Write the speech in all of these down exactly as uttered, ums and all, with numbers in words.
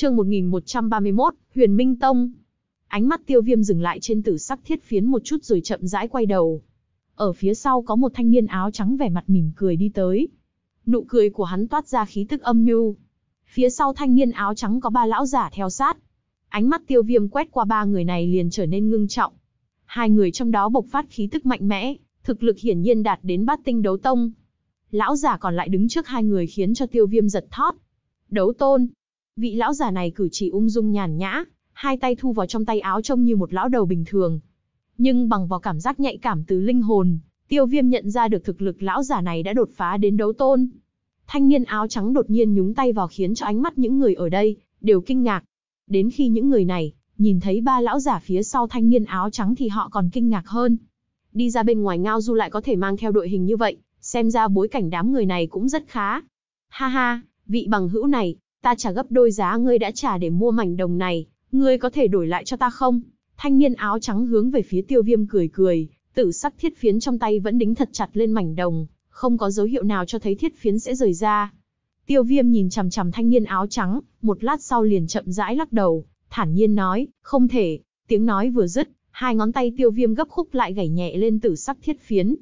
Chương một nghìn một trăm ba mươi mốt, Huyền Minh Tông. Ánh mắt Tiêu Viêm dừng lại trên tử sắc thiết phiến một chút rồi chậm rãi quay đầu. Ở phía sau có một thanh niên áo trắng vẻ mặt mỉm cười đi tới. Nụ cười của hắn toát ra khí tức âm nhu. Phía sau thanh niên áo trắng có ba lão giả theo sát. Ánh mắt Tiêu Viêm quét qua ba người này liền trở nên ngưng trọng. Hai người trong đó bộc phát khí tức mạnh mẽ, thực lực hiển nhiên đạt đến bát tinh đấu tông. Lão giả còn lại đứng trước hai người khiến cho Tiêu Viêm giật thót. Đấu tôn. Vị lão giả này cử chỉ ung dung nhàn nhã, hai tay thu vào trong tay áo trông như một lão đầu bình thường. Nhưng bằng vào cảm giác nhạy cảm từ linh hồn, Tiêu Viêm nhận ra được thực lực lão giả này đã đột phá đến đấu tôn. Thanh niên áo trắng đột nhiên nhúng tay vào khiến cho ánh mắt những người ở đây đều kinh ngạc. Đến khi những người này nhìn thấy ba lão giả phía sau thanh niên áo trắng thì họ còn kinh ngạc hơn. Đi ra bên ngoài ngao du lại có thể mang theo đội hình như vậy, xem ra bối cảnh đám người này cũng rất khá. Ha ha, vị bằng hữu này, ta trả gấp đôi giá ngươi đã trả để mua mảnh đồng này, ngươi có thể đổi lại cho ta không? Thanh niên áo trắng hướng về phía Tiêu Viêm cười cười, tử sắc thiết phiến trong tay vẫn đính thật chặt lên mảnh đồng, không có dấu hiệu nào cho thấy thiết phiến sẽ rời ra. Tiêu Viêm nhìn chằm chằm thanh niên áo trắng, một lát sau liền chậm rãi lắc đầu, thản nhiên nói, không thể. Tiếng nói vừa dứt, hai ngón tay Tiêu Viêm gấp khúc lại gảy nhẹ lên tử sắc thiết phiến.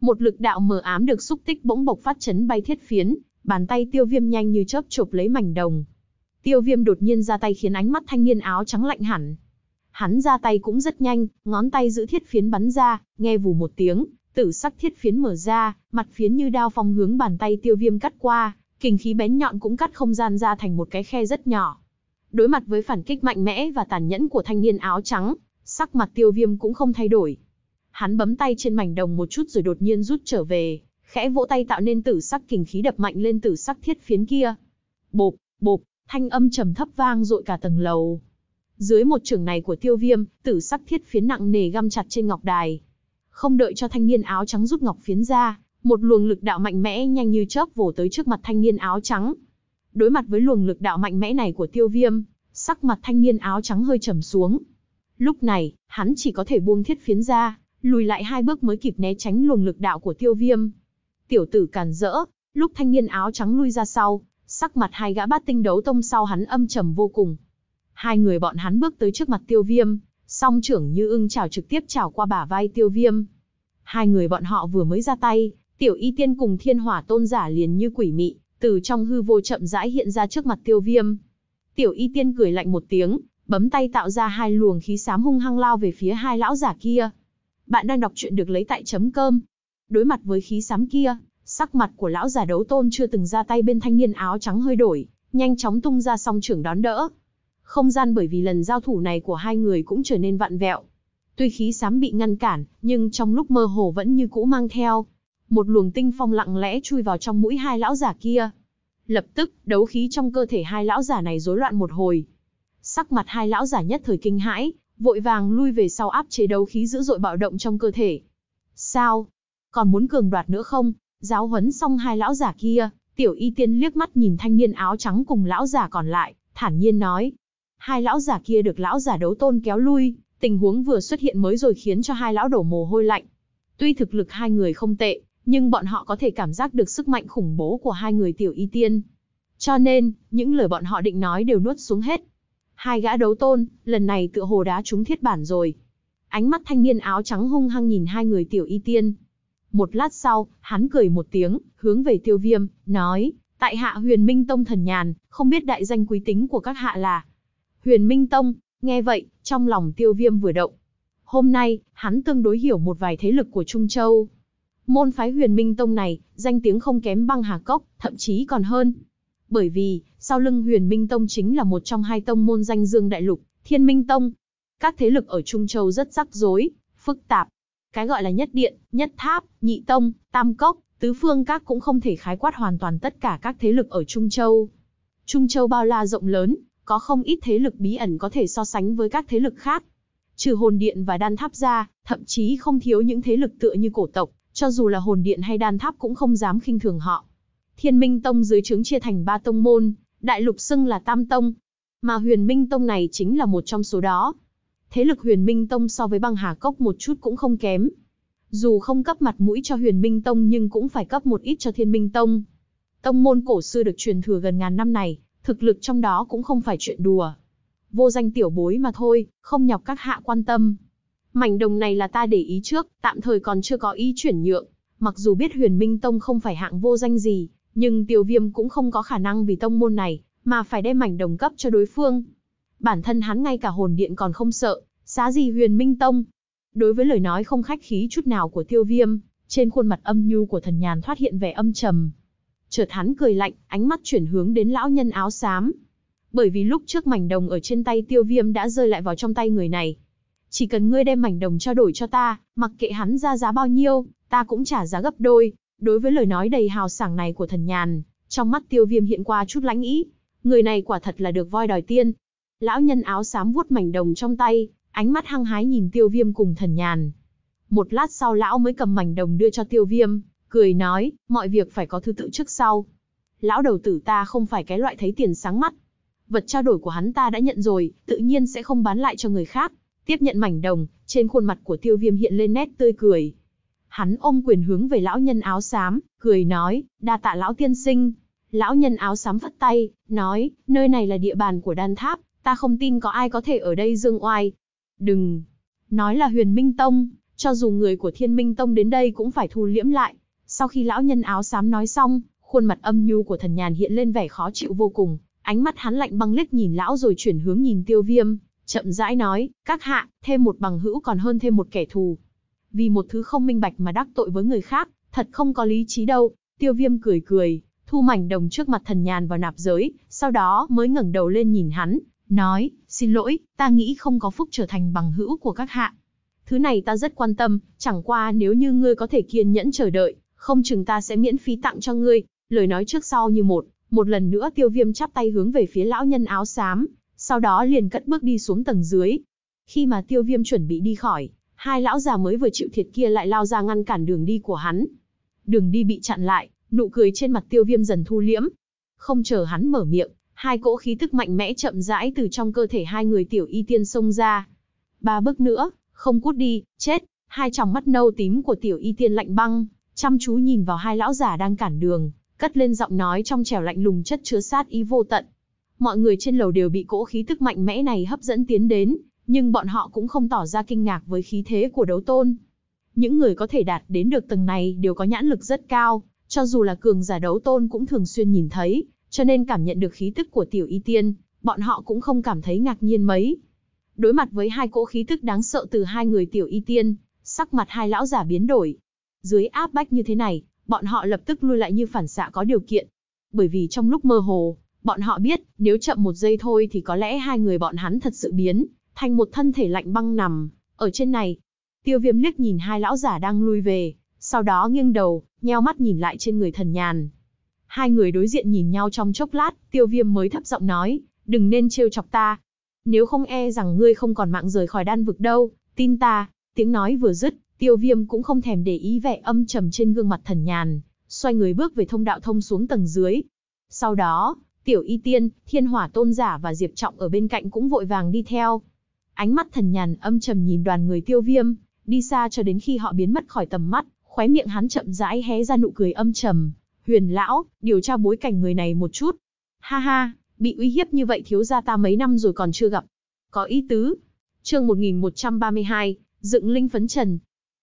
Một lực đạo mờ ám được xúc tích bỗng bộc phát chấn bay thiết phiến, bàn tay Tiêu Viêm nhanh như chớp chộp lấy mảnh đồng. Tiêu Viêm đột nhiên ra tay khiến ánh mắt thanh niên áo trắng lạnh hẳn. Hắn ra tay cũng rất nhanh, ngón tay giữ thiết phiến bắn ra, nghe vù một tiếng, tử sắc thiết phiến mở ra, mặt phiến như đao phong hướng bàn tay Tiêu Viêm cắt qua, kình khí bén nhọn cũng cắt không gian ra thành một cái khe rất nhỏ. Đối mặt với phản kích mạnh mẽ và tàn nhẫn của thanh niên áo trắng, sắc mặt Tiêu Viêm cũng không thay đổi. Hắn bấm tay trên mảnh đồng một chút rồi đột nhiên rút trở về, khẽ vỗ tay tạo nên tử sắc kình khí đập mạnh lên tử sắc thiết phiến kia. Bộp, bộp, thanh âm trầm thấp vang dội cả tầng lầu. Dưới một chưởng này của Tiêu Viêm, tử sắc thiết phiến nặng nề găm chặt trên ngọc đài. Không đợi cho thanh niên áo trắng rút ngọc phiến ra, một luồng lực đạo mạnh mẽ nhanh như chớp vồ tới trước mặt thanh niên áo trắng. Đối mặt với luồng lực đạo mạnh mẽ này của Tiêu Viêm, sắc mặt thanh niên áo trắng hơi trầm xuống. Lúc này, hắn chỉ có thể buông thiết phiến ra, lùi lại hai bước mới kịp né tránh luồng lực đạo của Tiêu Viêm. Tiểu tử càn rỡ, lúc thanh niên áo trắng lui ra sau, sắc mặt hai gã bát tinh đấu tông sau hắn âm trầm vô cùng. Hai người bọn hắn bước tới trước mặt Tiêu Viêm, song trưởng như ưng chảo trực tiếp chảo qua bả vai Tiêu Viêm. Hai người bọn họ vừa mới ra tay, Tiểu Y Tiên cùng Thiên Hỏa Tôn Giả liền như quỷ mị, từ trong hư vô chậm rãi hiện ra trước mặt Tiêu Viêm. Tiểu Y Tiên cười lạnh một tiếng, bấm tay tạo ra hai luồng khí xám hung hăng lao về phía hai lão giả kia. Bạn đang đọc truyện được lấy tại chấm cơm. Đối mặt với khí xám kia, sắc mặt của lão giả đấu tôn chưa từng ra tay bên thanh niên áo trắng hơi đổi, nhanh chóng tung ra song trưởng đón đỡ. Không gian bởi vì lần giao thủ này của hai người cũng trở nên vặn vẹo. Tuy khí xám bị ngăn cản, nhưng trong lúc mơ hồ vẫn như cũ mang theo một luồng tinh phong lặng lẽ chui vào trong mũi hai lão giả kia. Lập tức, đấu khí trong cơ thể hai lão giả này rối loạn một hồi. Sắc mặt hai lão giả nhất thời kinh hãi, vội vàng lui về sau áp chế đấu khí dữ dội bạo động trong cơ thể. Sao? Còn muốn cường đoạt nữa không? Giáo huấn xong hai lão giả kia, Tiểu Y Tiên liếc mắt nhìn thanh niên áo trắng cùng lão giả còn lại, thản nhiên nói. Hai lão giả kia được lão giả đấu tôn kéo lui, tình huống vừa xuất hiện mới rồi khiến cho hai lão đổ mồ hôi lạnh. Tuy thực lực hai người không tệ, nhưng bọn họ có thể cảm giác được sức mạnh khủng bố của hai người Tiểu Y Tiên. Cho nên, những lời bọn họ định nói đều nuốt xuống hết. Hai gã đấu tôn, lần này tựa hồ đá trúng thiết bản rồi. Ánh mắt thanh niên áo trắng hung hăng nhìn hai người Tiểu Y Tiên. Một lát sau, hắn cười một tiếng, hướng về Tiêu Viêm, nói, tại hạ Huyền Minh Tông Thần Nhàn, không biết đại danh quý tính của các hạ là... Huyền Minh Tông. Nghe vậy, trong lòng Tiêu Viêm vừa động. Hôm nay, hắn tương đối hiểu một vài thế lực của Trung Châu. Môn phái Huyền Minh Tông này, danh tiếng không kém Băng Hà Cốc, thậm chí còn hơn. Bởi vì, sau lưng Huyền Minh Tông chính là một trong hai tông môn danh dương đại lục, Thiên Minh Tông. Các thế lực ở Trung Châu rất rắc rối, phức tạp. Cái gọi là nhất điện, nhất tháp, nhị tông, tam cốc, tứ phương các cũng không thể khái quát hoàn toàn tất cả các thế lực ở Trung Châu. Trung Châu bao la rộng lớn, có không ít thế lực bí ẩn có thể so sánh với các thế lực khác. Trừ hồn điện và đan tháp ra, thậm chí không thiếu những thế lực tựa như cổ tộc, cho dù là hồn điện hay đan tháp cũng không dám khinh thường họ. Thiên Minh Tông dưới trướng chia thành ba tông môn, đại lục xưng là tam tông, mà Huyền Minh Tông này chính là một trong số đó. Thế lực Huyền Minh Tông so với Băng Hà Cốc một chút cũng không kém. Dù không cấp mặt mũi cho Huyền Minh Tông nhưng cũng phải cấp một ít cho Thiên Minh Tông. Tông môn cổ xưa được truyền thừa gần ngàn năm này, thực lực trong đó cũng không phải chuyện đùa. Vô danh tiểu bối mà thôi, không nhọc các hạ quan tâm. Mảnh đồng này là ta để ý trước, tạm thời còn chưa có ý chuyển nhượng. Mặc dù biết Huyền Minh Tông không phải hạng vô danh gì, nhưng Tiêu Viêm cũng không có khả năng vì tông môn này mà phải đem mảnh đồng cấp cho đối phương. Bản thân hắn ngay cả hồn điện còn không sợ, xá gì Huyền Minh Tông. Đối với lời nói không khách khí chút nào của Tiêu Viêm, trên khuôn mặt âm nhu của Thần Nhàn thoát hiện vẻ âm trầm. Chợt hắn cười lạnh, ánh mắt chuyển hướng đến lão nhân áo xám. Bởi vì lúc trước mảnh đồng ở trên tay Tiêu Viêm đã rơi lại vào trong tay người này. Chỉ cần ngươi đem mảnh đồng trao đổi cho ta, mặc kệ hắn ra giá bao nhiêu, ta cũng trả giá gấp đôi. Đối với lời nói đầy hào sảng này của Thần Nhàn, trong mắt Tiêu Viêm hiện qua chút lãnh ý. Người này quả thật là được voi đòi tiên. Lão nhân áo xám vuốt mảnh đồng trong tay, ánh mắt hăng hái nhìn Tiêu Viêm cùng Thần Nhàn. Một lát sau lão mới cầm mảnh đồng đưa cho Tiêu Viêm, cười nói, mọi việc phải có thứ tự trước sau. Lão đầu tử ta không phải cái loại thấy tiền sáng mắt. Vật trao đổi của hắn ta đã nhận rồi, tự nhiên sẽ không bán lại cho người khác. Tiếp nhận mảnh đồng, trên khuôn mặt của Tiêu Viêm hiện lên nét tươi cười. Hắn ôm quyền hướng về lão nhân áo xám, cười nói, đa tạ lão tiên sinh. Lão nhân áo xám phất tay, nói, nơi này là địa bàn của Đan Tháp, ta không tin có ai có thể ở đây dương oai. Đừng nói là Huyền Minh Tông, cho dù người của Thiên Minh Tông đến đây cũng phải thu liễm lại. Sau khi lão nhân áo xám nói xong, khuôn mặt âm nhu của Thần Nhàn hiện lên vẻ khó chịu vô cùng. Ánh mắt hắn lạnh băng liếc nhìn lão rồi chuyển hướng nhìn Tiêu Viêm, chậm rãi nói, các hạ, thêm một bằng hữu còn hơn thêm một kẻ thù. Vì một thứ không minh bạch mà đắc tội với người khác, thật không có lý trí đâu. Tiêu Viêm cười cười, thu mảnh đồng trước mặt Thần Nhàn vào nạp giới, sau đó mới ngẩng đầu lên nhìn hắn, nói, xin lỗi, ta nghĩ không có phúc trở thành bằng hữu của các hạ. Thứ này ta rất quan tâm, chẳng qua nếu như ngươi có thể kiên nhẫn chờ đợi, không chừng ta sẽ miễn phí tặng cho ngươi. Lời nói trước sau như một, một lần nữa Tiêu Viêm chắp tay hướng về phía lão nhân áo xám, sau đó liền cất bước đi xuống tầng dưới. Khi mà Tiêu Viêm chuẩn bị đi khỏi, hai lão già mới vừa chịu thiệt kia lại lao ra ngăn cản đường đi của hắn. Đường đi bị chặn lại, nụ cười trên mặt Tiêu Viêm dần thu liễm. Không chờ hắn mở miệng, hai cỗ khí tức mạnh mẽ chậm rãi từ trong cơ thể hai người Tiểu Y Tiên xông ra. Ba bước nữa, không cút đi, chết. Hai tròng mắt nâu tím của Tiểu Y Tiên lạnh băng, chăm chú nhìn vào hai lão già đang cản đường, cất lên giọng nói trong trẻo lạnh lùng chất chứa sát ý vô tận. Mọi người trên lầu đều bị cỗ khí tức mạnh mẽ này hấp dẫn tiến đến, nhưng bọn họ cũng không tỏ ra kinh ngạc với khí thế của đấu tôn. Những người có thể đạt đến được tầng này đều có nhãn lực rất cao, cho dù là cường giả đấu tôn cũng thường xuyên nhìn thấy, cho nên cảm nhận được khí tức của Tiểu Y Tiên, bọn họ cũng không cảm thấy ngạc nhiên mấy. Đối mặt với hai cỗ khí tức đáng sợ từ hai người Tiểu Y Tiên, sắc mặt hai lão giả biến đổi. Dưới áp bách như thế này, bọn họ lập tức lui lại như phản xạ có điều kiện. Bởi vì trong lúc mơ hồ, bọn họ biết, nếu chậm một giây thôi thì có lẽ hai người bọn hắn thật sự biến thành một thân thể lạnh băng nằm ở trên này. Tiêu Viêm liếc nhìn hai lão giả đang lui về, sau đó nghiêng đầu, nheo mắt nhìn lại trên người Thần Nhàn. Hai người đối diện nhìn nhau trong chốc lát, Tiêu Viêm mới thấp giọng nói, đừng nên trêu chọc ta. Nếu không e rằng ngươi không còn mạng rời khỏi Đan Vực đâu, tin ta. Tiếng nói vừa dứt, Tiêu Viêm cũng không thèm để ý vẻ âm trầm trên gương mặt Thần Nhàn, xoay người bước về thông đạo thông xuống tầng dưới. Sau đó, Tiểu Y Tiên, Thiên Hỏa Tôn Giả và Diệp Trọng ở bên cạnh cũng vội vàng đi theo. Ánh mắt Thần Nhàn âm trầm nhìn đoàn người Tiêu Viêm, đi xa cho đến khi họ biến mất khỏi tầm mắt, khóe miệng hắn chậm rãi hé ra nụ cười âm trầm. Huyền lão, điều tra bối cảnh người này một chút. Ha ha, bị uy hiếp như vậy thiếu gia ta mấy năm rồi còn chưa gặp. Có ý tứ. Chương một nghìn một trăm ba mươi hai, Dựng Linh Phấn Trần.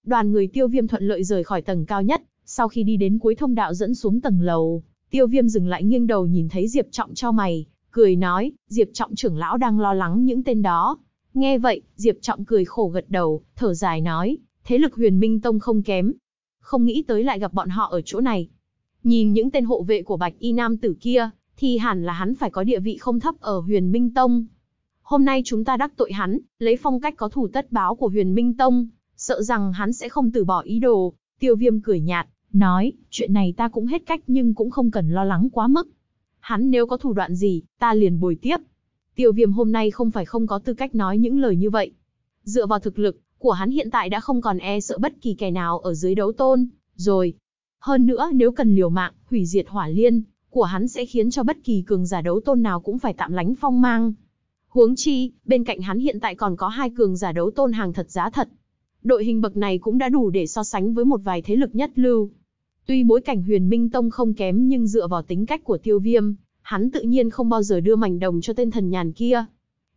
Đoàn người Tiêu Viêm thuận lợi rời khỏi tầng cao nhất, sau khi đi đến cuối thông đạo dẫn xuống tầng lầu, Tiêu Viêm dừng lại nghiêng đầu nhìn thấy Diệp Trọng chau mày, cười nói, Diệp Trọng trưởng lão đang lo lắng những tên đó. Nghe vậy, Diệp Trọng cười khổ gật đầu, thở dài nói, thế lực Huyền Minh Tông không kém. Không nghĩ tới lại gặp bọn họ ở chỗ này. Nhìn những tên hộ vệ của Bạch Y Nam Tử kia, thì hẳn là hắn phải có địa vị không thấp ở Huyền Minh Tông. Hôm nay chúng ta đắc tội hắn, lấy phong cách có thủ tất báo của Huyền Minh Tông, sợ rằng hắn sẽ không từ bỏ ý đồ. Tiêu Viêm cười nhạt, nói, chuyện này ta cũng hết cách nhưng cũng không cần lo lắng quá mức. Hắn nếu có thủ đoạn gì, ta liền bồi tiếp. Tiêu Viêm hôm nay không phải không có tư cách nói những lời như vậy. Dựa vào thực lực của hắn hiện tại đã không còn e sợ bất kỳ kẻ nào ở dưới đấu tôn rồi. Hơn nữa nếu cần liều mạng, hủy diệt hỏa liên của hắn sẽ khiến cho bất kỳ cường giả đấu tôn nào cũng phải tạm lánh phong mang. Huống chi, bên cạnh hắn hiện tại còn có hai cường giả đấu tôn hàng thật giá thật. Đội hình bậc này cũng đã đủ để so sánh với một vài thế lực nhất lưu. Tuy bối cảnh Huyền Minh Tông không kém nhưng dựa vào tính cách của Tiêu Viêm, hắn tự nhiên không bao giờ đưa mảnh đồng cho tên thần nhàn kia.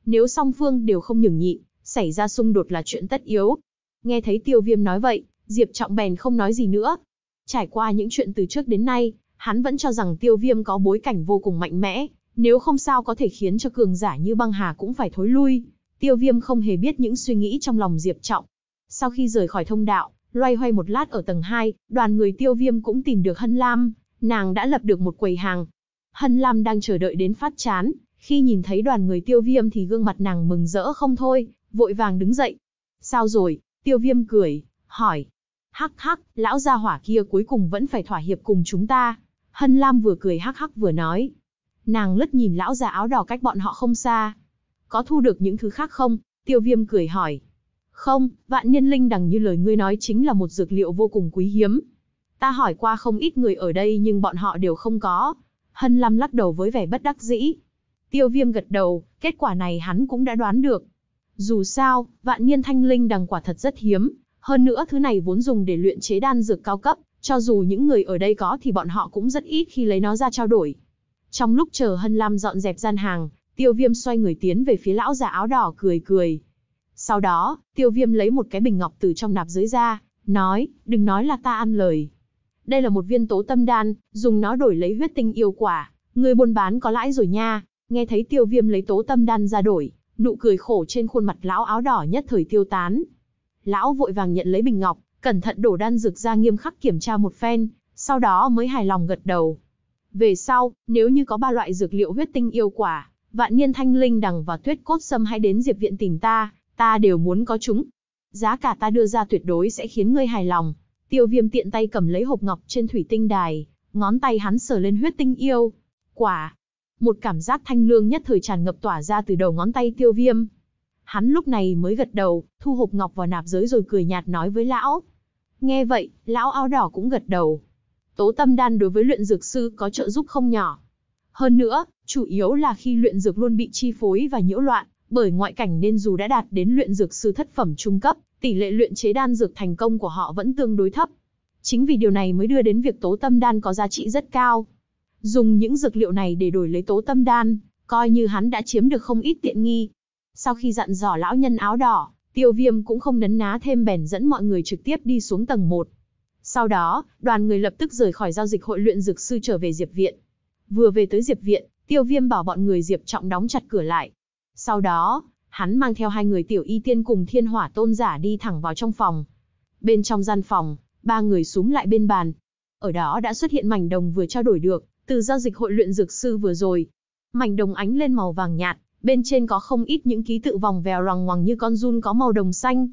Nếu song phương đều không nhường nhịn, xảy ra xung đột là chuyện tất yếu. Nghe thấy Tiêu Viêm nói vậy, Diệp Trọng bèn không nói gì nữa. Trải qua những chuyện từ trước đến nay, hắn vẫn cho rằng Tiêu Viêm có bối cảnh vô cùng mạnh mẽ, nếu không sao có thể khiến cho cường giả như Băng Hà cũng phải thối lui. Tiêu Viêm không hề biết những suy nghĩ trong lòng Diệp Trọng. Sau khi rời khỏi thông đạo, loay hoay một lát ở tầng hai, đoàn người Tiêu Viêm cũng tìm được Hân Lam, nàng đã lập được một quầy hàng. Hân Lam đang chờ đợi đến phát chán, khi nhìn thấy đoàn người Tiêu Viêm thì gương mặt nàng mừng rỡ không thôi, vội vàng đứng dậy. "Sao rồi?" Tiêu Viêm cười, hỏi. "Hắc hắc, lão gia hỏa kia cuối cùng vẫn phải thỏa hiệp cùng chúng ta." Hân Lam vừa cười hắc hắc vừa nói. Nàng lướt nhìn lão già áo đỏ cách bọn họ không xa. "Có thu được những thứ khác không?" Tiêu Viêm cười hỏi. "Không, vạn niên linh đằng như lời ngươi nói chính là một dược liệu vô cùng quý hiếm. Ta hỏi qua không ít người ở đây nhưng bọn họ đều không có." Hân Lam lắc đầu với vẻ bất đắc dĩ. Tiêu Viêm gật đầu, kết quả này hắn cũng đã đoán được. Dù sao, vạn niên thanh linh đằng quả thật rất hiếm. Hơn nữa thứ này vốn dùng để luyện chế đan dược cao cấp, cho dù những người ở đây có thì bọn họ cũng rất ít khi lấy nó ra trao đổi. Trong lúc chờ Hân Lam dọn dẹp gian hàng, Tiêu Viêm xoay người tiến về phía lão già áo đỏ cười cười. Sau đó, Tiêu Viêm lấy một cái bình ngọc từ trong nạp giới ra, nói, "Đừng nói là ta ăn lời. Đây là một viên tố tâm đan, dùng nó đổi lấy huyết tinh yêu quả, người buôn bán có lãi rồi nha." Nghe thấy Tiêu Viêm lấy tố tâm đan ra đổi, nụ cười khổ trên khuôn mặt lão áo đỏ nhất thời tiêu tán. Lão vội vàng nhận lấy bình ngọc, cẩn thận đổ đan dược ra nghiêm khắc kiểm tra một phen, sau đó mới hài lòng gật đầu. Về sau, nếu như có ba loại dược liệu huyết tinh yêu quả, vạn niên thanh linh đằng và tuyết cốt sâm hãy đến Diệp viện tìm ta, ta đều muốn có chúng. Giá cả ta đưa ra tuyệt đối sẽ khiến ngươi hài lòng. Tiêu Viêm tiện tay cầm lấy hộp ngọc trên thủy tinh đài, ngón tay hắn sờ lên huyết tinh yêu quả. Một cảm giác thanh lương nhất thời tràn ngập tỏa ra từ đầu ngón tay Tiêu Viêm. Hắn lúc này mới gật đầu, thu hộp ngọc vào nạp giới rồi cười nhạt nói với lão. Nghe vậy, lão áo đỏ cũng gật đầu. Tố tâm đan đối với luyện dược sư có trợ giúp không nhỏ. Hơn nữa, chủ yếu là khi luyện dược luôn bị chi phối và nhiễu loạn, bởi ngoại cảnh nên dù đã đạt đến luyện dược sư thất phẩm trung cấp, tỷ lệ luyện chế đan dược thành công của họ vẫn tương đối thấp. Chính vì điều này mới đưa đến việc tố tâm đan có giá trị rất cao. Dùng những dược liệu này để đổi lấy tố tâm đan, coi như hắn đã chiếm được không ít tiện nghi. Sau khi dặn dò lão nhân áo đỏ, Tiêu Viêm cũng không nấn ná thêm bèn dẫn mọi người trực tiếp đi xuống tầng một. Sau đó, đoàn người lập tức rời khỏi giao dịch hội luyện dược sư trở về Diệp viện. Vừa về tới Diệp viện, Tiêu Viêm bảo bọn người Diệp Trọng đóng chặt cửa lại. Sau đó, hắn mang theo hai người Tiểu Y Tiên cùng Thiên Hỏa Tôn Giả đi thẳng vào trong phòng. Bên trong gian phòng, ba người xúm lại bên bàn. Ở đó đã xuất hiện mảnh đồng vừa trao đổi được từ giao dịch hội luyện dược sư vừa rồi. Mảnh đồng ánh lên màu vàng nhạt, bên trên có không ít những ký tự vòng vèo loằng ngoằng như con giun có màu đồng xanh.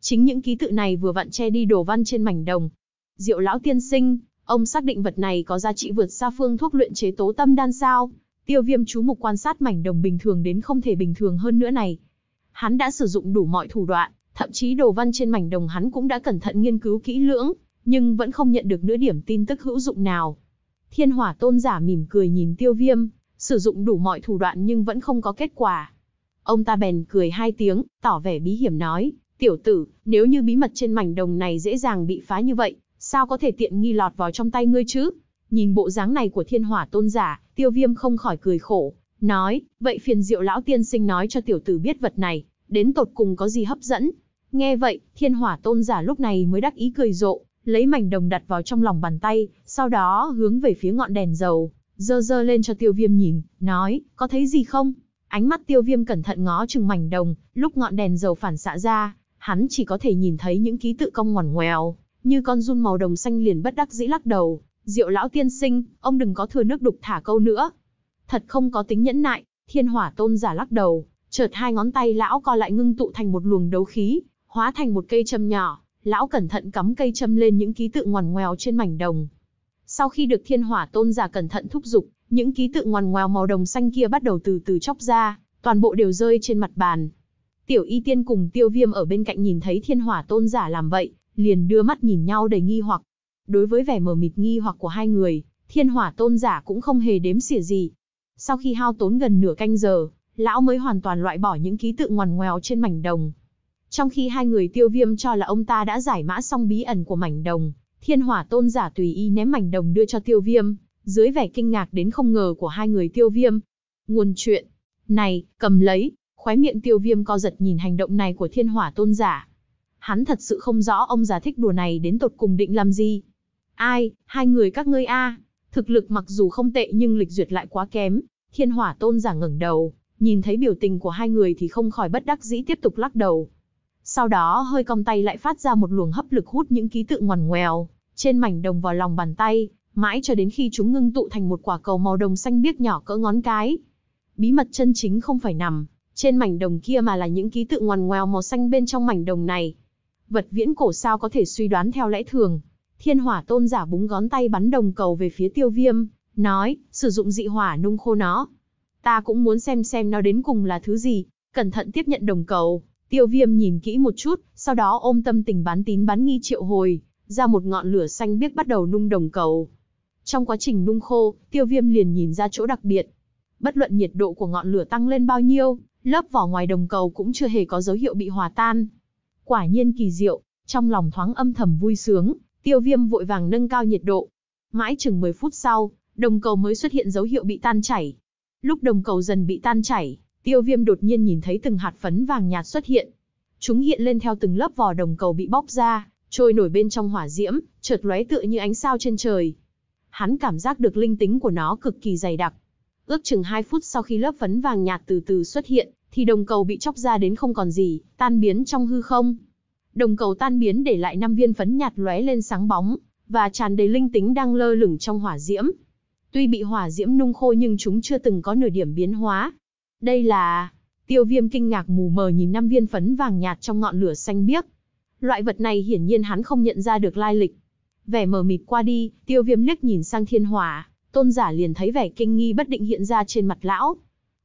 Chính những ký tự này vừa vặn che đi đồ văn trên mảnh đồng. Diệu lão tiên sinh, ông xác định vật này có giá trị vượt xa phương thuốc luyện chế tố tâm đan sao? Tiêu Viêm chú mục quan sát mảnh đồng bình thường đến không thể bình thường hơn nữa này. Hắn đã sử dụng đủ mọi thủ đoạn, thậm chí đồ văn trên mảnh đồng hắn cũng đã cẩn thận nghiên cứu kỹ lưỡng, nhưng vẫn không nhận được nửa điểm tin tức hữu dụng nào. Thiên Hỏa Tôn giả mỉm cười nhìn Tiêu Viêm, sử dụng đủ mọi thủ đoạn nhưng vẫn không có kết quả. Ông ta bèn cười hai tiếng, tỏ vẻ bí hiểm nói, tiểu tử, nếu như bí mật trên mảnh đồng này dễ dàng bị phá như vậy, sao có thể tiện nghi lọt vào trong tay ngươi chứ? Nhìn bộ dáng này của Thiên Hỏa Tôn giả, Tiêu Viêm không khỏi cười khổ, nói, vậy phiền Diệu lão tiên sinh nói cho tiểu tử biết vật này, đến tột cùng có gì hấp dẫn. Nghe vậy, Thiên Hỏa Tôn giả lúc này mới đắc ý cười rộ, lấy mảnh đồng đặt vào trong lòng bàn tay, sau đó hướng về phía ngọn đèn dầu, dơ dơ lên cho Tiêu Viêm nhìn, nói, có thấy gì không? Ánh mắt Tiêu Viêm cẩn thận ngó chừng mảnh đồng, lúc ngọn đèn dầu phản xạ ra, hắn chỉ có thể nhìn thấy những ký tự cong ngoằn ngoèo, như con giun màu đồng xanh liền bất đắc dĩ lắc đầu. Diệu lão tiên sinh, ông đừng có thừa nước đục thả câu nữa. Thật không có tính nhẫn nại, Thiên Hỏa Tôn giả lắc đầu, chợt hai ngón tay lão co lại ngưng tụ thành một luồng đấu khí, hóa thành một cây châm nhỏ, lão cẩn thận cắm cây châm lên những ký tự ngoằn ngoèo trên mảnh đồng. Sau khi được Thiên Hỏa Tôn giả cẩn thận thúc giục, những ký tự ngoằn ngoèo màu đồng xanh kia bắt đầu từ từ chóc ra, toàn bộ đều rơi trên mặt bàn. Tiểu Y Tiên cùng Tiêu Viêm ở bên cạnh nhìn thấy Thiên Hỏa Tôn giả làm vậy, liền đưa mắt nhìn nhau đầy nghi hoặc. Đối với vẻ mờ mịt nghi hoặc của hai người, Thiên Hỏa Tôn giả cũng không hề đếm xỉa gì. Sau khi hao tốn gần nửa canh giờ, lão mới hoàn toàn loại bỏ những ký tự ngoằn ngoèo trên mảnh đồng. Trong khi hai người Tiêu Viêm cho là ông ta đã giải mã xong bí ẩn của mảnh đồng, Thiên Hỏa Tôn giả tùy ý ném mảnh đồng đưa cho Tiêu Viêm, dưới vẻ kinh ngạc đến không ngờ của hai người Tiêu Viêm. Nguồn chuyện này, cầm lấy. Khóe miệng Tiêu Viêm co giật nhìn hành động này của Thiên Hỏa Tôn Giả. Hắn thật sự không rõ ông già thích đùa này đến tột cùng định làm gì. Ai, hai người các ngươi a, à, thực lực mặc dù không tệ nhưng lịch duyệt lại quá kém. Thiên Hỏa Tôn Giả ngẩng đầu, nhìn thấy biểu tình của hai người thì không khỏi bất đắc dĩ tiếp tục lắc đầu. Sau đó hơi cong tay lại phát ra một luồng hấp lực hút những ký tự ngoằn ngoèo trên mảnh đồng vào lòng bàn tay, mãi cho đến khi chúng ngưng tụ thành một quả cầu màu đồng xanh biếc nhỏ cỡ ngón cái. Bí mật chân chính không phải nằm trên mảnh đồng kia mà là những ký tự ngoằn ngoèo màu xanh bên trong mảnh đồng này. Vật viễn cổ sao có thể suy đoán theo lẽ thường. Thiên Hỏa Tôn Giả búng ngón tay bắn đồng cầu về phía Tiêu Viêm, nói, sử dụng dị hỏa nung khô nó. Ta cũng muốn xem xem nó đến cùng là thứ gì. Cẩn thận tiếp nhận đồng cầu, Tiêu Viêm nhìn kỹ một chút, sau đó ôm tâm tình bán tín bán nghi triệu hồi, ra một ngọn lửa xanh biếc bắt đầu nung đồng cầu. Trong quá trình nung khô, Tiêu Viêm liền nhìn ra chỗ đặc biệt. Bất luận nhiệt độ của ngọn lửa tăng lên bao nhiêu, lớp vỏ ngoài đồng cầu cũng chưa hề có dấu hiệu bị hòa tan. Quả nhiên kỳ diệu, trong lòng thoáng âm thầm vui sướng, Tiêu Viêm vội vàng nâng cao nhiệt độ. Mãi chừng mười phút sau, đồng cầu mới xuất hiện dấu hiệu bị tan chảy. Lúc đồng cầu dần bị tan chảy, Tiêu Viêm đột nhiên nhìn thấy từng hạt phấn vàng nhạt xuất hiện. Chúng hiện lên theo từng lớp vỏ đồng cầu bị bóc ra, trôi nổi bên trong hỏa diễm, chợt lóe tựa như ánh sao trên trời. Hắn cảm giác được linh tính của nó cực kỳ dày đặc. Ước chừng hai phút sau khi lớp phấn vàng nhạt từ từ xuất hiện, thì đồng cầu bị chóc ra đến không còn gì, tan biến trong hư không. Đồng cầu tan biến để lại năm viên phấn nhạt lóe lên sáng bóng, và tràn đầy linh tính đang lơ lửng trong hỏa diễm. Tuy bị hỏa diễm nung khô nhưng chúng chưa từng có nửa điểm biến hóa. Đây là... Tiêu Viêm kinh ngạc mù mờ nhìn năm viên phấn vàng nhạt trong ngọn lửa xanh biếc. Loại vật này hiển nhiên hắn không nhận ra được lai lịch. Vẻ mờ mịt qua đi, Tiêu Viêm liếc nhìn sang Thiên Hỏa Tôn Giả liền thấy vẻ kinh nghi bất định hiện ra trên mặt lão.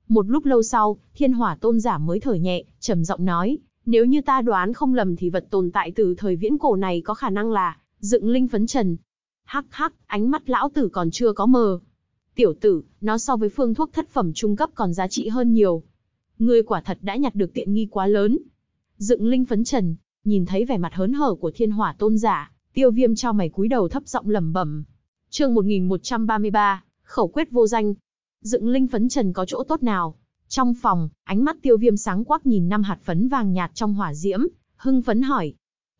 Một lúc lâu sau, Thiên Hỏa Tôn Giả mới thở nhẹ, trầm giọng nói, nếu như ta đoán không lầm thì vật tồn tại từ thời viễn cổ này có khả năng là Dựng Linh Phấn Trần. Hắc hắc, ánh mắt lão tử còn chưa có mờ. Tiểu tử, nó so với phương thuốc thất phẩm trung cấp còn giá trị hơn nhiều. Ngươi quả thật đã nhặt được tiện nghi quá lớn. Dựng Linh Phấn Trần, nhìn thấy vẻ mặt hớn hở của Thiên Hỏa Tôn Giả, Tiêu Viêm cho mày cúi đầu thấp giọng lẩm bẩm. Chương một nghìn một trăm ba mươi ba, khẩu quyết vô danh. Dựng Linh Phấn Trần có chỗ tốt nào? Trong phòng, ánh mắt Tiêu Viêm sáng quắc nhìn năm hạt phấn vàng nhạt trong hỏa diễm, hưng phấn hỏi.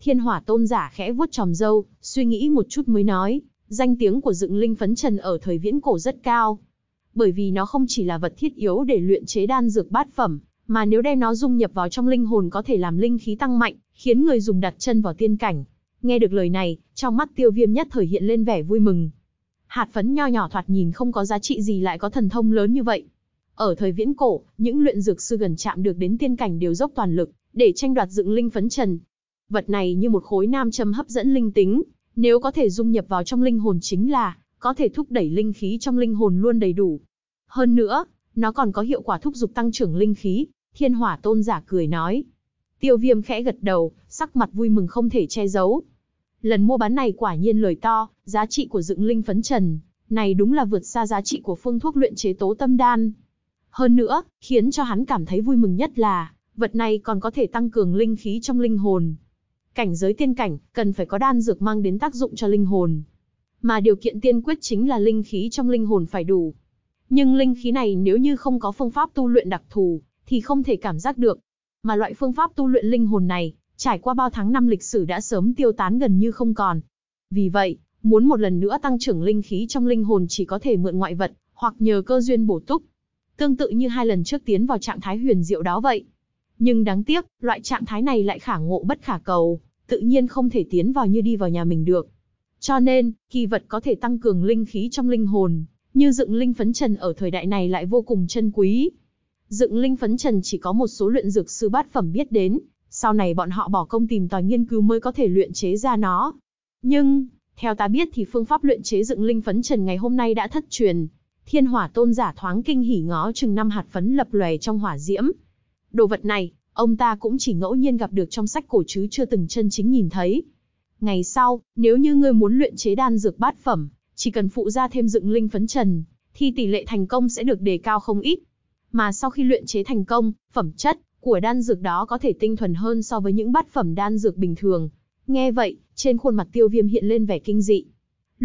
Thiên Hỏa Tôn Giả khẽ vuốt tròm râu, suy nghĩ một chút mới nói, danh tiếng của Dựng Linh Phấn Trần ở thời viễn cổ rất cao. Bởi vì nó không chỉ là vật thiết yếu để luyện chế đan dược bát phẩm, mà nếu đem nó dung nhập vào trong linh hồn có thể làm linh khí tăng mạnh, khiến người dùng đặt chân vào tiên cảnh. Nghe được lời này, trong mắt Tiêu Viêm nhất thời hiện lên vẻ vui mừng. Hạt phấn nho nhỏ thoạt nhìn không có giá trị gì lại có thần thông lớn như vậy. Ở thời viễn cổ, những luyện dược sư gần chạm được đến tiên cảnh đều dốc toàn lực để tranh đoạt Dựng Linh Phấn Trần. Vật này như một khối nam châm hấp dẫn linh tính, nếu có thể dung nhập vào trong linh hồn chính là có thể thúc đẩy linh khí trong linh hồn luôn đầy đủ. Hơn nữa, nó còn có hiệu quả thúc giục tăng trưởng linh khí, Thiên Hỏa Tôn Giả cười nói. Tiêu Viêm khẽ gật đầu, sắc mặt vui mừng không thể che giấu. Lần mua bán này quả nhiên lời to, giá trị của Dựng Linh Phấn Trần này đúng là vượt xa giá trị của phương thuốc luyện chế Tố Tâm Đan. Hơn nữa, khiến cho hắn cảm thấy vui mừng nhất là vật này còn có thể tăng cường linh khí trong linh hồn. Cảnh giới tiên cảnh, cần phải có đan dược mang đến tác dụng cho linh hồn. Mà điều kiện tiên quyết chính là linh khí trong linh hồn phải đủ. Nhưng linh khí này nếu như không có phương pháp tu luyện đặc thù, thì không thể cảm giác được. Mà loại phương pháp tu luyện linh hồn này, trải qua bao tháng năm lịch sử đã sớm tiêu tán gần như không còn. Vì vậy, muốn một lần nữa tăng trưởng linh khí trong linh hồn chỉ có thể mượn ngoại vật, hoặc nhờ cơ duyên bổ túc. Tương tự như hai lần trước tiến vào trạng thái huyền diệu đó vậy. Nhưng đáng tiếc, loại trạng thái này lại khả ngộ bất khả cầu, tự nhiên không thể tiến vào như đi vào nhà mình được. Cho nên, kỳ vật có thể tăng cường linh khí trong linh hồn, như Dựng Linh Phấn Trần ở thời đại này lại vô cùng chân quý. Dựng Linh Phấn Trần chỉ có một số luyện dược sư bát phẩm biết đến, sau này bọn họ bỏ công tìm tòi nghiên cứu mới có thể luyện chế ra nó. Nhưng, theo ta biết thì phương pháp luyện chế Dựng Linh Phấn Trần ngày hôm nay đã thất truyền. Thiên Hỏa Tôn Giả thoáng kinh hỉ ngó chừng năm hạt phấn lập lòe trong hỏa diễm. Đồ vật này, ông ta cũng chỉ ngẫu nhiên gặp được trong sách cổ chứ chưa từng chân chính nhìn thấy. Ngày sau, nếu như ngươi muốn luyện chế đan dược bát phẩm, chỉ cần phụ ra thêm Dựng Linh Phấn Trần, thì tỷ lệ thành công sẽ được đề cao không ít. Mà sau khi luyện chế thành công, phẩm chất của đan dược đó có thể tinh thuần hơn so với những bát phẩm đan dược bình thường. Nghe vậy, trên khuôn mặt Tiêu Viêm hiện lên vẻ kinh dị.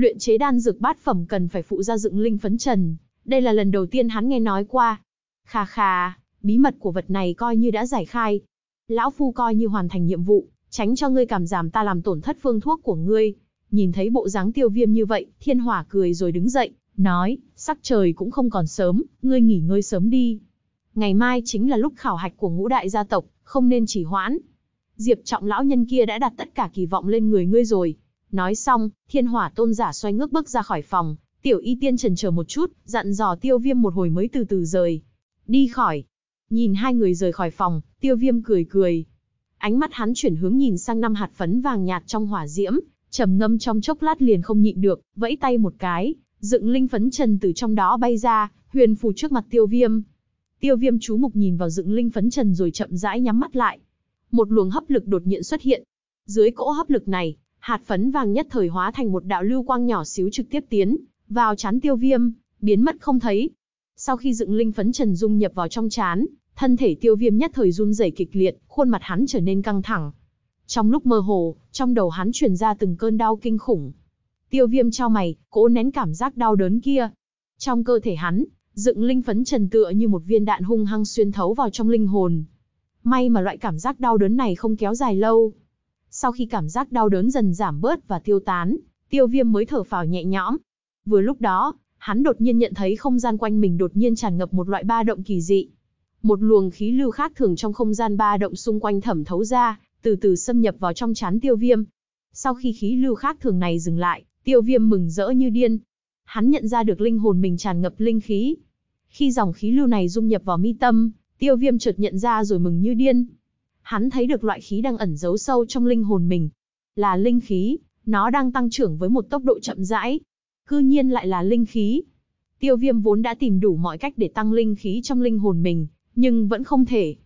Luyện chế đan dược bát phẩm cần phải phụ ra dựng linh phấn trần, đây là lần đầu tiên hắn nghe nói qua. Khà khà, bí mật của vật này coi như đã giải khai. Lão phu coi như hoàn thành nhiệm vụ, tránh cho ngươi cảm giảm ta làm tổn thất phương thuốc của ngươi. Nhìn thấy bộ dáng Tiêu Viêm như vậy, Thiên Hỏa cười rồi đứng dậy, nói, sắc trời cũng không còn sớm, ngươi nghỉ ngơi sớm đi. Ngày mai chính là lúc khảo hạch của ngũ đại gia tộc, không nên chỉ hoãn. Diệp Trọng lão nhân kia đã đặt tất cả kỳ vọng lên người ngươi rồi. Nói xong, Thiên Hỏa tôn giả xoay ngước bước ra khỏi phòng, Tiểu Y Tiên chần chờ một chút, dặn dò Tiêu Viêm một hồi mới từ từ rời đi khỏi. Nhìn hai người rời khỏi phòng, Tiêu Viêm cười cười. Ánh mắt hắn chuyển hướng nhìn sang năm hạt phấn vàng nhạt trong hỏa diễm, trầm ngâm trong chốc lát liền không nhịn được, vẫy tay một cái, dựng linh phấn trần từ trong đó bay ra, huyền phù trước mặt Tiêu Viêm. Tiêu Viêm chú mục nhìn vào dựng linh phấn trần rồi chậm rãi nhắm mắt lại. Một luồng hấp lực đột nhiên xuất hiện. Dưới cỗ hấp lực này, hạt phấn vàng nhất thời hóa thành một đạo lưu quang nhỏ xíu trực tiếp tiến vào trán Tiêu Viêm, biến mất không thấy. Sau khi dựng linh phấn trần dung nhập vào trong trán, thân thể Tiêu Viêm nhất thời run rẩy kịch liệt, khuôn mặt hắn trở nên căng thẳng. Trong lúc mơ hồ, trong đầu hắn truyền ra từng cơn đau kinh khủng. Tiêu Viêm chau mày, cố nén cảm giác đau đớn kia. Trong cơ thể hắn, dựng linh phấn trần tựa như một viên đạn hung hăng xuyên thấu vào trong linh hồn. May mà loại cảm giác đau đớn này không kéo dài lâu. Sau khi cảm giác đau đớn dần giảm bớt và tiêu tán, Tiêu Viêm mới thở phào nhẹ nhõm. Vừa lúc đó, hắn đột nhiên nhận thấy không gian quanh mình đột nhiên tràn ngập một loại ba động kỳ dị. Một luồng khí lưu khác thường trong không gian ba động xung quanh thẩm thấu ra, từ từ xâm nhập vào trong trán Tiêu Viêm. Sau khi khí lưu khác thường này dừng lại, Tiêu Viêm mừng rỡ như điên. Hắn nhận ra được linh hồn mình tràn ngập linh khí. Khi dòng khí lưu này dung nhập vào mi tâm, Tiêu Viêm chợt nhận ra rồi mừng như điên. Hắn thấy được loại khí đang ẩn giấu sâu trong linh hồn mình. Là linh khí, nó đang tăng trưởng với một tốc độ chậm rãi. Cư nhiên lại là linh khí. Tiêu Viêm vốn đã tìm đủ mọi cách để tăng linh khí trong linh hồn mình, nhưng vẫn không thể.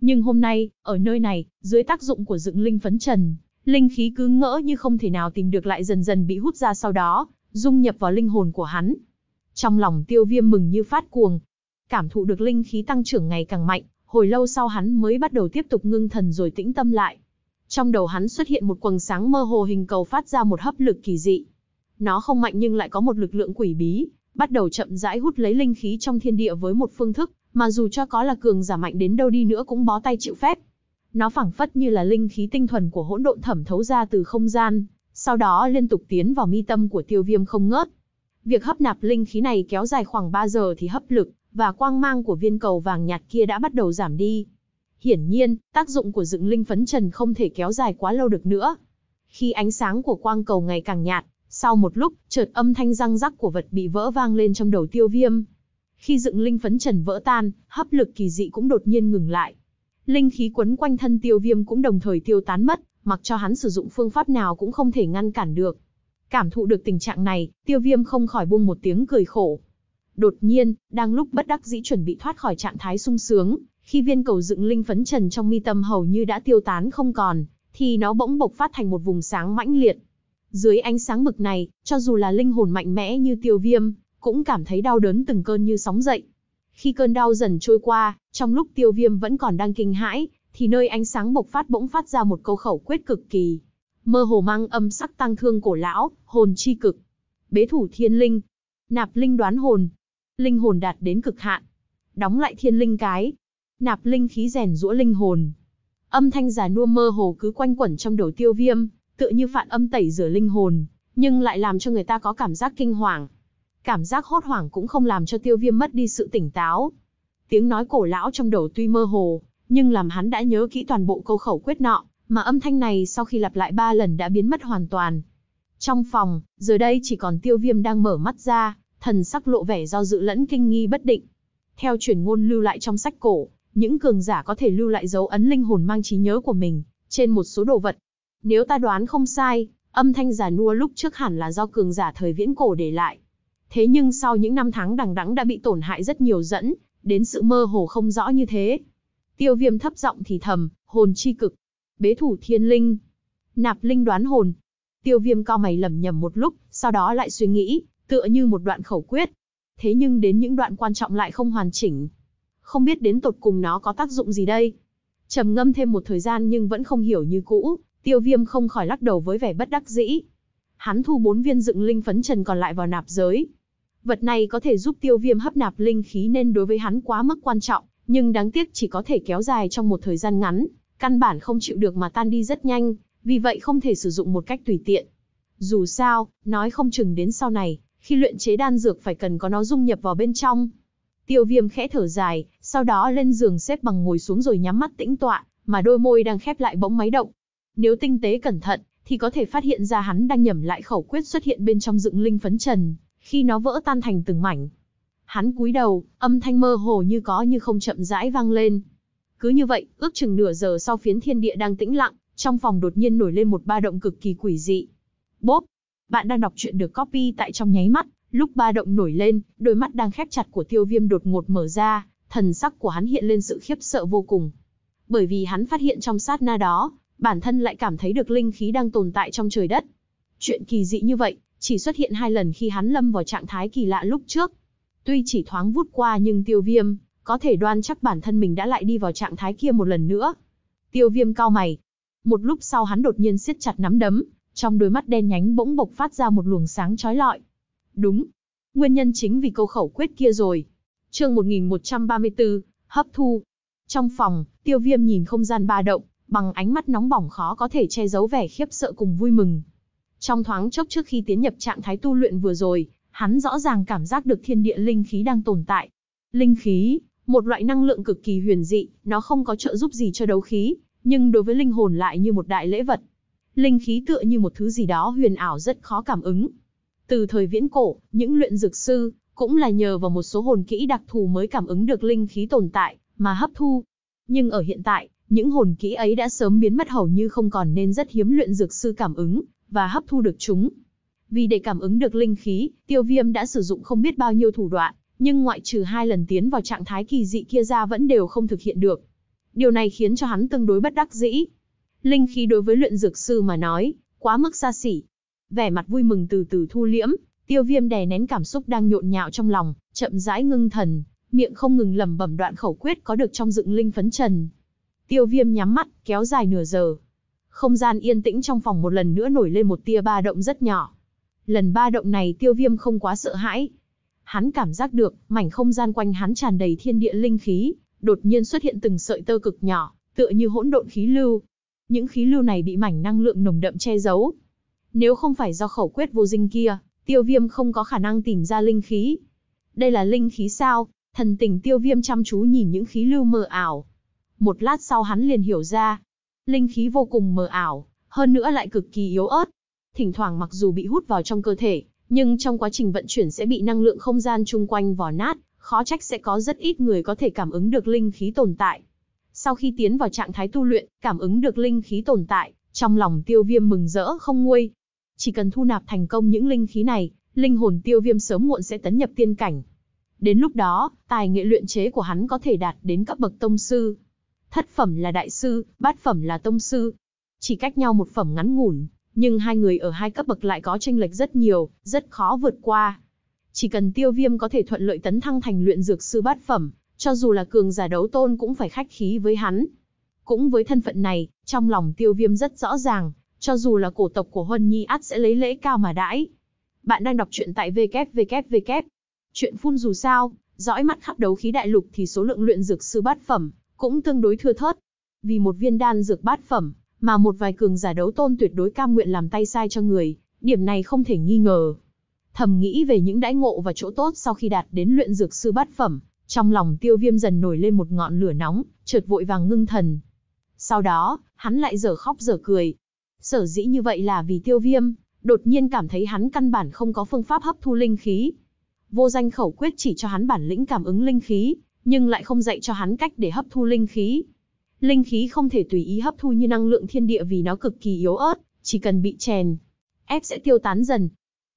Nhưng hôm nay, ở nơi này, dưới tác dụng của dựng linh phấn trần, linh khí cứ ngỡ như không thể nào tìm được lại dần dần bị hút ra sau đó, dung nhập vào linh hồn của hắn. Trong lòng Tiêu Viêm mừng như phát cuồng. Cảm thụ được linh khí tăng trưởng ngày càng mạnh, hồi lâu sau hắn mới bắt đầu tiếp tục ngưng thần rồi tĩnh tâm lại. Trong đầu hắn xuất hiện một quầng sáng mơ hồ hình cầu phát ra một hấp lực kỳ dị. Nó không mạnh nhưng lại có một lực lượng quỷ bí, bắt đầu chậm rãi hút lấy linh khí trong thiên địa với một phương thức mà dù cho có là cường giả mạnh đến đâu đi nữa cũng bó tay chịu phép. Nó phảng phất như là linh khí tinh thuần của hỗn độn thẩm thấu ra từ không gian, sau đó liên tục tiến vào mi tâm của Tiêu Viêm không ngớt. Việc hấp nạp linh khí này kéo dài khoảng ba giờ thì hấp lực và quang mang của viên cầu vàng nhạt kia đã bắt đầu giảm đi. Hiển nhiên, tác dụng của dựng linh phấn trần không thể kéo dài quá lâu được nữa. Khi ánh sáng của quang cầu ngày càng nhạt, sau một lúc, chợt âm thanh răng rắc của vật bị vỡ vang lên trong đầu Tiêu Viêm. Khi dựng linh phấn trần vỡ tan, hấp lực kỳ dị cũng đột nhiên ngừng lại. Linh khí quấn quanh thân Tiêu Viêm cũng đồng thời tiêu tán mất, mặc cho hắn sử dụng phương pháp nào cũng không thể ngăn cản được. Cảm thụ được tình trạng này, Tiêu Viêm không khỏi buông một tiếng cười khổ. Đột nhiên, đang lúc bất đắc dĩ chuẩn bị thoát khỏi trạng thái sung sướng, khi viên cầu dựng linh phấn trần trong mi tâm hầu như đã tiêu tán không còn, thì nó bỗng bộc phát thành một vùng sáng mãnh liệt. Dưới ánh sáng bực này, cho dù là linh hồn mạnh mẽ như Tiêu Viêm, cũng cảm thấy đau đớn từng cơn như sóng dậy. Khi cơn đau dần trôi qua, trong lúc Tiêu Viêm vẫn còn đang kinh hãi, thì nơi ánh sáng bộc phát bỗng phát ra một câu khẩu quyết cực kỳ mơ hồ mang âm sắc tang thương cổ lão, hồn chi cực, bế thủ thiên linh, nạp linh đoán hồn. Linh hồn đạt đến cực hạn, đóng lại thiên linh cái, nạp linh khí rèn giũa linh hồn. Âm thanh già nua mơ hồ cứ quanh quẩn trong đầu Tiêu Viêm, tựa như phản âm tẩy rửa linh hồn, nhưng lại làm cho người ta có cảm giác kinh hoàng. Cảm giác hốt hoảng cũng không làm cho Tiêu Viêm mất đi sự tỉnh táo. Tiếng nói cổ lão trong đầu tuy mơ hồ, nhưng làm hắn đã nhớ kỹ toàn bộ câu khẩu quyết nọ, mà âm thanh này sau khi lặp lại ba lần đã biến mất hoàn toàn. Trong phòng, giờ đây chỉ còn Tiêu Viêm đang mở mắt ra, thần sắc lộ vẻ do dự lẫn kinh nghi bất định. Theo truyền ngôn lưu lại trong sách cổ, những cường giả có thể lưu lại dấu ấn linh hồn mang trí nhớ của mình trên một số đồ vật. Nếu ta đoán không sai, âm thanh già nua lúc trước hẳn là do cường giả thời viễn cổ để lại. Thế nhưng sau những năm tháng đằng đẵng đã bị tổn hại rất nhiều dẫn đến sự mơ hồ không rõ như thế. Tiêu Viêm thấp giọng thì thầm, hồn chi cực, bế thủ thiên linh, nạp linh đoán hồn. Tiêu Viêm cau mày lẩm nhẩm một lúc, sau đó lại suy nghĩ, tựa như một đoạn khẩu quyết. Thế nhưng đến những đoạn quan trọng lại không hoàn chỉnh. Không biết đến tột cùng nó có tác dụng gì đây? Trầm ngâm thêm một thời gian nhưng vẫn không hiểu như cũ, Tiêu Viêm không khỏi lắc đầu với vẻ bất đắc dĩ. hắn thu bốn viên dựng linh phấn trần còn lại vào nạp giới. Vật này có thể giúp Tiêu Viêm hấp nạp linh khí nên đối với hắn quá mức quan trọng, nhưng đáng tiếc chỉ có thể kéo dài trong một thời gian ngắn, căn bản không chịu được mà tan đi rất nhanh, vì vậy không thể sử dụng một cách tùy tiện. Dù sao, nói không chừng đến sau này, khi luyện chế đan dược phải cần có nó dung nhập vào bên trong. Tiêu Viêm khẽ thở dài, sau đó lên giường xếp bằng ngồi xuống rồi nhắm mắt tĩnh tọa, mà đôi môi đang khép lại bỗng máy động. Nếu tinh tế cẩn thận, thì có thể phát hiện ra hắn đang nhẩm lại khẩu quyết xuất hiện bên trong dựng linh phấn trần, khi nó vỡ tan thành từng mảnh. Hắn cúi đầu, âm thanh mơ hồ như có như không chậm rãi vang lên. Cứ như vậy, ước chừng nửa giờ sau phiến thiên địa đang tĩnh lặng, trong phòng đột nhiên nổi lên một ba động cực kỳ quỷ dị. Bốp! Bạn đang đọc truyện được copy tại trong nháy mắt, lúc ba động nổi lên, đôi mắt đang khép chặt của Tiêu Viêm đột ngột mở ra, thần sắc của hắn hiện lên sự khiếp sợ vô cùng. Bởi vì hắn phát hiện trong sát na đó, bản thân lại cảm thấy được linh khí đang tồn tại trong trời đất. Chuyện kỳ dị như vậy, chỉ xuất hiện hai lần khi hắn lâm vào trạng thái kỳ lạ lúc trước. Tuy chỉ thoáng vút qua nhưng Tiêu Viêm có thể đoan chắc bản thân mình đã lại đi vào trạng thái kia một lần nữa. Tiêu Viêm cau mày. Một lúc sau hắn đột nhiên siết chặt nắm đấm, trong đôi mắt đen nhánh bỗng bộc phát ra một luồng sáng chói lọi. Đúng, nguyên nhân chính vì câu khẩu quyết kia rồi. Chương một nghìn một trăm ba mươi tư, hấp thu. Trong phòng, Tiêu Viêm nhìn không gian ba động, bằng ánh mắt nóng bỏng khó có thể che giấu vẻ khiếp sợ cùng vui mừng. Trong thoáng chốc trước khi tiến nhập trạng thái tu luyện vừa rồi, hắn rõ ràng cảm giác được thiên địa linh khí đang tồn tại. Linh khí, một loại năng lượng cực kỳ huyền dị, nó không có trợ giúp gì cho đấu khí, nhưng đối với linh hồn lại như một đại lễ vật. Linh khí tựa như một thứ gì đó huyền ảo rất khó cảm ứng. Từ thời viễn cổ, những luyện dược sư cũng là nhờ vào một số hồn kỹ đặc thù mới cảm ứng được linh khí tồn tại mà hấp thu. Nhưng ở hiện tại, những hồn kỹ ấy đã sớm biến mất hầu như không còn nên rất hiếm luyện dược sư cảm ứng và hấp thu được chúng. Vì để cảm ứng được linh khí, Tiêu Viêm đã sử dụng không biết bao nhiêu thủ đoạn, nhưng ngoại trừ hai lần tiến vào trạng thái kỳ dị kia ra vẫn đều không thực hiện được. Điều này khiến cho hắn tương đối bất đắc dĩ. Linh khí đối với luyện dược sư mà nói, quá mức xa xỉ. Vẻ mặt vui mừng từ từ thu liễm, Tiêu Viêm đè nén cảm xúc đang nhộn nhạo trong lòng, chậm rãi ngưng thần, miệng không ngừng lẩm bẩm đoạn khẩu quyết có được trong dựng linh phấn trần. Tiêu Viêm nhắm mắt, kéo dài nửa giờ. Không gian yên tĩnh trong phòng một lần nữa nổi lên một tia ba động rất nhỏ. Lần ba động này Tiêu Viêm không quá sợ hãi. Hắn cảm giác được, mảnh không gian quanh hắn tràn đầy thiên địa linh khí, đột nhiên xuất hiện từng sợi tơ cực nhỏ, tựa như hỗn độn khí lưu. Những khí lưu này bị mảnh năng lượng nồng đậm che giấu. Nếu không phải do khẩu quyết vô dinh kia, Tiêu Viêm không có khả năng tìm ra linh khí. Đây là linh khí sao? Thần tình Tiêu Viêm chăm chú nhìn những khí lưu mờ ảo. Một lát sau hắn liền hiểu ra, linh khí vô cùng mờ ảo, hơn nữa lại cực kỳ yếu ớt. Thỉnh thoảng mặc dù bị hút vào trong cơ thể, nhưng trong quá trình vận chuyển sẽ bị năng lượng không gian chung quanh vò nát, khó trách sẽ có rất ít người có thể cảm ứng được linh khí tồn tại. Sau khi tiến vào trạng thái tu luyện, cảm ứng được linh khí tồn tại, trong lòng Tiêu Viêm mừng rỡ không nguôi. Chỉ cần thu nạp thành công những linh khí này, linh hồn Tiêu Viêm sớm muộn sẽ tấn nhập tiên cảnh. Đến lúc đó, tài nghệ luyện chế của hắn có thể đạt đến cấp bậc tông sư. Thất phẩm là đại sư, bát phẩm là tông sư. Chỉ cách nhau một phẩm ngắn ngủn, nhưng hai người ở hai cấp bậc lại có chênh lệch rất nhiều, rất khó vượt qua. Chỉ cần Tiêu Viêm có thể thuận lợi tấn thăng thành luyện dược sư bát phẩm, cho dù là cường giả đấu tôn cũng phải khách khí với hắn. Cũng với thân phận này, trong lòng Tiêu Viêm rất rõ ràng, cho dù là cổ tộc của Huân Nhi ắt sẽ lấy lễ cao mà đãi. Bạn đang đọc truyện tại vê vê vê Chuyện phun dù sao, dõi mắt khắp đấu khí đại lục thì số lượng luyện dược sư bát phẩm cũng tương đối thưa thớt. Vì một viên đan dược bát phẩm mà một vài cường giả đấu tôn tuyệt đối cam nguyện làm tay sai cho người, điểm này không thể nghi ngờ. Thầm nghĩ về những đãi ngộ và chỗ tốt sau khi đạt đến luyện dược sư bát phẩm, trong lòng Tiêu Viêm dần nổi lên một ngọn lửa nóng, chợt vội vàng ngưng thần. Sau đó, hắn lại dở khóc dở cười. Sở dĩ như vậy là vì Tiêu Viêm đột nhiên cảm thấy hắn căn bản không có phương pháp hấp thu linh khí. Vô danh khẩu quyết chỉ cho hắn bản lĩnh cảm ứng linh khí, nhưng lại không dạy cho hắn cách để hấp thu linh khí. Linh khí không thể tùy ý hấp thu như năng lượng thiên địa vì nó cực kỳ yếu ớt, chỉ cần bị chèn ép sẽ tiêu tán dần.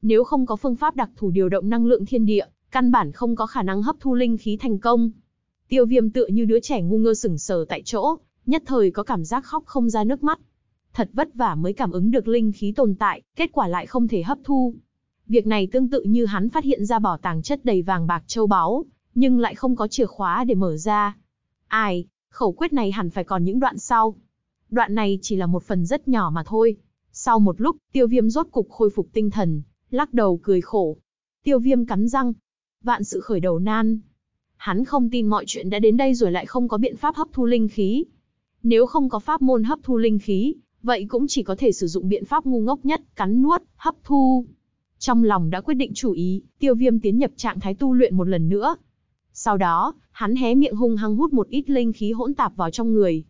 Nếu không có phương pháp đặc thù điều động năng lượng thiên địa, căn bản không có khả năng hấp thu linh khí thành công. Tiêu Viêm tựa như đứa trẻ ngu ngơ sững sờ tại chỗ, nhất thời có cảm giác khóc không ra nước mắt. Thật vất vả mới cảm ứng được linh khí tồn tại, kết quả lại không thể hấp thu. Việc này tương tự như hắn phát hiện ra bảo tàng chất đầy vàng bạc châu báu, nhưng lại không có chìa khóa để mở ra. Ai, khẩu quyết này hẳn phải còn những đoạn sau. Đoạn này chỉ là một phần rất nhỏ mà thôi. Sau một lúc, Tiêu Viêm rốt cục khôi phục tinh thần, lắc đầu cười khổ. Tiêu Viêm cắn răng. Vạn sự khởi đầu nan. Hắn không tin mọi chuyện đã đến đây rồi lại không có biện pháp hấp thu linh khí. Nếu không có pháp môn hấp thu linh khí, vậy cũng chỉ có thể sử dụng biện pháp ngu ngốc nhất, cắn nuốt, hấp thu. Trong lòng đã quyết định chủ ý, Tiêu Viêm tiến nhập trạng thái tu luyện một lần nữa. Sau đó, hắn hé miệng hung hăng hút một ít linh khí hỗn tạp vào trong người.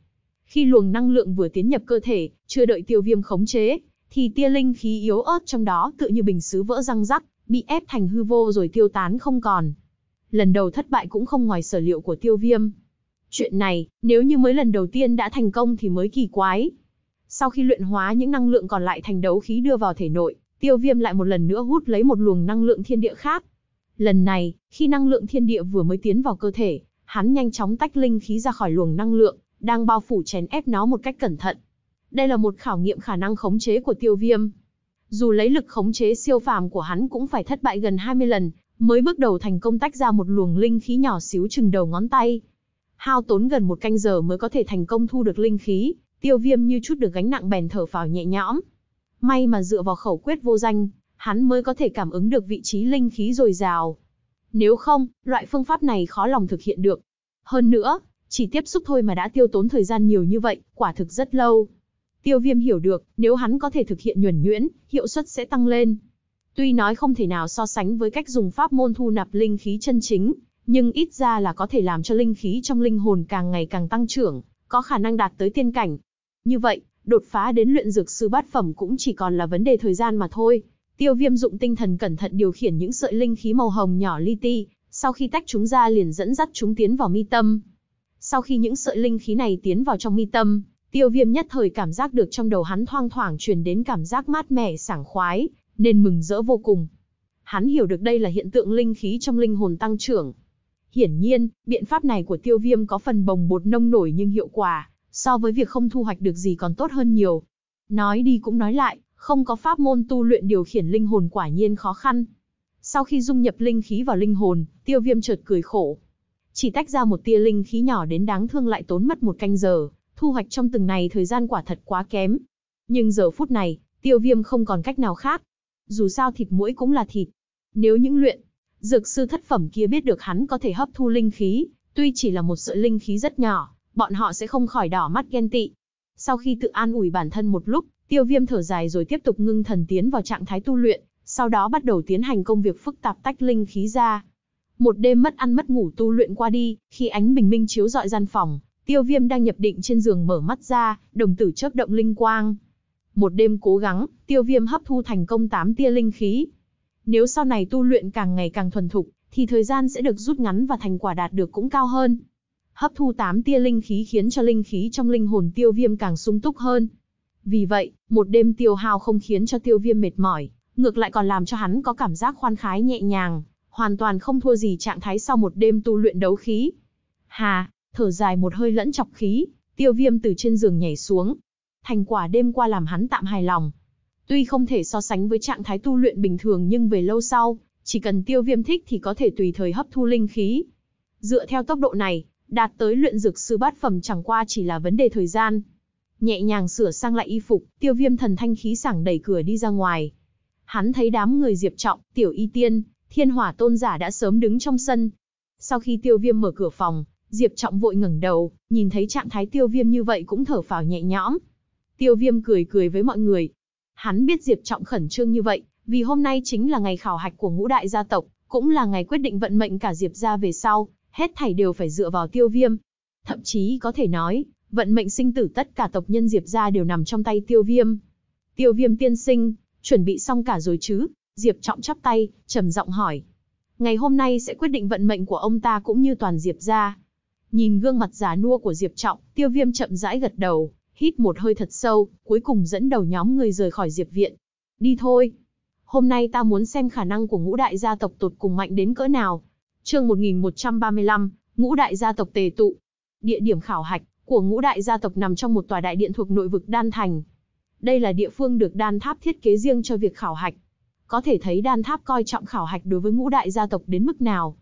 Khi luồng năng lượng vừa tiến nhập cơ thể, chưa đợi Tiêu Viêm khống chế, thì tia linh khí yếu ớt trong đó tựa như bình sứ vỡ răng rắc, bị ép thành hư vô rồi tiêu tán không còn. Lần đầu thất bại cũng không ngoài sở liệu của Tiêu Viêm. Chuyện này, nếu như mới lần đầu tiên đã thành công thì mới kỳ quái. Sau khi luyện hóa những năng lượng còn lại thành đấu khí đưa vào thể nội, Tiêu Viêm lại một lần nữa hút lấy một luồng năng lượng thiên địa khác. Lần này, khi năng lượng thiên địa vừa mới tiến vào cơ thể, hắn nhanh chóng tách linh khí ra khỏi luồng năng lượng, đang bao phủ chèn ép nó một cách cẩn thận. Đây là một khảo nghiệm khả năng khống chế của Tiêu Viêm. Dù lấy lực khống chế siêu phàm của hắn cũng phải thất bại gần hai mươi lần, mới bước đầu thành công tách ra một luồng linh khí nhỏ xíu chừng đầu ngón tay. Hao tốn gần một canh giờ mới có thể thành công thu được linh khí, Tiêu Viêm như chút được gánh nặng bèn thở phào nhẹ nhõm. May mà dựa vào khẩu quyết vô danh, hắn mới có thể cảm ứng được vị trí linh khí dồi dào. Nếu không, loại phương pháp này khó lòng thực hiện được. Hơn nữa, chỉ tiếp xúc thôi mà đã tiêu tốn thời gian nhiều như vậy, quả thực rất lâu. Tiêu Viêm hiểu được, nếu hắn có thể thực hiện nhuần nhuyễn, hiệu suất sẽ tăng lên. Tuy nói không thể nào so sánh với cách dùng pháp môn thu nạp linh khí chân chính, nhưng ít ra là có thể làm cho linh khí trong linh hồn càng ngày càng tăng trưởng, có khả năng đạt tới tiên cảnh. Như vậy, đột phá đến luyện dược sư bát phẩm cũng chỉ còn là vấn đề thời gian mà thôi. Tiêu Viêm dụng tinh thần cẩn thận điều khiển những sợi linh khí màu hồng nhỏ li ti, sau khi tách chúng ra liền dẫn dắt chúng tiến vào mi tâm. Sau khi những sợi linh khí này tiến vào trong mi tâm, Tiêu Viêm nhất thời cảm giác được trong đầu hắn thoang thoảng truyền đến cảm giác mát mẻ sảng khoái, nên mừng rỡ vô cùng. Hắn hiểu được đây là hiện tượng linh khí trong linh hồn tăng trưởng. Hiển nhiên, biện pháp này của Tiêu Viêm có phần bồng bột nông nổi nhưng hiệu quả, so với việc không thu hoạch được gì còn tốt hơn nhiều. Nói đi cũng nói lại, không có pháp môn tu luyện điều khiển linh hồn quả nhiên khó khăn. Sau khi dung nhập linh khí vào linh hồn, Tiêu Viêm chợt cười khổ. Chỉ tách ra một tia linh khí nhỏ đến đáng thương lại tốn mất một canh giờ, thu hoạch trong từng này thời gian quả thật quá kém. Nhưng giờ phút này, Tiêu Viêm không còn cách nào khác. Dù sao thịt muỗi cũng là thịt. Nếu những luyện dược sư thất phẩm kia biết được hắn có thể hấp thu linh khí, tuy chỉ là một sợi linh khí rất nhỏ, bọn họ sẽ không khỏi đỏ mắt ghen tị. Sau khi tự an ủi bản thân một lúc, Tiêu Viêm thở dài rồi tiếp tục ngưng thần tiến vào trạng thái tu luyện, sau đó bắt đầu tiến hành công việc phức tạp tách linh khí ra. Một đêm mất ăn mất ngủ tu luyện qua đi, khi ánh bình minh chiếu rọi gian phòng, Tiêu Viêm đang nhập định trên giường mở mắt ra, đồng tử chớp động linh quang. Một đêm cố gắng, Tiêu Viêm hấp thu thành công tám tia linh khí. Nếu sau này tu luyện càng ngày càng thuần thục, thì thời gian sẽ được rút ngắn và thành quả đạt được cũng cao hơn. Hấp thu tám tia linh khí khiến cho linh khí trong linh hồn Tiêu Viêm càng sung túc hơn. Vì vậy, một đêm tiêu hao không khiến cho Tiêu Viêm mệt mỏi, ngược lại còn làm cho hắn có cảm giác khoan khoái nhẹ nhàng, hoàn toàn không thua gì trạng thái sau một đêm tu luyện đấu khí. Hà, thở dài một hơi lẫn chọc khí, Tiêu Viêm từ trên giường nhảy xuống. Thành quả đêm qua làm hắn tạm hài lòng. Tuy không thể so sánh với trạng thái tu luyện bình thường nhưng về lâu sau, chỉ cần Tiêu Viêm thích thì có thể tùy thời hấp thu linh khí. Dựa theo tốc độ này, đạt tới luyện dược sư bát phẩm chẳng qua chỉ là vấn đề thời gian. Nhẹ nhàng sửa sang lại y phục, Tiêu Viêm thần thanh khí sảng đẩy cửa đi ra ngoài. Hắn thấy đám người Diệp Trọng, Tiểu Y Tiên, Thiên Hỏa Tôn Giả đã sớm đứng trong sân. Sau khi Tiêu Viêm mở cửa phòng, Diệp Trọng vội ngẩng đầu, nhìn thấy trạng thái Tiêu Viêm như vậy cũng thở phào nhẹ nhõm. Tiêu Viêm cười cười với mọi người. Hắn biết Diệp Trọng khẩn trương như vậy, vì hôm nay chính là ngày khảo hạch của ngũ đại gia tộc, cũng là ngày quyết định vận mệnh cả Diệp gia về sau, hết thảy đều phải dựa vào Tiêu Viêm. Thậm chí có thể nói, vận mệnh sinh tử tất cả tộc nhân Diệp gia đều nằm trong tay Tiêu Viêm. Tiêu Viêm tiên sinh, chuẩn bị xong cả rồi chứ? Diệp Trọng chắp tay, trầm giọng hỏi. Ngày hôm nay sẽ quyết định vận mệnh của ông ta cũng như toàn Diệp gia. Nhìn gương mặt già nua của Diệp Trọng, Tiêu Viêm chậm rãi gật đầu, hít một hơi thật sâu, cuối cùng dẫn đầu nhóm người rời khỏi Diệp viện. Đi thôi. Hôm nay ta muốn xem khả năng của ngũ đại gia tộc tột cùng mạnh đến cỡ nào. Chương một nghìn một trăm ba mươi lăm, ngũ đại gia tộc tề tụ. Địa điểm khảo hạch của ngũ đại gia tộc nằm trong một tòa đại điện thuộc nội vực Đan Thành. Đây là địa phương được Đan Tháp thiết kế riêng cho việc khảo hạch. Có thể thấy Đan Tháp coi trọng khảo hạch đối với ngũ đại gia tộc đến mức nào.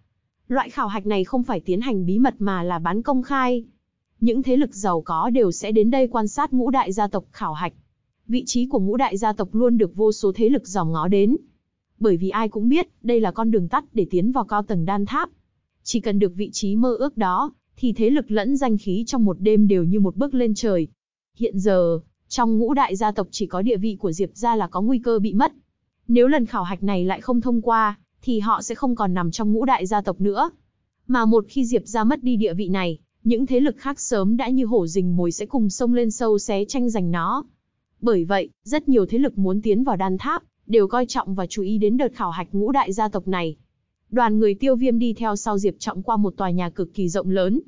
Loại khảo hạch này không phải tiến hành bí mật mà là bán công khai. Những thế lực giàu có đều sẽ đến đây quan sát ngũ đại gia tộc khảo hạch. vị trí của ngũ đại gia tộc luôn được vô số thế lực dòm ngó đến. Bởi vì ai cũng biết, đây là con đường tắt để tiến vào cao tầng đan tháp. Chỉ cần được vị trí mơ ước đó, thì thế lực lẫn danh khí trong một đêm đều như một bước lên trời. Hiện giờ, trong ngũ đại gia tộc chỉ có địa vị của Diệp gia là có nguy cơ bị mất. Nếu lần khảo hạch này lại không thông qua, thì họ sẽ không còn nằm trong ngũ đại gia tộc nữa. Mà một khi Diệp gia mất đi địa vị này, những thế lực khác sớm đã như hổ rình mồi sẽ cùng xông lên sâu xé tranh giành nó. Bởi vậy, rất nhiều thế lực muốn tiến vào đan tháp, đều coi trọng và chú ý đến đợt khảo hạch ngũ đại gia tộc này. Đoàn người Tiêu Viêm đi theo sau Diệp Trọng qua một tòa nhà cực kỳ rộng lớn.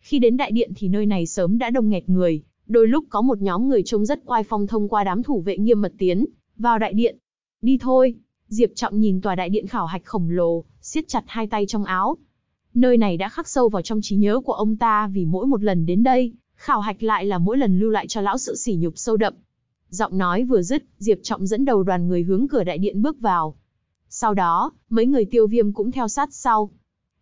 Khi đến đại điện thì nơi này sớm đã đông nghẹt người, đôi lúc có một nhóm người trông rất oai phong thông qua đám thủ vệ nghiêm mật tiến vào đại điện. Đi thôi, Diệp Trọng nhìn tòa đại điện khảo hạch khổng lồ, siết chặt hai tay trong áo. Nơi này đã khắc sâu vào trong trí nhớ của ông ta vì mỗi một lần đến đây, khảo hạch lại là mỗi lần lưu lại cho lão sự sỉ nhục sâu đậm. Giọng nói vừa dứt, Diệp Trọng dẫn đầu đoàn người hướng cửa đại điện bước vào. Sau đó, mấy người Tiêu Viêm cũng theo sát sau.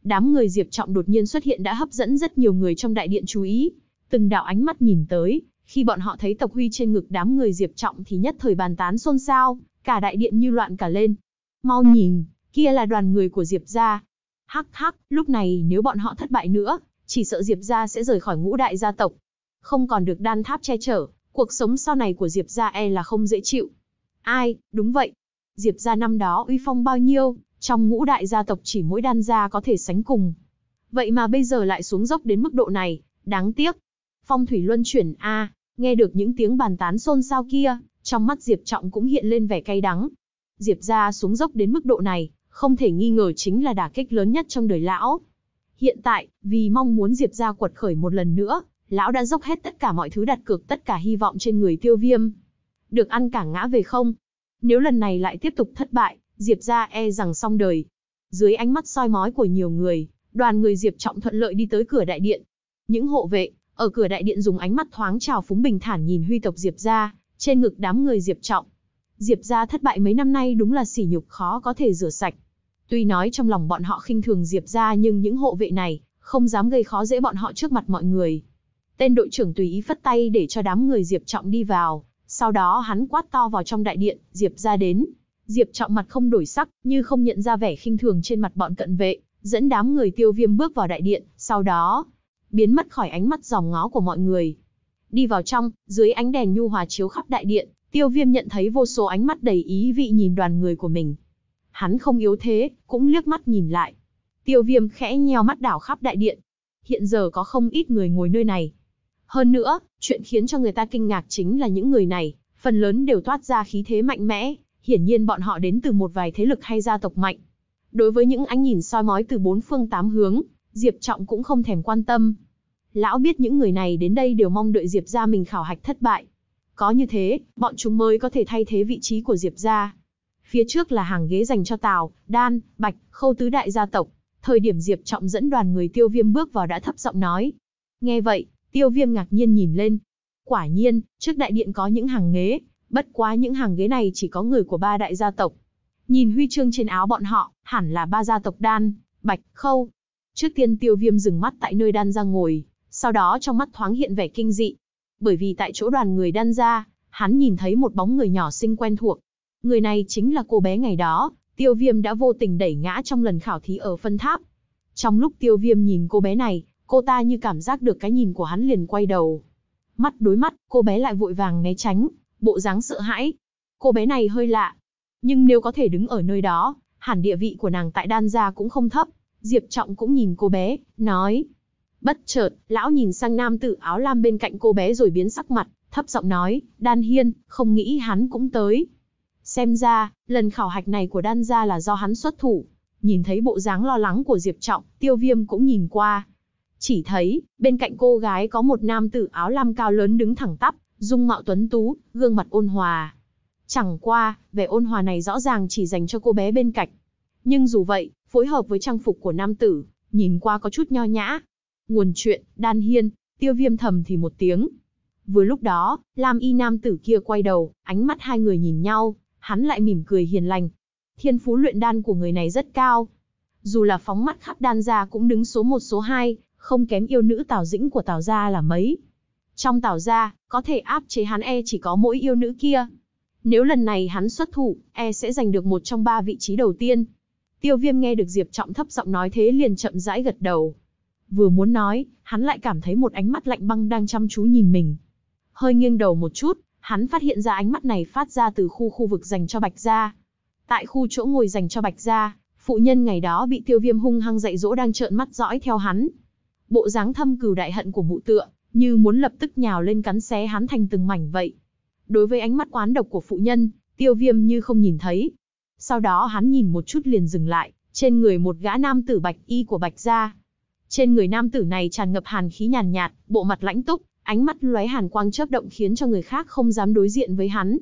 Đám người Diệp Trọng đột nhiên xuất hiện đã hấp dẫn rất nhiều người trong đại điện chú ý. Từng đạo ánh mắt nhìn tới, khi bọn họ thấy tộc huy trên ngực đám người Diệp Trọng thì nhất thời bàn tán xôn xao, cả đại điện như loạn cả lên. Mau nhìn, kia là đoàn người của Diệp gia. Hắc hắc, lúc này nếu bọn họ thất bại nữa, chỉ sợ Diệp gia sẽ rời khỏi ngũ đại gia tộc. Không còn được đan tháp che chở, cuộc sống sau này của Diệp gia e là không dễ chịu. Ai, đúng vậy. Diệp gia năm đó uy phong bao nhiêu, trong ngũ đại gia tộc chỉ mỗi Đan gia có thể sánh cùng. Vậy mà bây giờ lại xuống dốc đến mức độ này, đáng tiếc. Phong thủy luân chuyển a, à, nghe được những tiếng bàn tán xôn xao kia, trong mắt Diệp Trọng cũng hiện lên vẻ cay đắng. Diệp gia xuống dốc đến mức độ này, không thể nghi ngờ chính là đả kích lớn nhất trong đời lão. Hiện tại, vì mong muốn Diệp gia quật khởi một lần nữa, lão đã dốc hết tất cả mọi thứ, đặt cược tất cả hy vọng trên người Tiêu Viêm. Được ăn cả ngã về không? Nếu lần này lại tiếp tục thất bại, Diệp gia e rằng xong đời. Dưới ánh mắt soi mói của nhiều người, đoàn người Diệp Trọng thuận lợi đi tới cửa đại điện. Những hộ vệ ở cửa đại điện dùng ánh mắt thoáng trào phúng bình thản nhìn huy tộc Diệp gia trên ngực đám người Diệp Trọng. Diệp gia thất bại mấy năm nay đúng là sỉ nhục khó có thể rửa sạch. Tuy nói trong lòng bọn họ khinh thường Diệp gia, nhưng những hộ vệ này không dám gây khó dễ bọn họ trước mặt mọi người. Tên đội trưởng tùy ý phất tay để cho đám người Diệp Trọng đi vào, sau đó hắn quát to vào trong đại điện, Diệp gia đến. Diệp Trọng mặt không đổi sắc, như không nhận ra vẻ khinh thường trên mặt bọn cận vệ, dẫn đám người Tiêu Viêm bước vào đại điện, sau đó biến mất khỏi ánh mắt dòm ngó của mọi người. Đi vào trong, dưới ánh đèn nhu hòa chiếu khắp đại điện, Tiêu Viêm nhận thấy vô số ánh mắt đầy ý vị nhìn đoàn người của mình. Hắn không yếu thế, cũng liếc mắt nhìn lại. Tiêu Viêm khẽ nheo mắt đảo khắp đại điện. Hiện giờ có không ít người ngồi nơi này. Hơn nữa, chuyện khiến cho người ta kinh ngạc chính là những người này, phần lớn đều toát ra khí thế mạnh mẽ, hiển nhiên bọn họ đến từ một vài thế lực hay gia tộc mạnh. Đối với những ánh nhìn soi mói từ bốn phương tám hướng, Diệp Trọng cũng không thèm quan tâm. Lão biết những người này đến đây đều mong đợi Diệp gia mình khảo hạch thất bại. Có như thế, bọn chúng mới có thể thay thế vị trí của Diệp gia. Phía trước là hàng ghế dành cho Tào, Đan, Bạch, Khâu tứ đại gia tộc. Thời điểm Diệp Trọng dẫn đoàn người Tiêu Viêm bước vào đã thấp giọng nói. Nghe vậy, Tiêu Viêm ngạc nhiên nhìn lên. Quả nhiên, trước đại điện có những hàng ghế, bất quá những hàng ghế này chỉ có người của ba đại gia tộc. Nhìn huy chương trên áo bọn họ, hẳn là ba gia tộc Đan, Bạch, Khâu. Trước tiên Tiêu Viêm dừng mắt tại nơi Đan gia ngồi, sau đó trong mắt thoáng hiện vẻ kinh dị, bởi vì tại chỗ đoàn người Đan gia, hắn nhìn thấy một bóng người nhỏ xinh quen thuộc. Người này chính là cô bé ngày đó Tiêu Viêm đã vô tình đẩy ngã trong lần khảo thí ở phân tháp. Trong lúc Tiêu Viêm nhìn cô bé này, cô ta như cảm giác được cái nhìn của hắn liền quay đầu. Mắt đối mắt, cô bé lại vội vàng né tránh, bộ dáng sợ hãi. Cô bé này hơi lạ, nhưng nếu có thể đứng ở nơi đó, hẳn địa vị của nàng tại Đan gia cũng không thấp. Diệp Trọng cũng nhìn cô bé, nói. Bất chợt, lão nhìn sang nam tử áo lam bên cạnh cô bé rồi biến sắc mặt, thấp giọng nói, Đan Hiên, không nghĩ hắn cũng tới. Xem ra, lần khảo hạch này của Đan gia là do hắn xuất thủ. Nhìn thấy bộ dáng lo lắng của Diệp Trọng, Tiêu Viêm cũng nhìn qua. Chỉ thấy, bên cạnh cô gái có một nam tử áo lam cao lớn đứng thẳng tắp, dung mạo tuấn tú, gương mặt ôn hòa. Chẳng qua, vẻ ôn hòa này rõ ràng chỉ dành cho cô bé bên cạnh. Nhưng dù vậy, phối hợp với trang phục của nam tử, nhìn qua có chút nho nhã. Nguồn chuyện, Đan Hiên, Tiêu Viêm thầm thì một tiếng. Vừa lúc đó, lam y nam tử kia quay đầu, ánh mắt hai người nhìn nhau, hắn lại mỉm cười hiền lành. Thiên phú luyện đan của người này rất cao. Dù là phóng mắt khắp Đan gia cũng đứng số một số hai, không kém yêu nữ Tào Dĩnh của Tào gia là mấy. Trong Tào gia, có thể áp chế hắn e chỉ có mỗi yêu nữ kia. Nếu lần này hắn xuất thủ, e sẽ giành được một trong ba vị trí đầu tiên. Tiêu Viêm nghe được Diệp Trọng thấp giọng nói thế liền chậm rãi gật đầu. Vừa muốn nói, hắn lại cảm thấy một ánh mắt lạnh băng đang chăm chú nhìn mình. Hơi nghiêng đầu một chút, hắn phát hiện ra ánh mắt này phát ra từ khu khu vực dành cho Bạch gia. Tại khu chỗ ngồi dành cho Bạch gia, phụ nhân ngày đó bị Tiêu Viêm hung hăng dạy dỗ đang trợn mắt dõi theo hắn. Bộ dáng thâm cừu đại hận của mụ tựa, như muốn lập tức nhào lên cắn xé hắn thành từng mảnh vậy. Đối với ánh mắt oán độc của phụ nhân, Tiêu Viêm như không nhìn thấy. Sau đó hắn nhìn một chút liền dừng lại, trên người một gã nam tử bạch y của Bạch gia. Trên người nam tử này tràn ngập hàn khí nhàn nhạt, bộ mặt lãnh túc, ánh mắt lóe hàn quang chớp động khiến cho người khác không dám đối diện với hắn.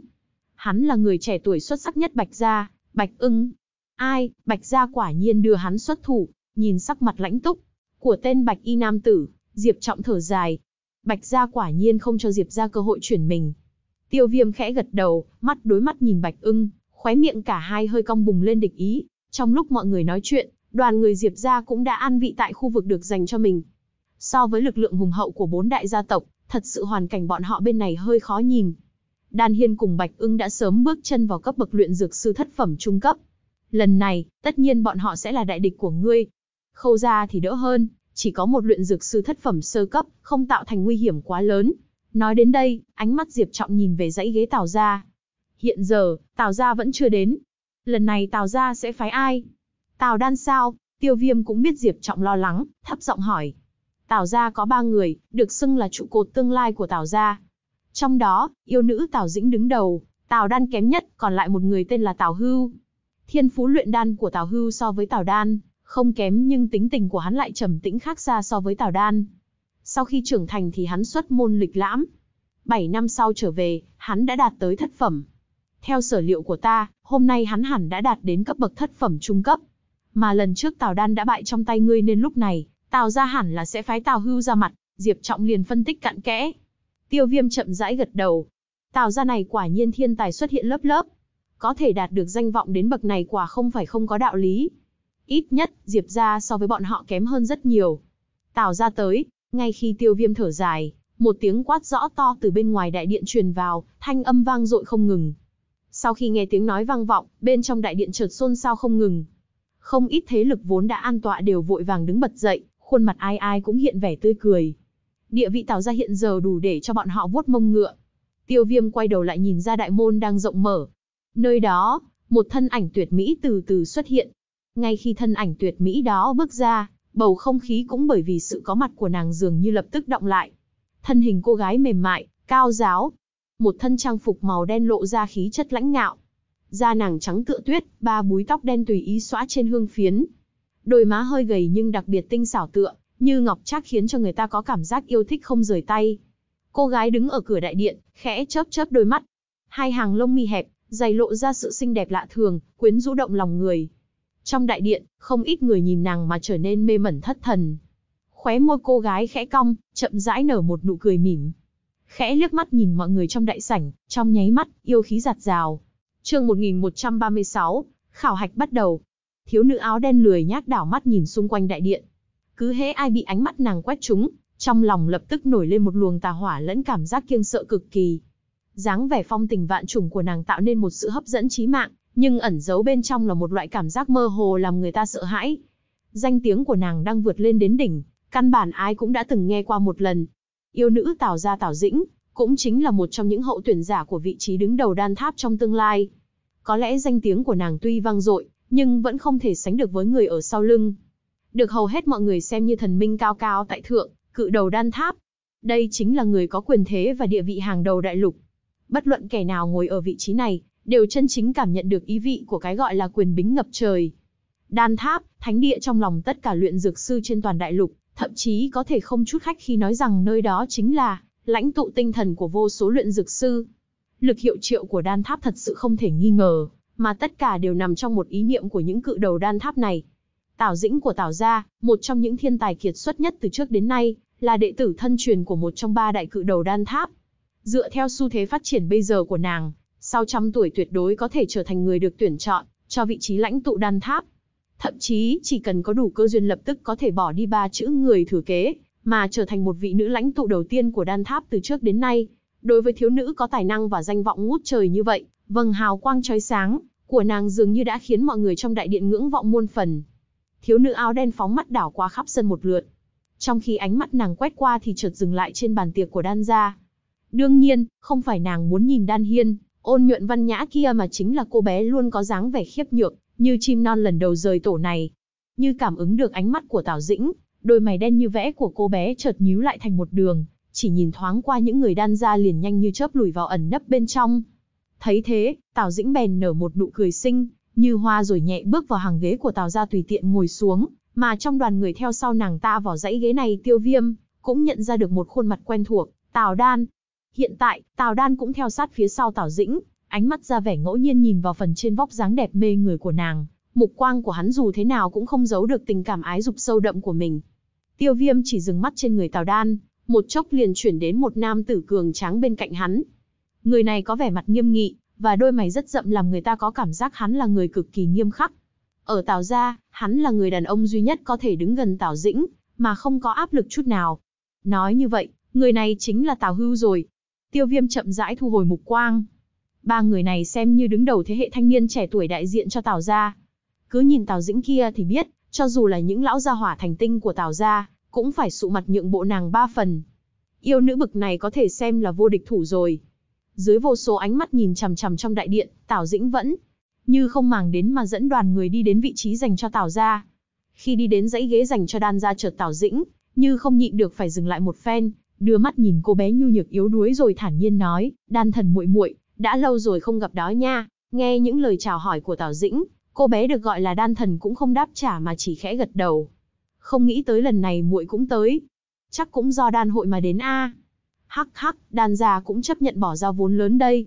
Hắn là người trẻ tuổi xuất sắc nhất Bạch gia, Bạch Ưng. Ai, Bạch gia quả nhiên đưa hắn xuất thủ, nhìn sắc mặt lãnh túc của tên bạch y nam tử, Diệp Trọng thở dài. Bạch gia quả nhiên không cho Diệp gia cơ hội chuyển mình. Tiêu Viêm khẽ gật đầu, mắt đối mắt nhìn Bạch Ưng, khóe miệng cả hai hơi cong bùng lên địch ý. Trong lúc mọi người nói chuyện, đoàn người Diệp gia cũng đã an vị tại khu vực được dành cho mình. So với lực lượng hùng hậu của bốn đại gia tộc, thật sự hoàn cảnh bọn họ bên này hơi khó nhìn. Đan Hiên cùng Bạch Ưng đã sớm bước chân vào cấp bậc luyện dược sư thất phẩm trung cấp. Lần này, tất nhiên bọn họ sẽ là đại địch của ngươi. Khâu gia thì đỡ hơn, chỉ có một luyện dược sư thất phẩm sơ cấp, không tạo thành nguy hiểm quá lớn. Nói đến đây, ánh mắt Diệp Trọng nhìn về dãy ghế Tào gia. Hiện giờ, Tào gia vẫn chưa đến. Lần này Tào gia sẽ phái ai? Tào Đan sao? Tiêu Viêm cũng biết Diệp Trọng lo lắng, thấp giọng hỏi. Tào gia có ba người, được xưng là trụ cột tương lai của Tào gia. Trong đó, yêu nữ Tào Dĩnh đứng đầu, Tào Đan kém nhất, còn lại một người tên là Tào Hưu. Thiên phú luyện đan của Tào Hưu so với Tào Đan không kém, nhưng tính tình của hắn lại trầm tĩnh khác xa so với Tào Đan. Sau khi trưởng thành thì hắn xuất môn lịch lãm. Bảy năm sau trở về, hắn đã đạt tới thất phẩm. Theo sở liệu của ta, hôm nay hắn hẳn đã đạt đến cấp bậc thất phẩm trung cấp. Mà lần trước Tào Đan đã bại trong tay ngươi nên lúc này, Tào gia hẳn là sẽ phái Tào Hưu ra mặt. Diệp Trọng liền phân tích cặn kẽ. Tiêu Viêm chậm rãi gật đầu. Tào gia này quả nhiên thiên tài xuất hiện lớp lớp. Có thể đạt được danh vọng đến bậc này quả không phải không có đạo lý. Ít nhất, Diệp gia so với bọn họ kém hơn rất nhiều. Tào gia tới, ngay khi Tiêu Viêm thở dài, một tiếng quát rõ to từ bên ngoài đại điện truyền vào, thanh âm vang dội không ngừng. Sau khi nghe tiếng nói vang vọng, bên trong đại điện chợt xôn xao không ngừng. Không ít thế lực vốn đã an tọa đều vội vàng đứng bật dậy, khuôn mặt ai ai cũng hiện vẻ tươi cười. Địa vị Tào gia hiện giờ đủ để cho bọn họ vuốt mông ngựa. Tiêu Viêm quay đầu lại nhìn ra đại môn đang rộng mở. Nơi đó, một thân ảnh tuyệt mỹ từ từ xuất hiện. Ngay khi thân ảnh tuyệt mỹ đó bước ra, bầu không khí cũng bởi vì sự có mặt của nàng dường như lập tức động lại. Thân hình cô gái mềm mại, cao ráo, một thân trang phục màu đen lộ ra khí chất lãnh ngạo. Da nàng trắng tựa tuyết, ba búi tóc đen tùy ý xõa trên hương phiến. Đôi má hơi gầy nhưng đặc biệt tinh xảo tựa như ngọc trác khiến cho người ta có cảm giác yêu thích không rời tay. Cô gái đứng ở cửa đại điện, khẽ chớp chớp đôi mắt, hai hàng lông mi hẹp, dày lộ ra sự xinh đẹp lạ thường, quyến rũ động lòng người. Trong đại điện, không ít người nhìn nàng mà trở nên mê mẩn thất thần. Khóe môi cô gái khẽ cong, chậm rãi nở một nụ cười mỉm. Khẽ liếc mắt nhìn mọi người trong đại sảnh, trong nháy mắt, yêu khí dạt dào. Chương một nghìn một trăm ba mươi sáu, khảo hạch bắt đầu. Thiếu nữ áo đen lười nhác đảo mắt nhìn xung quanh đại điện. Cứ hễ ai bị ánh mắt nàng quét trúng, trong lòng lập tức nổi lên một luồng tà hỏa lẫn cảm giác kiêng sợ cực kỳ. Dáng vẻ phong tình vạn trùng của nàng tạo nên một sự hấp dẫn chí mạng, nhưng ẩn giấu bên trong là một loại cảm giác mơ hồ làm người ta sợ hãi. Danh tiếng của nàng đang vượt lên đến đỉnh, căn bản ai cũng đã từng nghe qua một lần. Yêu nữ Tào gia Tào Dĩnh, cũng chính là một trong những hậu tuyển giả của vị trí đứng đầu Đan Tháp trong tương lai. Có lẽ danh tiếng của nàng tuy vang dội, nhưng vẫn không thể sánh được với người ở sau lưng. Được hầu hết mọi người xem như thần minh cao cao tại thượng, cự đầu Đan Tháp. Đây chính là người có quyền thế và địa vị hàng đầu đại lục. Bất luận kẻ nào ngồi ở vị trí này, đều chân chính cảm nhận được ý vị của cái gọi là quyền bính ngập trời. Đan Tháp, thánh địa trong lòng tất cả luyện dược sư trên toàn đại lục, thậm chí có thể không chút khách khi nói rằng nơi đó chính là lãnh tụ tinh thần của vô số luyện dược sư. Lực hiệu triệu của Đan Tháp thật sự không thể nghi ngờ, mà tất cả đều nằm trong một ý niệm của những cự đầu Đan Tháp này. Tào Dĩnh của Tào gia, một trong những thiên tài kiệt xuất nhất từ trước đến nay, là đệ tử thân truyền của một trong ba đại cự đầu Đan Tháp. Dựa theo xu thế phát triển bây giờ của nàng, sau trăm tuổi tuyệt đối có thể trở thành người được tuyển chọn cho vị trí lãnh tụ Đan Tháp. Thậm chí chỉ cần có đủ cơ duyên lập tức có thể bỏ đi ba chữ người thừa kế, mà trở thành một vị nữ lãnh tụ đầu tiên của Đan Tháp từ trước đến nay. Đối với thiếu nữ có tài năng và danh vọng ngút trời như vậy, vầng hào quang chói sáng của nàng dường như đã khiến mọi người trong đại điện ngưỡng vọng muôn phần. Thiếu nữ áo đen phóng mắt đảo qua khắp sân một lượt, trong khi ánh mắt nàng quét qua thì chợt dừng lại trên bàn tiệc của Đan gia. Đương nhiên, không phải nàng muốn nhìn Đan Hiên, ôn nhuận văn nhã kia, mà chính là cô bé luôn có dáng vẻ khiếp nhược, như chim non lần đầu rời tổ này. Như cảm ứng được ánh mắt của Tào Dĩnh, đôi mày đen như vẽ của cô bé chợt nhíu lại thành một đường, chỉ nhìn thoáng qua những người Đan gia liền nhanh như chớp lùi vào ẩn nấp bên trong. Thấy thế, Tào Dĩnh bèn nở một nụ cười xinh như hoa rồi nhẹ bước vào hàng ghế của Tào gia tùy tiện ngồi xuống, mà trong đoàn người theo sau nàng ta vào dãy ghế này, Tiêu Viêm cũng nhận ra được một khuôn mặt quen thuộc, Tào Đan. Hiện tại, Tào Đan cũng theo sát phía sau Tào Dĩnh, ánh mắt ra vẻ ngẫu nhiên nhìn vào phần trên vóc dáng đẹp mê người của nàng, mục quang của hắn dù thế nào cũng không giấu được tình cảm ái dục sâu đậm của mình. Tiêu Viêm chỉ dừng mắt trên người Tào Đan, một chốc liền chuyển đến một nam tử cường tráng bên cạnh hắn. Người này có vẻ mặt nghiêm nghị, và đôi mày rất rậm làm người ta có cảm giác hắn là người cực kỳ nghiêm khắc. Ở Tào gia, hắn là người đàn ông duy nhất có thể đứng gần Tào Dĩnh, mà không có áp lực chút nào. Nói như vậy, người này chính là Tào Hưu rồi. Tiêu Viêm chậm rãi thu hồi mục quang. Ba người này xem như đứng đầu thế hệ thanh niên trẻ tuổi đại diện cho Tào gia. Cứ nhìn Tào Dĩnh kia thì biết, cho dù là những lão gia hỏa thành tinh của Tào gia, cũng phải sụ mặt nhượng bộ nàng ba phần. Yêu nữ bực này có thể xem là vô địch thủ rồi. Dưới vô số ánh mắt nhìn chằm chằm trong đại điện, Tào Dĩnh vẫn như không màng đến mà dẫn đoàn người đi đến vị trí dành cho Tào gia. Khi đi đến dãy ghế dành cho Đan gia, chợt Tào Dĩnh như không nhịn được phải dừng lại một phen, đưa mắt nhìn cô bé nhu nhược yếu đuối rồi thản nhiên nói: "Đan Thần muội muội, đã lâu rồi không gặp đó nha." Nghe những lời chào hỏi của Tào Dĩnh, cô bé được gọi là Đan Thần cũng không đáp trả mà chỉ khẽ gật đầu. "Không nghĩ tới lần này muội cũng tới, chắc cũng do Đan hội mà đến a." À. Hắc hắc, Đan gia cũng chấp nhận bỏ ra vốn lớn đây.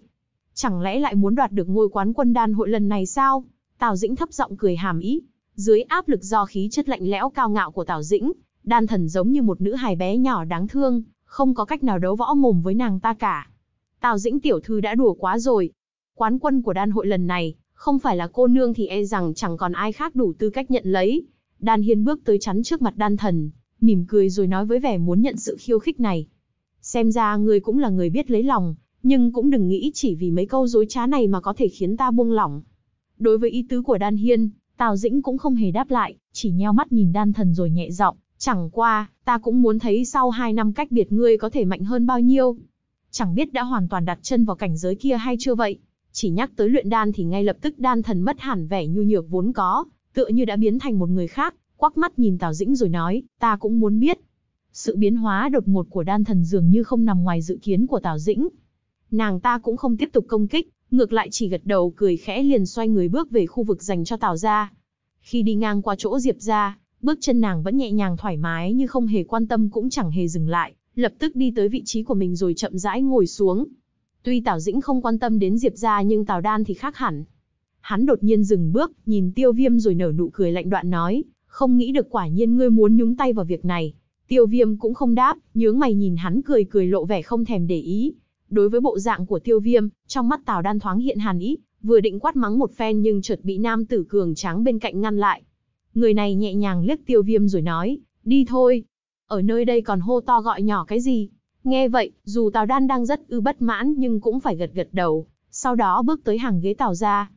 Chẳng lẽ lại muốn đoạt được ngôi quán quân Đan hội lần này sao? Tào Dĩnh thấp giọng cười hàm ý. Dưới áp lực do khí chất lạnh lẽo cao ngạo của Tào Dĩnh, Đan Thần giống như một nữ hài bé nhỏ đáng thương, không có cách nào đấu võ mồm với nàng ta cả. Tào Dĩnh tiểu thư đã đùa quá rồi. Quán quân của Đan hội lần này, không phải là cô nương thì e rằng chẳng còn ai khác đủ tư cách nhận lấy. Đan Hiên bước tới chắn trước mặt Đan Thần, mỉm cười rồi nói với vẻ muốn nhận sự khiêu khích này: "Xem ra ngươi cũng là người biết lấy lòng, nhưng cũng đừng nghĩ chỉ vì mấy câu dối trá này mà có thể khiến ta buông lỏng." Đối với ý tứ của Đan Hiên, Tào Dĩnh cũng không hề đáp lại, chỉ nheo mắt nhìn Đan Thần rồi nhẹ giọng: "Chẳng qua, ta cũng muốn thấy sau hai năm cách biệt ngươi có thể mạnh hơn bao nhiêu. Chẳng biết đã hoàn toàn đặt chân vào cảnh giới kia hay chưa vậy?" Chỉ nhắc tới luyện đan thì ngay lập tức Đan Thần mất hẳn vẻ nhu nhược vốn có, tựa như đã biến thành một người khác, quắc mắt nhìn Tào Dĩnh rồi nói: "Ta cũng muốn biết." Sự biến hóa đột ngột của Đan Thần dường như không nằm ngoài dự kiến của Tào Dĩnh. Nàng ta cũng không tiếp tục công kích, ngược lại chỉ gật đầu cười khẽ liền xoay người bước về khu vực dành cho Tào gia. Khi đi ngang qua chỗ Diệp gia, bước chân nàng vẫn nhẹ nhàng thoải mái như không hề quan tâm cũng chẳng hề dừng lại, lập tức đi tới vị trí của mình rồi chậm rãi ngồi xuống. Tuy Tào Dĩnh không quan tâm đến Diệp gia nhưng Tào Đan thì khác hẳn. Hắn đột nhiên dừng bước, nhìn Tiêu Viêm rồi nở nụ cười lạnh đoạn nói: "Không nghĩ được quả nhiên ngươi muốn nhúng tay vào việc này." Tiêu Viêm cũng không đáp, nhướng mày nhìn hắn cười cười lộ vẻ không thèm để ý. Đối với bộ dạng của Tiêu Viêm, trong mắt Tào Đan thoáng hiện hàn ý, vừa định quát mắng một phen nhưng chợt bị nam tử cường tráng bên cạnh ngăn lại. Người này nhẹ nhàng liếc Tiêu Viêm rồi nói: "Đi thôi, ở nơi đây còn hô to gọi nhỏ cái gì?" Nghe vậy, dù Tào Đan đang rất ư bất mãn nhưng cũng phải gật gật đầu, sau đó bước tới hàng ghế Tào gia.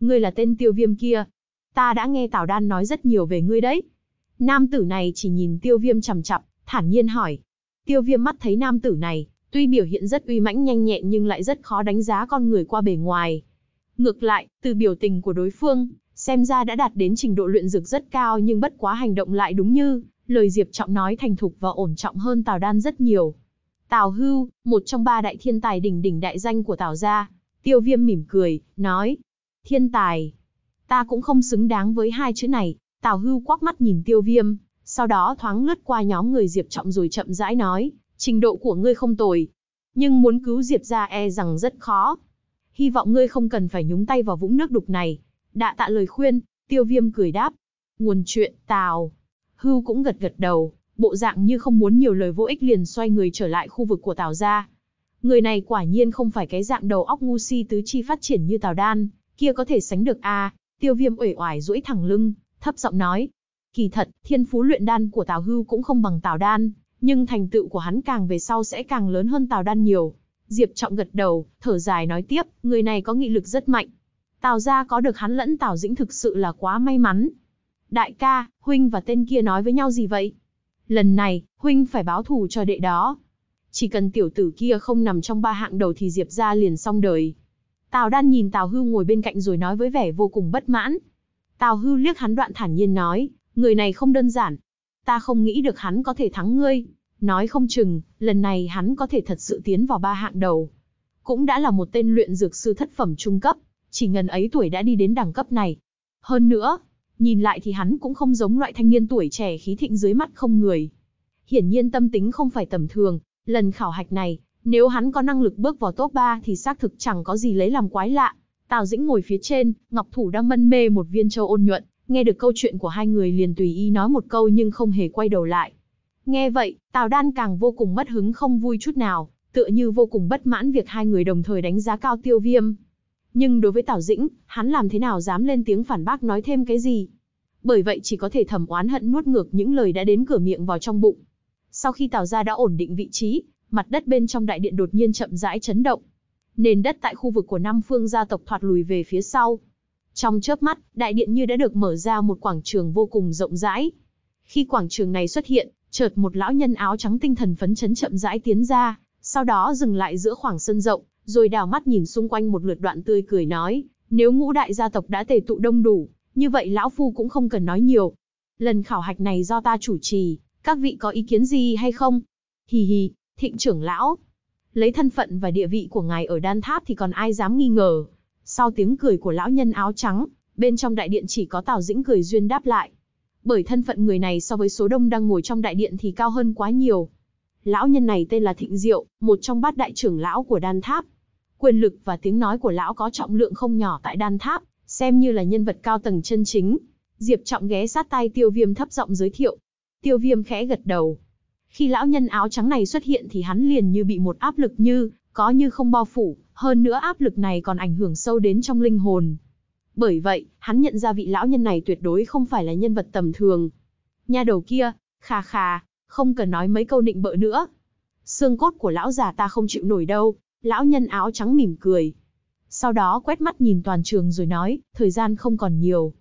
"Ngươi là tên Tiêu Viêm kia, ta đã nghe Tào Đan nói rất nhiều về ngươi đấy." Nam tử này chỉ nhìn Tiêu Viêm chằm chằm, thản nhiên hỏi. Tiêu Viêm mắt thấy nam tử này, tuy biểu hiện rất uy mãnh nhanh nhẹn nhưng lại rất khó đánh giá con người qua bề ngoài. Ngược lại, từ biểu tình của đối phương, xem ra đã đạt đến trình độ luyện dược rất cao, nhưng bất quá hành động lại đúng như lời Diệp Trọng nói, thành thục và ổn trọng hơn Tào Đan rất nhiều. "Tào Hưu, một trong ba đại thiên tài đỉnh đỉnh đại danh của Tào gia." Tiêu Viêm mỉm cười, nói. "Thiên tài? Ta cũng không xứng đáng với hai chữ này." Tào Hưu quắc mắt nhìn Tiêu Viêm, sau đó thoáng lướt qua nhóm người Diệp Trọng rồi chậm rãi nói: "Trình độ của ngươi không tồi, nhưng muốn cứu Diệp gia e rằng rất khó. Hy vọng ngươi không cần phải nhúng tay vào vũng nước đục này." "Đạ tạ lời khuyên." Tiêu Viêm cười đáp. Nguồn chuyện, Tào Hưu cũng gật gật đầu, bộ dạng như không muốn nhiều lời vô ích liền xoay người trở lại khu vực của Tào gia. Người này quả nhiên không phải cái dạng đầu óc ngu si tứ chi phát triển như Tào Đan kia có thể sánh được a. À, Tiêu Viêm uể oải duỗi thẳng lưng, thấp giọng nói. Kỳ thật, thiên phú luyện đan của Tào Hưu cũng không bằng Tào Đan, nhưng thành tựu của hắn càng về sau sẽ càng lớn hơn Tào Đan nhiều. Diệp Trọng gật đầu, thở dài nói tiếp, người này có nghị lực rất mạnh. Tào gia có được hắn lẫn Tào Dĩnh thực sự là quá may mắn. Đại ca, huynh và tên kia nói với nhau gì vậy? Lần này, huynh phải báo thù cho đệ đó. Chỉ cần tiểu tử kia không nằm trong ba hạng đầu thì Diệp gia liền xong đời. Tào Đan nhìn Tào Hưu ngồi bên cạnh rồi nói với vẻ vô cùng bất mãn. Tào Hưu liếc hắn đoạn thản nhiên nói, người này không đơn giản. Ta không nghĩ được hắn có thể thắng ngươi. Nói không chừng, lần này hắn có thể thật sự tiến vào ba hạng đầu. Cũng đã là một tên luyện dược sư thất phẩm trung cấp, chỉ ngần ấy tuổi đã đi đến đẳng cấp này. Hơn nữa, nhìn lại thì hắn cũng không giống loại thanh niên tuổi trẻ khí thịnh dưới mắt không người. Hiển nhiên tâm tính không phải tầm thường, lần khảo hạch này, nếu hắn có năng lực bước vào top ba thì xác thực chẳng có gì lấy làm quái lạ. Tào Dĩnh ngồi phía trên, ngọc thủ đang mân mê một viên châu ôn nhuận, nghe được câu chuyện của hai người liền tùy ý nói một câu nhưng không hề quay đầu lại. Nghe vậy, Tào Đan càng vô cùng mất hứng không vui chút nào, tựa như vô cùng bất mãn việc hai người đồng thời đánh giá cao Tiêu Viêm. Nhưng đối với Tào Dĩnh, hắn làm thế nào dám lên tiếng phản bác nói thêm cái gì. Bởi vậy chỉ có thể thầm oán hận nuốt ngược những lời đã đến cửa miệng vào trong bụng. Sau khi Tào gia đã ổn định vị trí, mặt đất bên trong đại điện đột nhiên chậm rãi chấn động. Nền đất tại khu vực của năm phương gia tộc thoạt lùi về phía sau. Trong chớp mắt, đại điện như đã được mở ra một quảng trường vô cùng rộng rãi. Khi quảng trường này xuất hiện, chợt một lão nhân áo trắng tinh thần phấn chấn chậm rãi tiến ra, sau đó dừng lại giữa khoảng sân rộng, rồi đảo mắt nhìn xung quanh một lượt đoạn tươi cười nói, nếu ngũ đại gia tộc đã tề tụ đông đủ, như vậy lão phu cũng không cần nói nhiều. Lần khảo hạch này do ta chủ trì, các vị có ý kiến gì hay không? Hì hì, Thịnh trưởng lão. Lấy thân phận và địa vị của ngài ở Đan Tháp thì còn ai dám nghi ngờ. Sau tiếng cười của lão nhân áo trắng, bên trong đại điện chỉ có Tào Dĩnh cười duyên đáp lại. Bởi thân phận người này so với số đông đang ngồi trong đại điện thì cao hơn quá nhiều. Lão nhân này tên là Thịnh Diệu, một trong bát đại trưởng lão của Đan Tháp. Quyền lực và tiếng nói của lão có trọng lượng không nhỏ tại Đan Tháp, xem như là nhân vật cao tầng chân chính. Diệp Trọng ghé sát tai Tiêu Viêm thấp giọng giới thiệu. Tiêu Viêm khẽ gật đầu. Khi lão nhân áo trắng này xuất hiện thì hắn liền như bị một áp lực như có như không bao phủ, hơn nữa áp lực này còn ảnh hưởng sâu đến trong linh hồn. Bởi vậy, hắn nhận ra vị lão nhân này tuyệt đối không phải là nhân vật tầm thường. Nha đầu kia, khà khà, không cần nói mấy câu nịnh bợ nữa. Xương cốt của lão già ta không chịu nổi đâu. Lão nhân áo trắng mỉm cười. Sau đó quét mắt nhìn toàn trường rồi nói, thời gian không còn nhiều.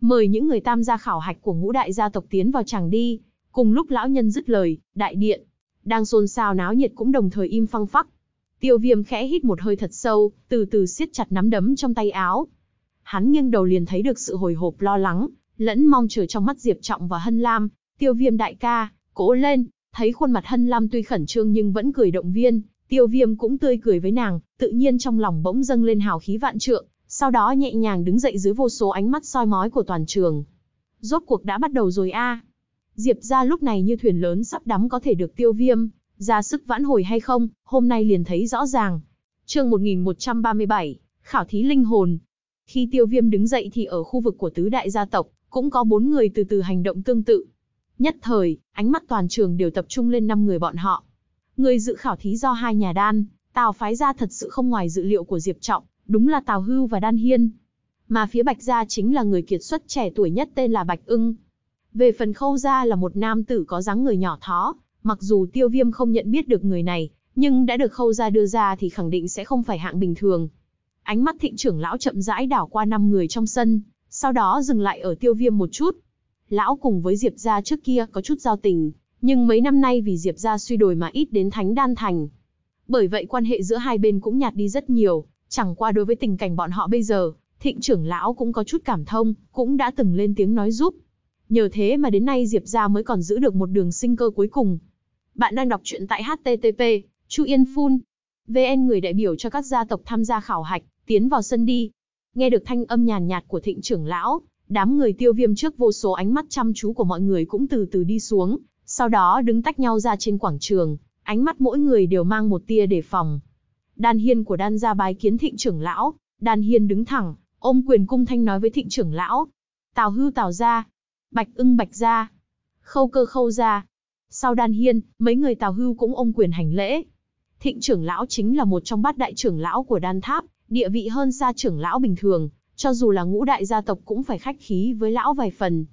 Mời những người tham gia khảo hạch của ngũ đại gia tộc tiến vào tràng đi. Cùng lúc lão nhân dứt lời, đại điện đang xôn xao náo nhiệt cũng đồng thời im phăng phắc. Tiêu Viêm khẽ hít một hơi thật sâu, từ từ siết chặt nắm đấm trong tay áo. Hắn nghiêng đầu liền thấy được sự hồi hộp lo lắng, lẫn mong chờ trong mắt Diệp Trọng và Hân Lam. Tiêu Viêm đại ca, cố lên. Thấy khuôn mặt Hân Lam tuy khẩn trương nhưng vẫn cười động viên, Tiêu Viêm cũng tươi cười với nàng, tự nhiên trong lòng bỗng dâng lên hào khí vạn trượng, sau đó nhẹ nhàng đứng dậy dưới vô số ánh mắt soi mói của toàn trường. Rốt cuộc đã bắt đầu rồi a. À. Diệp gia lúc này như thuyền lớn sắp đắm, có thể được Tiêu Viêm ra sức vãn hồi hay không, hôm nay liền thấy rõ ràng. Chương một nghìn một trăm ba mươi bảy, khảo thí linh hồn. Khi Tiêu Viêm đứng dậy thì ở khu vực của tứ đại gia tộc, cũng có bốn người từ từ hành động tương tự. Nhất thời, ánh mắt toàn trường đều tập trung lên năm người bọn họ. Người dự khảo thí do hai nhà Đan, Tào phái ra thật sự không ngoài dự liệu của Diệp Trọng, đúng là Tào Hưu và Đan Hiên. Mà phía Bạch gia chính là người kiệt xuất trẻ tuổi nhất tên là Bạch Ưng. Về phần Khâu gia là một nam tử có dáng người nhỏ thó, mặc dù Tiêu Viêm không nhận biết được người này, nhưng đã được Khâu gia đưa ra thì khẳng định sẽ không phải hạng bình thường. Ánh mắt Thịnh trưởng lão chậm rãi đảo qua năm người trong sân, sau đó dừng lại ở Tiêu Viêm một chút. Lão cùng với Diệp gia trước kia có chút giao tình, nhưng mấy năm nay vì Diệp gia suy đồi mà ít đến Thánh Đan Thành. Bởi vậy quan hệ giữa hai bên cũng nhạt đi rất nhiều, chẳng qua đối với tình cảnh bọn họ bây giờ, Thịnh trưởng lão cũng có chút cảm thông, cũng đã từng lên tiếng nói giúp. Nhờ thế mà đến nay Diệp gia mới còn giữ được một đường sinh cơ cuối cùng. Bạn đang đọc truyện tại H T T P, Chu Yên Phun chấm vn. Người đại biểu cho các gia tộc tham gia khảo hạch, tiến vào sân đi. Nghe được thanh âm nhàn nhạt của Thịnh trưởng lão, đám người Tiêu Viêm trước vô số ánh mắt chăm chú của mọi người cũng từ từ đi xuống, sau đó đứng tách nhau ra trên quảng trường, ánh mắt mỗi người đều mang một tia đề phòng. Đan Hiên của Đan gia bái kiến Thịnh trưởng lão, Đan Hiên đứng thẳng, ôm quyền cung thanh nói với Thịnh trưởng lão. Tào Hưu Tào gia, Bạch Ưng Bạch gia, Khâu Cơ Khâu gia. Sau Đan Hiên, mấy người Tào Hưu cũng ôm quyền hành lễ. Thịnh trưởng lão chính là một trong bát đại trưởng lão của Đan Tháp, địa vị hơn xa trưởng lão bình thường, cho dù là ngũ đại gia tộc cũng phải khách khí với lão vài phần.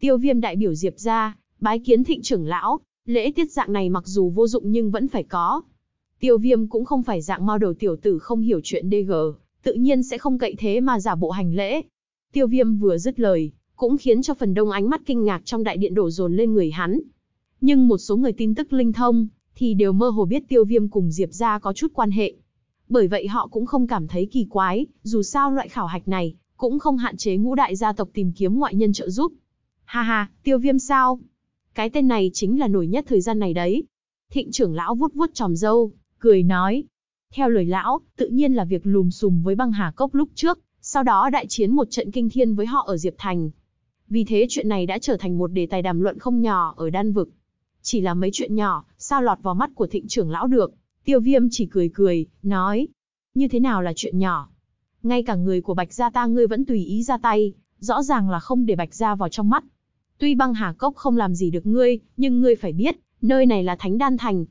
Tiêu Viêm đại biểu Diệp gia, bái kiến Thịnh trưởng lão, lễ tiết dạng này mặc dù vô dụng nhưng vẫn phải có. Tiêu Viêm cũng không phải dạng model tiểu tử không hiểu chuyện đê gờ, tự nhiên sẽ không cậy thế mà giả bộ hành lễ. Tiêu Viêm vừa dứt lời, cũng khiến cho phần đông ánh mắt kinh ngạc trong đại điện đổ dồn lên người hắn. Nhưng một số người tin tức linh thông, thì đều mơ hồ biết Tiêu Viêm cùng Diệp gia có chút quan hệ. Bởi vậy họ cũng không cảm thấy kỳ quái, dù sao loại khảo hạch này, cũng không hạn chế ngũ đại gia tộc tìm kiếm ngoại nhân trợ giúp. Ha ha, Tiêu Viêm sao? Cái tên này chính là nổi nhất thời gian này đấy. Thịnh trưởng lão vuốt vuốt tròm râu, cười nói. Theo lời lão, tự nhiên là việc lùm xùm với Băng Hà Cốc lúc trước, sau đó đại chiến một trận kinh thiên với họ ở Diệp Thành. Vì thế chuyện này đã trở thành một đề tài đàm luận không nhỏ ở Đan Vực. Chỉ là mấy chuyện nhỏ, sao lọt vào mắt của Thịnh trưởng lão được? Tiêu Viêm chỉ cười cười, nói. Như thế nào là chuyện nhỏ? Ngay cả người của Bạch Gia ta ngươi vẫn tùy ý ra tay, rõ ràng là không để Bạch Gia vào trong mắt. Tuy Băng Hà Cốc không làm gì được ngươi, nhưng ngươi phải biết, nơi này là Thánh Đan Thành.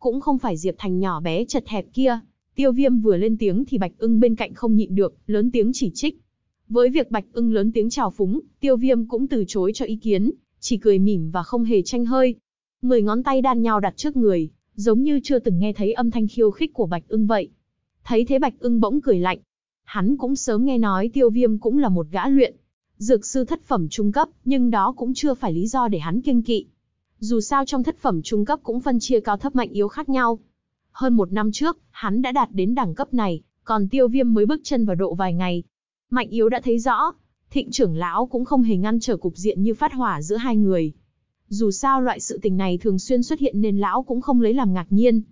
Cũng không phải Diệp Thành nhỏ bé chật hẹp kia. Tiêu Viêm vừa lên tiếng thì Bạch Ưng bên cạnh không nhịn được, lớn tiếng chỉ trích. Với việc Bạch Ưng lớn tiếng trào phúng, Tiêu Viêm cũng từ chối cho ý kiến, chỉ cười mỉm và không hề tranh hơi. Mười ngón tay đan nhau đặt trước người, giống như chưa từng nghe thấy âm thanh khiêu khích của Bạch Ưng vậy. Thấy thế Bạch Ưng bỗng cười lạnh. Hắn cũng sớm nghe nói Tiêu Viêm cũng là một gã luyện dược sư thất phẩm trung cấp, nhưng đó cũng chưa phải lý do để hắn kiêng kỵ. Dù sao trong thất phẩm trung cấp cũng phân chia cao thấp mạnh yếu khác nhau. Hơn một năm trước, hắn đã đạt đến đẳng cấp này, còn Tiêu Viêm mới bước chân vào độ vài ngày. Mạnh yếu đã thấy rõ, Thịnh trưởng lão cũng không hề ngăn trở cục diện như phát hỏa giữa hai người. Dù sao loại sự tình này thường xuyên xuất hiện nên lão cũng không lấy làm ngạc nhiên.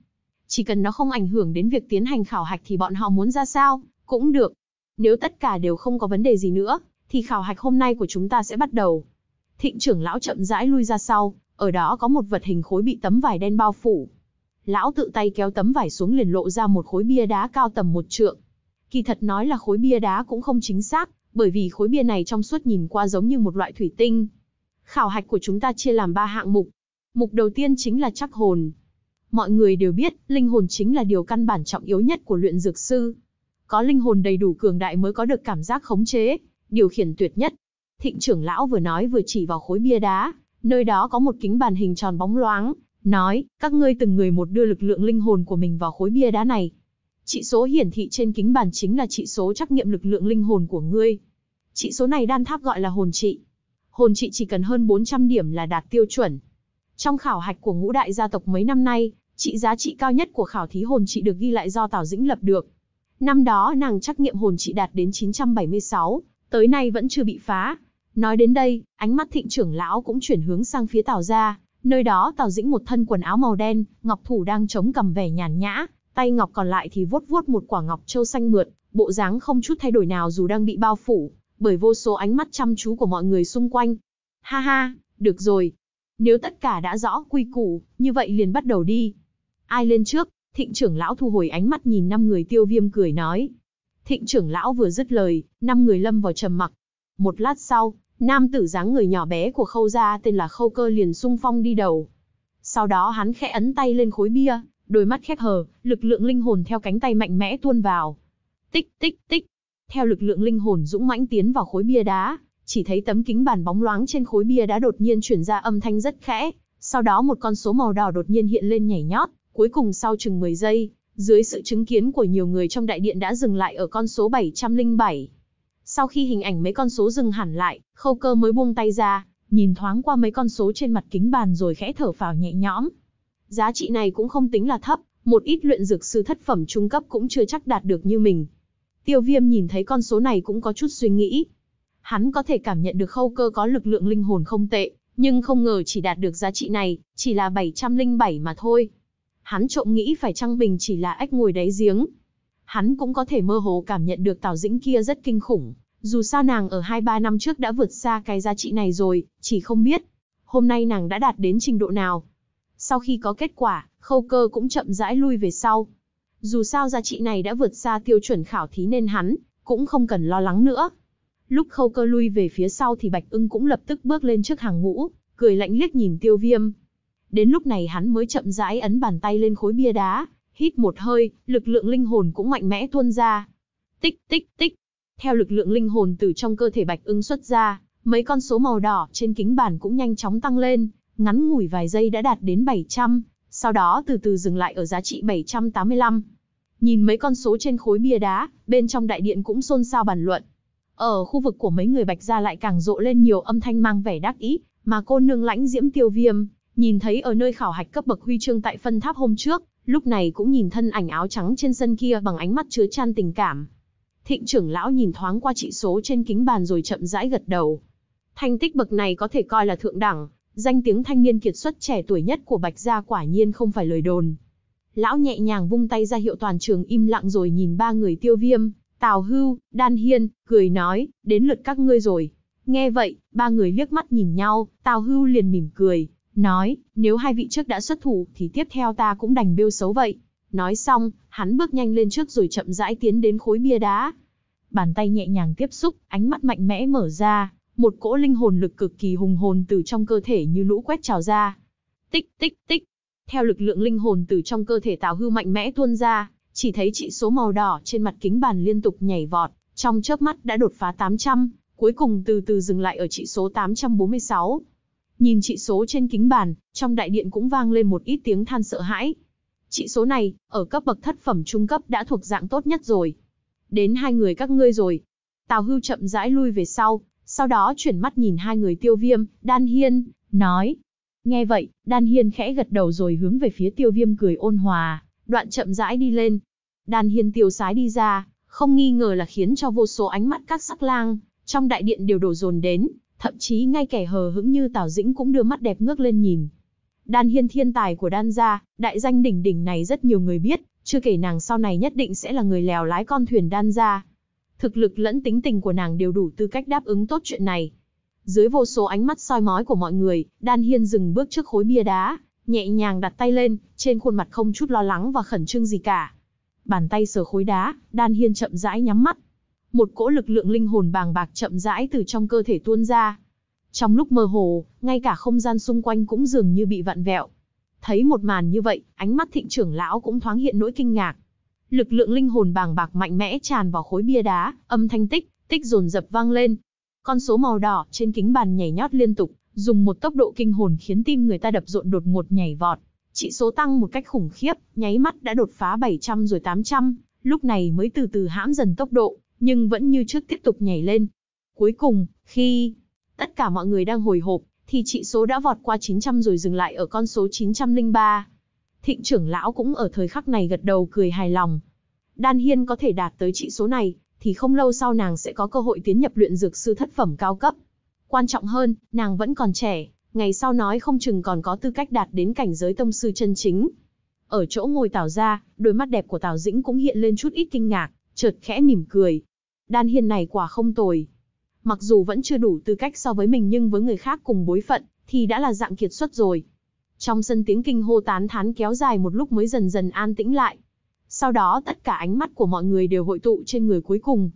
Chỉ cần nó không ảnh hưởng đến việc tiến hành khảo hạch thì bọn họ muốn ra sao, cũng được. Nếu tất cả đều không có vấn đề gì nữa, thì khảo hạch hôm nay của chúng ta sẽ bắt đầu. Thịnh trưởng lão chậm rãi lui ra sau, ở đó có một vật hình khối bị tấm vải đen bao phủ. Lão tự tay kéo tấm vải xuống liền lộ ra một khối bia đá cao tầm một trượng. Kỳ thật nói là khối bia đá cũng không chính xác, bởi vì khối bia này trong suốt nhìn qua giống như một loại thủy tinh. Khảo hạch của chúng ta chia làm ba hạng mục. Mục đầu tiên chính là trắc hồn. Mọi người đều biết, linh hồn chính là điều căn bản trọng yếu nhất của luyện dược sư. Có linh hồn đầy đủ cường đại mới có được cảm giác khống chế, điều khiển tuyệt nhất. Thịnh trưởng lão vừa nói vừa chỉ vào khối bia đá, nơi đó có một kính bàn hình tròn bóng loáng, nói, các ngươi từng người một đưa lực lượng linh hồn của mình vào khối bia đá này. Chỉ số hiển thị trên kính bàn chính là chỉ số trắc nghiệm lực lượng linh hồn của ngươi. Chỉ số này Đan Tháp gọi là hồn trị. Hồn trị chỉ cần hơn bốn trăm điểm là đạt tiêu chuẩn. Trong khảo hạch của ngũ đại gia tộc mấy năm nay, trị giá trị cao nhất của khảo thí hồn trị được ghi lại do Tào Dĩnh lập được. Năm đó nàng trắc nghiệm hồn trị đạt đến chín trăm bảy mươi sáu, tới nay vẫn chưa bị phá. Nói đến đây, ánh mắt Thịnh trưởng lão cũng chuyển hướng sang phía Tào gia, nơi đó Tào Dĩnh một thân quần áo màu đen, ngọc thủ đang chống cầm vẻ nhàn nhã, tay ngọc còn lại thì vuốt vuốt một quả ngọc châu xanh mượt, bộ dáng không chút thay đổi nào dù đang bị bao phủ bởi vô số ánh mắt chăm chú của mọi người xung quanh. Ha ha, được rồi. Nếu tất cả đã rõ quy củ, như vậy liền bắt đầu đi. Ai lên trước? Thịnh trưởng lão thu hồi ánh mắt nhìn năm người, Tiêu Viêm cười nói. Thịnh trưởng lão vừa dứt lời, năm người lâm vào trầm mặc. Một lát sau, nam tử dáng người nhỏ bé của Khâu gia tên là Khâu Cơ liền xung phong đi đầu. Sau đó hắn khẽ ấn tay lên khối bia, đôi mắt khép hờ, lực lượng linh hồn theo cánh tay mạnh mẽ tuôn vào. Tích tích tích. Theo lực lượng linh hồn dũng mãnh tiến vào khối bia đá, chỉ thấy tấm kính bàn bóng loáng trên khối bia đá đột nhiên chuyển ra âm thanh rất khẽ, sau đó một con số màu đỏ đột nhiên hiện lên nhảy nhót, cuối cùng sau chừng mười giây, dưới sự chứng kiến của nhiều người trong đại điện đã dừng lại ở con số bảy trăm lẻ bảy. Sau khi hình ảnh mấy con số dừng hẳn lại, Khâu Cơ mới buông tay ra, nhìn thoáng qua mấy con số trên mặt kính bàn rồi khẽ thở phào nhẹ nhõm. Giá trị này cũng không tính là thấp, một ít luyện dược sư thất phẩm trung cấp cũng chưa chắc đạt được như mình. Tiêu Viêm nhìn thấy con số này cũng có chút suy nghĩ. Hắn có thể cảm nhận được Khâu Cơ có lực lượng linh hồn không tệ, nhưng không ngờ chỉ đạt được giá trị này, chỉ là bảy trăm lẻ bảy mà thôi. Hắn trộm nghĩ phải chăng mình chỉ là ếch ngồi đáy giếng. Hắn cũng có thể mơ hồ cảm nhận được Tào Dĩnh kia rất kinh khủng. Dù sao nàng ở hai ba năm trước đã vượt xa cái giá trị này rồi, chỉ không biết hôm nay nàng đã đạt đến trình độ nào. Sau khi có kết quả, Khâu Cơ cũng chậm rãi lui về sau. Dù sao giá trị này đã vượt xa tiêu chuẩn khảo thí nên hắn cũng không cần lo lắng nữa. Lúc Khâu Cơ lui về phía sau thì Bạch Ưng cũng lập tức bước lên trước hàng ngũ, cười lạnh liếc nhìn Tiêu Viêm. Đến lúc này hắn mới chậm rãi ấn bàn tay lên khối bia đá, hít một hơi, lực lượng linh hồn cũng mạnh mẽ tuôn ra. Tích tích tích. Theo lực lượng linh hồn từ trong cơ thể Bạch Ưng xuất ra, mấy con số màu đỏ trên kính bàn cũng nhanh chóng tăng lên, ngắn ngủi vài giây đã đạt đến bảy trăm, sau đó từ từ dừng lại ở giá trị bảy trăm tám mươi lăm. Nhìn mấy con số trên khối bia đá, bên trong đại điện cũng xôn xao bàn luận. Ở khu vực của mấy người Bạch Gia lại càng rộ lên nhiều âm thanh mang vẻ đắc ý, mà cô nương Lãnh Diễm Tiêu Viêm, nhìn thấy ở nơi khảo hạch cấp bậc huy chương tại phân tháp hôm trước, lúc này cũng nhìn thân ảnh áo trắng trên sân kia bằng ánh mắt chứa chan tình cảm. Thịnh trưởng lão nhìn thoáng qua chỉ số trên kính bàn rồi chậm rãi gật đầu. Thành tích bậc này có thể coi là thượng đẳng, danh tiếng thanh niên kiệt xuất trẻ tuổi nhất của Bạch Gia quả nhiên không phải lời đồn. Lão nhẹ nhàng vung tay ra hiệu toàn trường im lặng rồi nhìn ba người Tiêu Viêm, Tào Hưu, Đan Hiên, cười nói, đến lượt các ngươi rồi. Nghe vậy, ba người liếc mắt nhìn nhau, Tào Hưu liền mỉm cười, nói, nếu hai vị trước đã xuất thủ thì tiếp theo ta cũng đành bêu xấu vậy. Nói xong, hắn bước nhanh lên trước rồi chậm rãi tiến đến khối bia đá. Bàn tay nhẹ nhàng tiếp xúc, ánh mắt mạnh mẽ mở ra, một cỗ linh hồn lực cực kỳ hùng hồn từ trong cơ thể như lũ quét trào ra. Tích, tích, tích. Theo lực lượng linh hồn từ trong cơ thể Tào Hưu mạnh mẽ tuôn ra, chỉ thấy chỉ số màu đỏ trên mặt kính bàn liên tục nhảy vọt, trong chớp mắt đã đột phá tám trăm, cuối cùng từ từ dừng lại ở chỉ số tám trăm bốn mươi sáu. Nhìn chỉ số trên kính bàn, trong đại điện cũng vang lên một ít tiếng than sợ hãi. Chỉ số này, ở cấp bậc thất phẩm trung cấp đã thuộc dạng tốt nhất rồi. Đến hai người các ngươi rồi. Tào Hưu chậm rãi lui về sau, sau đó chuyển mắt nhìn hai người Tiêu Viêm, Đan Hiên, nói. Nghe vậy, Đan Hiên khẽ gật đầu rồi hướng về phía Tiêu Viêm cười ôn hòa, đoạn chậm rãi đi lên. Đan Hiên tiêu sái đi ra, không nghi ngờ là khiến cho vô số ánh mắt các sắc lang trong đại điện đều đổ dồn đến, thậm chí ngay kẻ hờ hững như Tào Dĩnh cũng đưa mắt đẹp ngước lên nhìn. Đan Hiên thiên tài của Đan gia, đại danh đỉnh đỉnh này rất nhiều người biết, chưa kể nàng sau này nhất định sẽ là người lèo lái con thuyền Đan gia. Thực lực lẫn tính tình của nàng đều đủ tư cách đáp ứng tốt chuyện này. Dưới vô số ánh mắt soi mói của mọi người, Đan Hiên dừng bước trước khối bia đá, nhẹ nhàng đặt tay lên, trên khuôn mặt không chút lo lắng và khẩn trương gì cả. Bàn tay sờ khối đá, Đan Hiên chậm rãi nhắm mắt. Một cỗ lực lượng linh hồn bàng bạc chậm rãi từ trong cơ thể tuôn ra. Trong lúc mơ hồ, ngay cả không gian xung quanh cũng dường như bị vặn vẹo. Thấy một màn như vậy, ánh mắt Thịnh trưởng lão cũng thoáng hiện nỗi kinh ngạc. Lực lượng linh hồn bàng bạc mạnh mẽ tràn vào khối bia đá, âm thanh tích, tích dồn dập vang lên. Con số màu đỏ trên kính bàn nhảy nhót liên tục, dùng một tốc độ kinh hồn khiến tim người ta đập rộn đột ngột nhảy vọt. Chỉ số tăng một cách khủng khiếp, nháy mắt đã đột phá bảy trăm rồi tám trăm, lúc này mới từ từ hãm dần tốc độ, nhưng vẫn như trước tiếp tục nhảy lên. Cuối cùng, khi tất cả mọi người đang hồi hộp, thì chỉ số đã vọt qua chín trăm rồi dừng lại ở con số chín trăm lẻ ba. Thịnh trưởng lão cũng ở thời khắc này gật đầu cười hài lòng. Đan Hiên có thể đạt tới chỉ số này, thì không lâu sau nàng sẽ có cơ hội tiến nhập luyện dược sư thất phẩm cao cấp. Quan trọng hơn, nàng vẫn còn trẻ, ngày sau nói không chừng còn có tư cách đạt đến cảnh giới tông sư chân chính. Ở chỗ ngồi Tào gia, đôi mắt đẹp của Tào Dĩnh cũng hiện lên chút ít kinh ngạc, chợt khẽ mỉm cười. Đan Hiên này quả không tồi. Mặc dù vẫn chưa đủ tư cách so với mình nhưng với người khác cùng bối phận, thì đã là dạng kiệt xuất rồi. Trong sân tiếng kinh hô tán thán kéo dài một lúc mới dần dần an tĩnh lại. Sau đó tất cả ánh mắt của mọi người đều hội tụ trên người cuối cùng.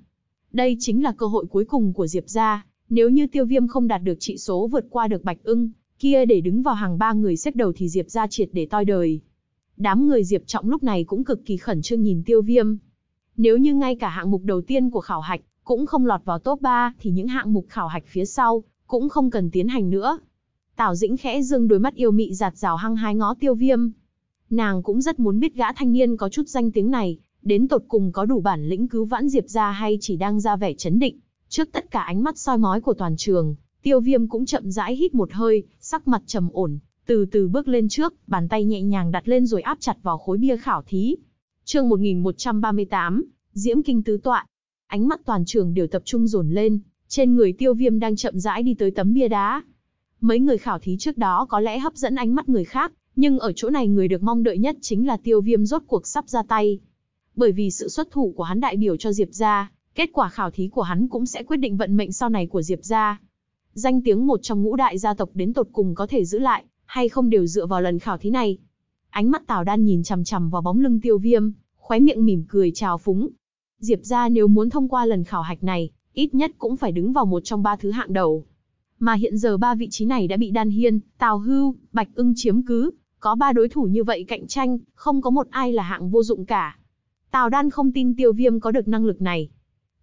Đây chính là cơ hội cuối cùng của Diệp gia. Nếu như Tiêu Viêm không đạt được trị số vượt qua được Bạch Ưng, kia để đứng vào hàng ba người xếp đầu thì Diệp gia triệt để toi đời. Đám người Diệp Trọng lúc này cũng cực kỳ khẩn trương nhìn Tiêu Viêm. Nếu như ngay cả hạng mục đầu tiên của khảo hạch cũng không lọt vào top ba thì những hạng mục khảo hạch phía sau cũng không cần tiến hành nữa. Tào Dĩnh khẽ dương đôi mắt yêu mị giạt rào hăng hái ngó Tiêu Viêm. Nàng cũng rất muốn biết gã thanh niên có chút danh tiếng này, đến tột cùng có đủ bản lĩnh cứu vãn Diệp gia hay chỉ đang ra vẻ chấn định. Trước tất cả ánh mắt soi mói của toàn trường, Tiêu Viêm cũng chậm rãi hít một hơi, sắc mặt trầm ổn, từ từ bước lên trước, bàn tay nhẹ nhàng đặt lên rồi áp chặt vào khối bia khảo thí. Chương một nghìn một trăm ba mươi tám, Diễm Kinh Tứ Tọa. Ánh mắt toàn trường đều tập trung dồn lên, trên người Tiêu Viêm đang chậm rãi đi tới tấm bia đá. Mấy người khảo thí trước đó có lẽ hấp dẫn ánh mắt người khác, nhưng ở chỗ này người được mong đợi nhất chính là Tiêu Viêm rốt cuộc sắp ra tay. Bởi vì sự xuất thủ của hắn đại biểu cho Diệp gia, kết quả khảo thí của hắn cũng sẽ quyết định vận mệnh sau này của Diệp gia. Danh tiếng một trong ngũ đại gia tộc đến tột cùng có thể giữ lại, hay không đều dựa vào lần khảo thí này. Ánh mắt Tào Đan nhìn chằm chằm vào bóng lưng Tiêu Viêm, khóe miệng mỉm cười trào phúng. Diệp gia nếu muốn thông qua lần khảo hạch này, ít nhất cũng phải đứng vào một trong ba thứ hạng đầu. Mà hiện giờ ba vị trí này đã bị Đan Hiên, Tào Hưu, Bạch Ưng chiếm cứ. Có ba đối thủ như vậy cạnh tranh, không có một ai là hạng vô dụng cả. Tào Đan không tin Tiêu Viêm có được năng lực này.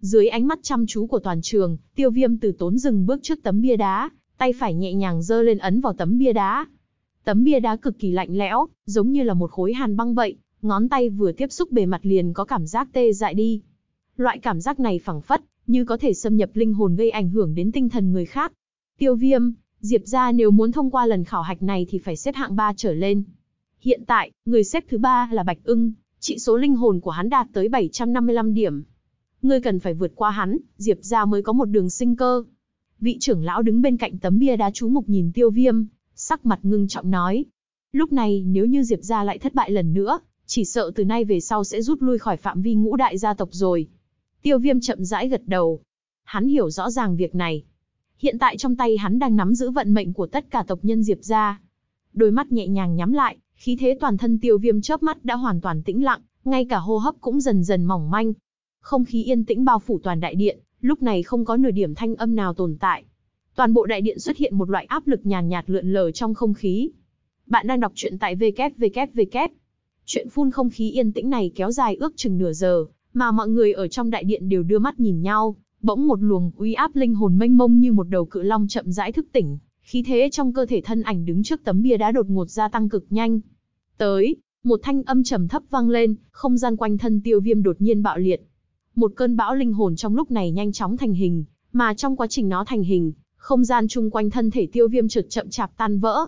Dưới ánh mắt chăm chú của toàn trường, Tiêu Viêm từ tốn dừng bước trước tấm bia đá, tay phải nhẹ nhàng giơ lên ấn vào tấm bia đá. Tấm bia đá cực kỳ lạnh lẽo, giống như là một khối hàn băng vậy, ngón tay vừa tiếp xúc bề mặt liền có cảm giác tê dại đi. Loại cảm giác này phảng phất như có thể xâm nhập linh hồn gây ảnh hưởng đến tinh thần người khác. Tiêu Viêm, Diệp gia nếu muốn thông qua lần khảo hạch này thì phải xếp hạng ba trở lên. Hiện tại, người xếp thứ ba là Bạch Ưng, trị số linh hồn của hắn đạt tới bảy trăm năm mươi lăm điểm. Ngươi cần phải vượt qua hắn, Diệp gia mới có một đường sinh cơ. Vị trưởng lão đứng bên cạnh tấm bia đá chú mục nhìn Tiêu Viêm, sắc mặt ngưng trọng nói. Lúc này nếu như Diệp gia lại thất bại lần nữa, chỉ sợ từ nay về sau sẽ rút lui khỏi phạm vi ngũ đại gia tộc rồi. Tiêu Viêm chậm rãi gật đầu. Hắn hiểu rõ ràng việc này. Hiện tại trong tay hắn đang nắm giữ vận mệnh của tất cả tộc nhân Diệp gia. Đôi mắt nhẹ nhàng nhắm lại, khí thế toàn thân Tiêu Viêm chớp mắt đã hoàn toàn tĩnh lặng, ngay cả hô hấp cũng dần dần mỏng manh. Không khí yên tĩnh bao phủ toàn đại điện, lúc này không có nửa điểm thanh âm nào tồn tại. Toàn bộ đại điện xuất hiện một loại áp lực nhàn nhạt lượn lờ trong không khí. Bạn đang đọc truyện tại vê kép vê kép vê kép. Chuyện phun không khí yên tĩnh này kéo dài ước chừng nửa giờ, mà mọi người ở trong đại điện đều đưa mắt nhìn nhau. Bỗng một luồng uy áp linh hồn mênh mông như một đầu cự long chậm rãi thức tỉnh, khí thế trong cơ thể thân ảnh đứng trước tấm bia đá đột ngột gia tăng cực nhanh. Tới, một thanh âm trầm thấp vang lên, không gian quanh thân Tiêu Viêm đột nhiên bạo liệt. Một cơn bão linh hồn trong lúc này nhanh chóng thành hình, mà trong quá trình nó thành hình, không gian chung quanh thân thể Tiêu Viêm chợt chậm chạp tan vỡ.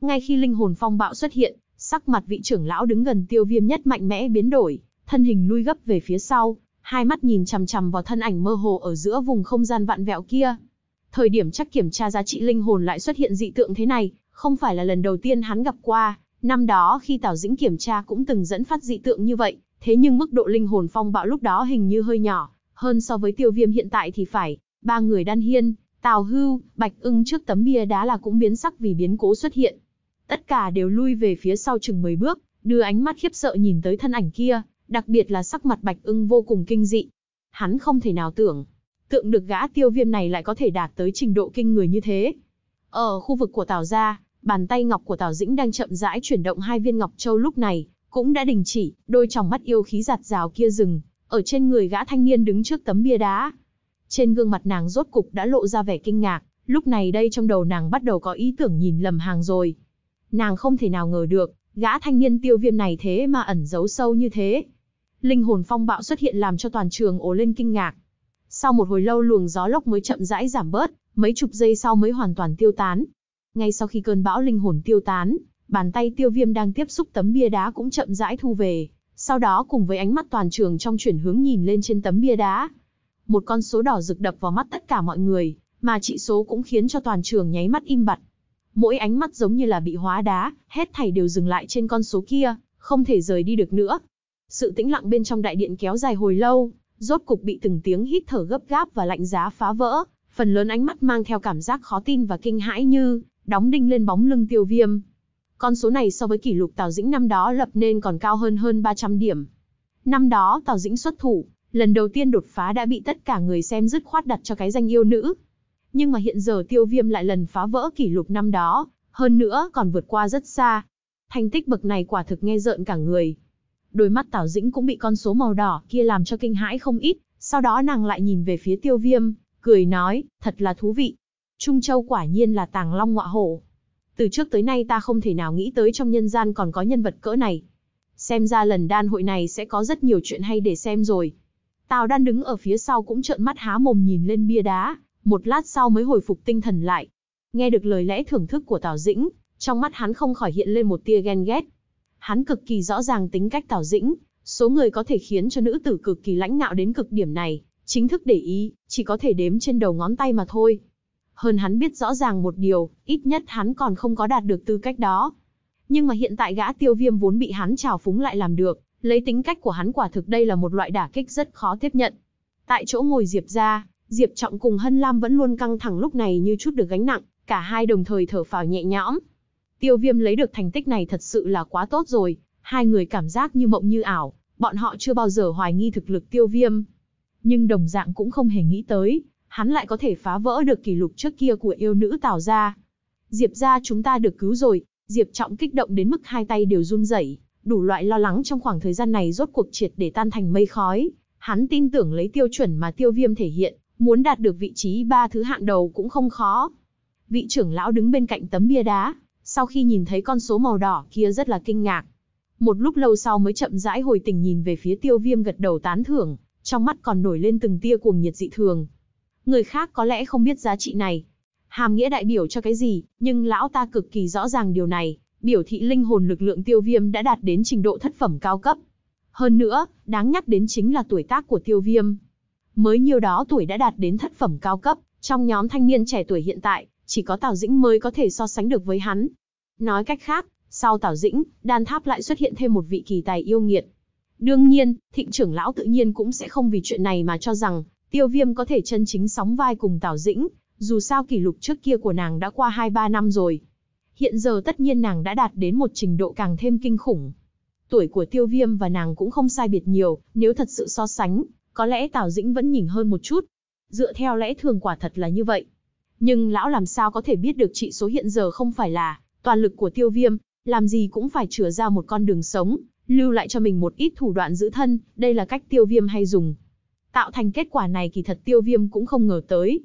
Ngay khi linh hồn phong bạo xuất hiện, sắc mặt vị trưởng lão đứng gần Tiêu Viêm nhất mạnh mẽ biến đổi, thân hình lui gấp về phía sau. Hai mắt nhìn chằm chằm vào thân ảnh mơ hồ ở giữa vùng không gian vạn vẹo kia. Thời điểm chắc kiểm tra giá trị linh hồn lại xuất hiện dị tượng thế này, không phải là lần đầu tiên hắn gặp qua, năm đó khi Tào Dĩnh kiểm tra cũng từng dẫn phát dị tượng như vậy, thế nhưng mức độ linh hồn phong bạo lúc đó hình như hơi nhỏ, hơn so với Tiêu Viêm hiện tại thì phải. Ba người Đan Hiên, Tào Hưu, Bạch Ưng trước tấm bia đá là cũng biến sắc vì biến cố xuất hiện. Tất cả đều lui về phía sau chừng mười bước, đưa ánh mắt khiếp sợ nhìn tới thân ảnh kia. Đặc biệt là sắc mặt Bạch Ưng vô cùng kinh dị. Hắn không thể nào tưởng tượng được gã Tiêu Viêm này lại có thể đạt tới trình độ kinh người như thế. Ở khu vực của Tào gia, bàn tay ngọc của Tào Dĩnh đang chậm rãi chuyển động, hai viên ngọc châu lúc này cũng đã đình chỉ, đôi tròng mắt yêu khí giạt rào kia dừng ở trên người gã thanh niên đứng trước tấm bia đá. Trên gương mặt nàng rốt cục đã lộ ra vẻ kinh ngạc, lúc này đây trong đầu nàng bắt đầu có ý tưởng nhìn lầm hàng rồi. Nàng không thể nào ngờ được, gã thanh niên Tiêu Viêm này thế mà ẩn giấu sâu như thế. Linh hồn phong bạo xuất hiện làm cho toàn trường ồ lên kinh ngạc. Sau một hồi lâu luồng gió lốc mới chậm rãi giảm bớt, mấy chục giây sau mới hoàn toàn tiêu tán. Ngay sau khi cơn bão linh hồn tiêu tán, bàn tay Tiêu Viêm đang tiếp xúc tấm bia đá cũng chậm rãi thu về, sau đó cùng với ánh mắt toàn trường trong chuyển hướng nhìn lên trên tấm bia đá. Một con số đỏ rực đập vào mắt tất cả mọi người, mà trị số cũng khiến cho toàn trường nháy mắt im bặt. Mỗi ánh mắt giống như là bị hóa đá, hết thảy đều dừng lại trên con số kia, không thể rời đi được nữa. Sự tĩnh lặng bên trong đại điện kéo dài hồi lâu, rốt cục bị từng tiếng hít thở gấp gáp và lạnh giá phá vỡ, phần lớn ánh mắt mang theo cảm giác khó tin và kinh hãi như đóng đinh lên bóng lưng Tiêu Viêm. Con số này so với kỷ lục Tào Dĩnh năm đó lập nên còn cao hơn hơn ba trăm điểm. Năm đó Tào Dĩnh xuất thủ, lần đầu tiên đột phá đã bị tất cả người xem dứt khoát đặt cho cái danh yêu nữ. Nhưng mà hiện giờ Tiêu Viêm lại lần phá vỡ kỷ lục năm đó, hơn nữa còn vượt qua rất xa. Thành tích bậc này quả thực nghe rợn cả người. Đôi mắt Tào Dĩnh cũng bị con số màu đỏ kia làm cho kinh hãi không ít, sau đó nàng lại nhìn về phía Tiêu Viêm, cười nói, thật là thú vị. Trung Châu quả nhiên là tàng long ngọa hổ. Từ trước tới nay ta không thể nào nghĩ tới trong nhân gian còn có nhân vật cỡ này. Xem ra lần đan hội này sẽ có rất nhiều chuyện hay để xem rồi. Tào Đan đứng ở phía sau cũng trợn mắt há mồm nhìn lên bia đá, một lát sau mới hồi phục tinh thần lại. Nghe được lời lẽ thưởng thức của Tào Dĩnh, trong mắt hắn không khỏi hiện lên một tia ghen ghét. Hắn cực kỳ rõ ràng tính cách Tào Dĩnh, số người có thể khiến cho nữ tử cực kỳ lãnh ngạo đến cực điểm này, chính thức để ý, chỉ có thể đếm trên đầu ngón tay mà thôi. Hơn hắn biết rõ ràng một điều, ít nhất hắn còn không có đạt được tư cách đó. Nhưng mà hiện tại gã Tiêu Viêm vốn bị hắn trào phúng lại làm được, lấy tính cách của hắn quả thực đây là một loại đả kích rất khó tiếp nhận. Tại chỗ ngồi Diệp gia, Diệp Trọng cùng Hân Lam vẫn luôn căng thẳng lúc này như chút được gánh nặng, cả hai đồng thời thở phào nhẹ nhõm. Tiêu Viêm lấy được thành tích này thật sự là quá tốt rồi, hai người cảm giác như mộng như ảo, bọn họ chưa bao giờ hoài nghi thực lực Tiêu Viêm. Nhưng đồng dạng cũng không hề nghĩ tới, hắn lại có thể phá vỡ được kỷ lục trước kia của yêu nữ Tào gia. Diệp gia chúng ta được cứu rồi, Diệp Trọng kích động đến mức hai tay đều run rẩy, đủ loại lo lắng trong khoảng thời gian này rốt cuộc triệt để tan thành mây khói. Hắn tin tưởng lấy tiêu chuẩn mà Tiêu Viêm thể hiện, muốn đạt được vị trí ba thứ hạng đầu cũng không khó. vị trưởng lão đứng bên cạnh tấm bia đá, sau khi nhìn thấy con số màu đỏ kia rất là kinh ngạc. Một lúc lâu sau mới chậm rãi hồi tỉnh, nhìn về phía Tiêu Viêm gật đầu tán thưởng, trong mắt còn nổi lên từng tia cuồng nhiệt dị thường. Người khác có lẽ không biết giá trị này, hàm nghĩa đại biểu cho cái gì, nhưng lão ta cực kỳ rõ ràng điều này, biểu thị linh hồn lực lượng Tiêu Viêm đã đạt đến trình độ thất phẩm cao cấp. Hơn nữa, đáng nhắc đến chính là tuổi tác của Tiêu Viêm. Mới nhiêu đó tuổi đã đạt đến thất phẩm cao cấp, trong nhóm thanh niên trẻ tuổi hiện tại, chỉ có Tào Dĩnh mới có thể so sánh được với hắn. Nói cách khác, sau Tào Dĩnh, Đan Tháp lại xuất hiện thêm một vị kỳ tài yêu nghiệt. Đương nhiên, Thịnh trưởng lão tự nhiên cũng sẽ không vì chuyện này mà cho rằng Tiêu Viêm có thể chân chính sóng vai cùng Tào Dĩnh, dù sao kỷ lục trước kia của nàng đã qua hai ba năm rồi. Hiện giờ tất nhiên nàng đã đạt đến một trình độ càng thêm kinh khủng. Tuổi của Tiêu Viêm và nàng cũng không sai biệt nhiều, nếu thật sự so sánh, có lẽ Tào Dĩnh vẫn nhỉnh hơn một chút. Dựa theo lẽ thường quả thật là như vậy. Nhưng lão làm sao có thể biết được trị số hiện giờ không phải là toàn lực của Tiêu Viêm, làm gì cũng phải chừa ra một con đường sống, lưu lại cho mình một ít thủ đoạn giữ thân, đây là cách Tiêu Viêm hay dùng. Tạo thành kết quả này kỳ thật Tiêu Viêm cũng không ngờ tới.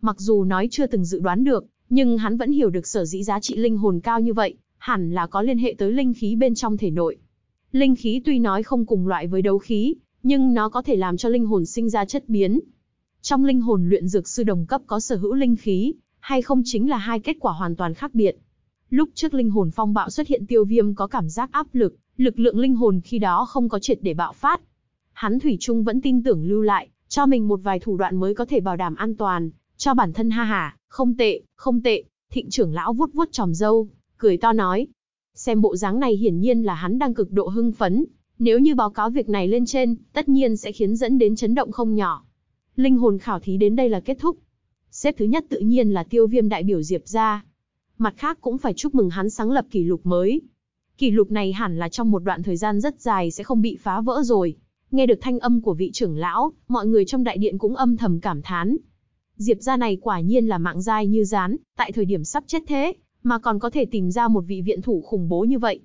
Mặc dù nói chưa từng dự đoán được, nhưng hắn vẫn hiểu được sở dĩ giá trị linh hồn cao như vậy, hẳn là có liên hệ tới linh khí bên trong thể nội. Linh khí tuy nói không cùng loại với đấu khí, nhưng nó có thể làm cho linh hồn sinh ra chất biến. Trong linh hồn luyện dược sư đồng cấp có sở hữu linh khí, hay không chính là hai kết quả hoàn toàn khác biệt. Lúc trước linh hồn phong bạo xuất hiện, Tiêu Viêm có cảm giác áp lực, lực lượng linh hồn khi đó không có triệt để bạo phát. Hắn thủy chung vẫn tin tưởng lưu lại cho mình một vài thủ đoạn mới có thể bảo đảm an toàn cho bản thân. Ha ha, không tệ, không tệ, Thịnh trưởng lão vuốt vuốt chòm râu, cười to nói. Xem bộ dáng này hiển nhiên là hắn đang cực độ hưng phấn, nếu như báo cáo việc này lên trên, tất nhiên sẽ khiến dẫn đến chấn động không nhỏ. Linh hồn khảo thí đến đây là kết thúc. Xếp thứ nhất tự nhiên là Tiêu Viêm đại biểu Diệp gia. Mặt khác cũng phải chúc mừng hắn sáng lập kỷ lục mới. Kỷ lục này hẳn là trong một đoạn thời gian rất dài sẽ không bị phá vỡ rồi. Nghe được thanh âm của vị trưởng lão, mọi người trong đại điện cũng âm thầm cảm thán. Diệp gia này quả nhiên là mạng dai như rán, tại thời điểm sắp chết thế, mà còn có thể tìm ra một vị viện thủ khủng bố như vậy.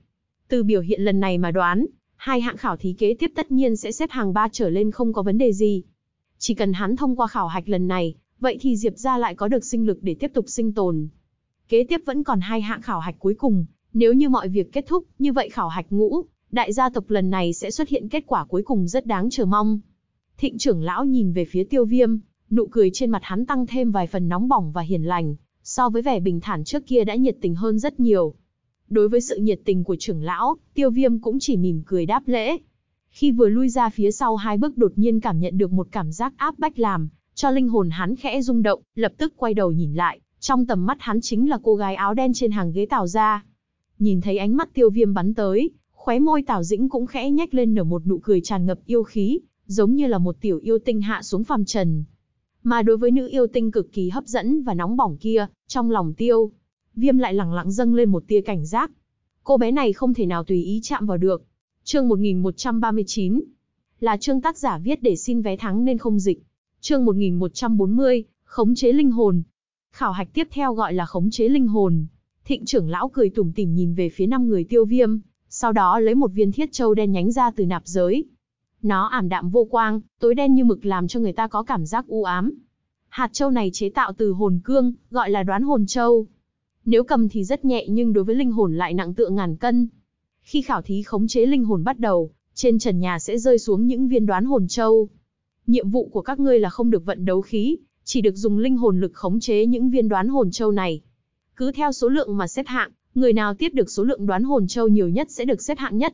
Từ biểu hiện lần này mà đoán, hai hạng khảo thí kế tiếp tất nhiên sẽ xếp hàng ba trở lên không có vấn đề gì. Chỉ cần hắn thông qua khảo hạch lần này, vậy thì Diệp gia lại có được sinh lực để tiếp tục sinh tồn. Kế tiếp vẫn còn hai hạng khảo hạch cuối cùng, nếu như mọi việc kết thúc, như vậy khảo hạch ngũ, đại gia tộc lần này sẽ xuất hiện kết quả cuối cùng rất đáng chờ mong. Thịnh trưởng lão nhìn về phía Tiêu Viêm, nụ cười trên mặt hắn tăng thêm vài phần nóng bỏng và hiền lành, so với vẻ bình thản trước kia đã nhiệt tình hơn rất nhiều. Đối với sự nhiệt tình của trưởng lão, Tiêu Viêm cũng chỉ mỉm cười đáp lễ. Khi vừa lui ra phía sau hai bước, đột nhiên cảm nhận được một cảm giác áp bách làm cho linh hồn hắn khẽ rung động, lập tức quay đầu nhìn lại, trong tầm mắt hắn chính là cô gái áo đen trên hàng ghế Tào gia. Nhìn thấy ánh mắt Tiêu Viêm bắn tới, khóe môi Tào Dĩnh cũng khẽ nhếch lên nở một nụ cười tràn ngập yêu khí, giống như là một tiểu yêu tinh hạ xuống phàm trần. Mà đối với nữ yêu tinh cực kỳ hấp dẫn và nóng bỏng kia, trong lòng Tiêu Viêm lại lẳng lặng dâng lên một tia cảnh giác. Cô bé này không thể nào tùy ý chạm vào được. Chương một nghìn một trăm ba mươi chín là chương tác giả viết để xin vé thắng nên không dịch. Chương một nghìn một trăm bốn mươi, khống chế linh hồn. Khảo hạch tiếp theo gọi là khống chế linh hồn. Thịnh trưởng lão cười tủm tỉm nhìn về phía năm người Tiêu Viêm, sau đó lấy một viên thiết châu đen nhánh ra từ nạp giới. Nó ảm đạm vô quang, tối đen như mực, làm cho người ta có cảm giác u ám. Hạt châu này chế tạo từ hồn cương, gọi là đoán hồn châu. Nếu cầm thì rất nhẹ, nhưng đối với linh hồn lại nặng tựa ngàn cân. Khi khảo thí khống chế linh hồn bắt đầu, trên trần nhà sẽ rơi xuống những viên đoán hồn châu. Nhiệm vụ của các ngươi là không được vận đấu khí, chỉ được dùng linh hồn lực khống chế những viên đoán hồn châu này. Cứ theo số lượng mà xếp hạng, người nào tiếp được số lượng đoán hồn châu nhiều nhất sẽ được xếp hạng nhất.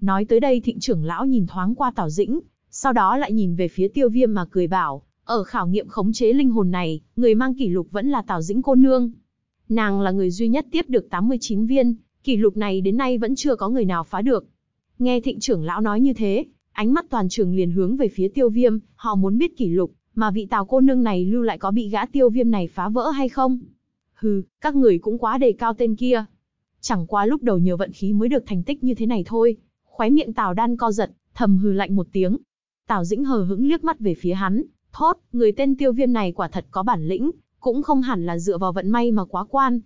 Nói tới đây, Thịnh trưởng lão nhìn thoáng qua Tào Dĩnh, sau đó lại nhìn về phía Tiêu Viêm mà cười bảo, ở khảo nghiệm khống chế linh hồn này, người mang kỷ lục vẫn là Tào Dĩnh cô nương. Nàng là người duy nhất tiếp được tám mươi chín viên, kỷ lục này đến nay vẫn chưa có người nào phá được. Nghe Thịnh trưởng lão nói như thế, ánh mắt toàn trường liền hướng về phía Tiêu Viêm, họ muốn biết kỷ lục mà vị Tào cô nương này lưu lại có bị gã Tiêu Viêm này phá vỡ hay không. Hừ, các người cũng quá đề cao tên kia. Chẳng qua lúc đầu nhờ vận khí mới được thành tích như thế này thôi. Khóe miệng Tào Đan co giật, thầm hừ lạnh một tiếng. Tào Dĩnh hờ hững liếc mắt về phía hắn, thốt, người tên Tiêu Viêm này quả thật có bản lĩnh, cũng không hẳn là dựa vào vận may mà quá quan.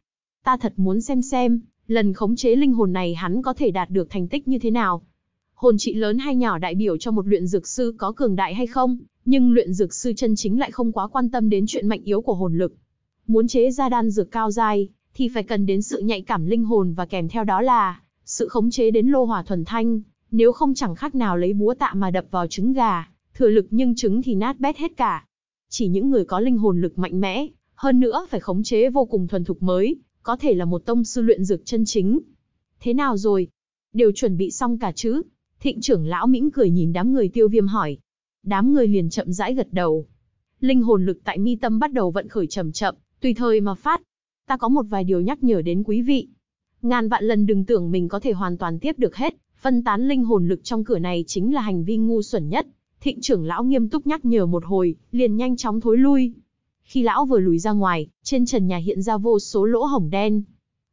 Ta thật muốn xem xem, lần khống chế linh hồn này hắn có thể đạt được thành tích như thế nào. Hồn trị lớn hay nhỏ đại biểu cho một luyện dược sư có cường đại hay không, nhưng luyện dược sư chân chính lại không quá quan tâm đến chuyện mạnh yếu của hồn lực. Muốn chế ra đan dược cao giai thì phải cần đến sự nhạy cảm linh hồn và kèm theo đó là sự khống chế đến lô hỏa thuần thanh, nếu không chẳng khác nào lấy búa tạ mà đập vào trứng gà, thừa lực nhưng trứng thì nát bét hết cả. Chỉ những người có linh hồn lực mạnh mẽ, hơn nữa phải khống chế vô cùng thuần thục mới, có thể là một tông sư luyện dược chân chính. Thế nào rồi? Đều chuẩn bị xong cả chứ? Thịnh trưởng lão mỉm cười nhìn đám người Tiêu Viêm hỏi. Đám người liền chậm rãi gật đầu. Linh hồn lực tại mi tâm bắt đầu vận khởi chậm chậm, tùy thời mà phát. Ta có một vài điều nhắc nhở đến quý vị. Ngàn vạn lần đừng tưởng mình có thể hoàn toàn tiếp được hết, phân tán linh hồn lực trong cửa này chính là hành vi ngu xuẩn nhất. Thịnh trưởng lão nghiêm túc nhắc nhở một hồi, liền nhanh chóng thối lui. Khi lão vừa lùi ra ngoài, trên trần nhà hiện ra vô số lỗ hổng đen.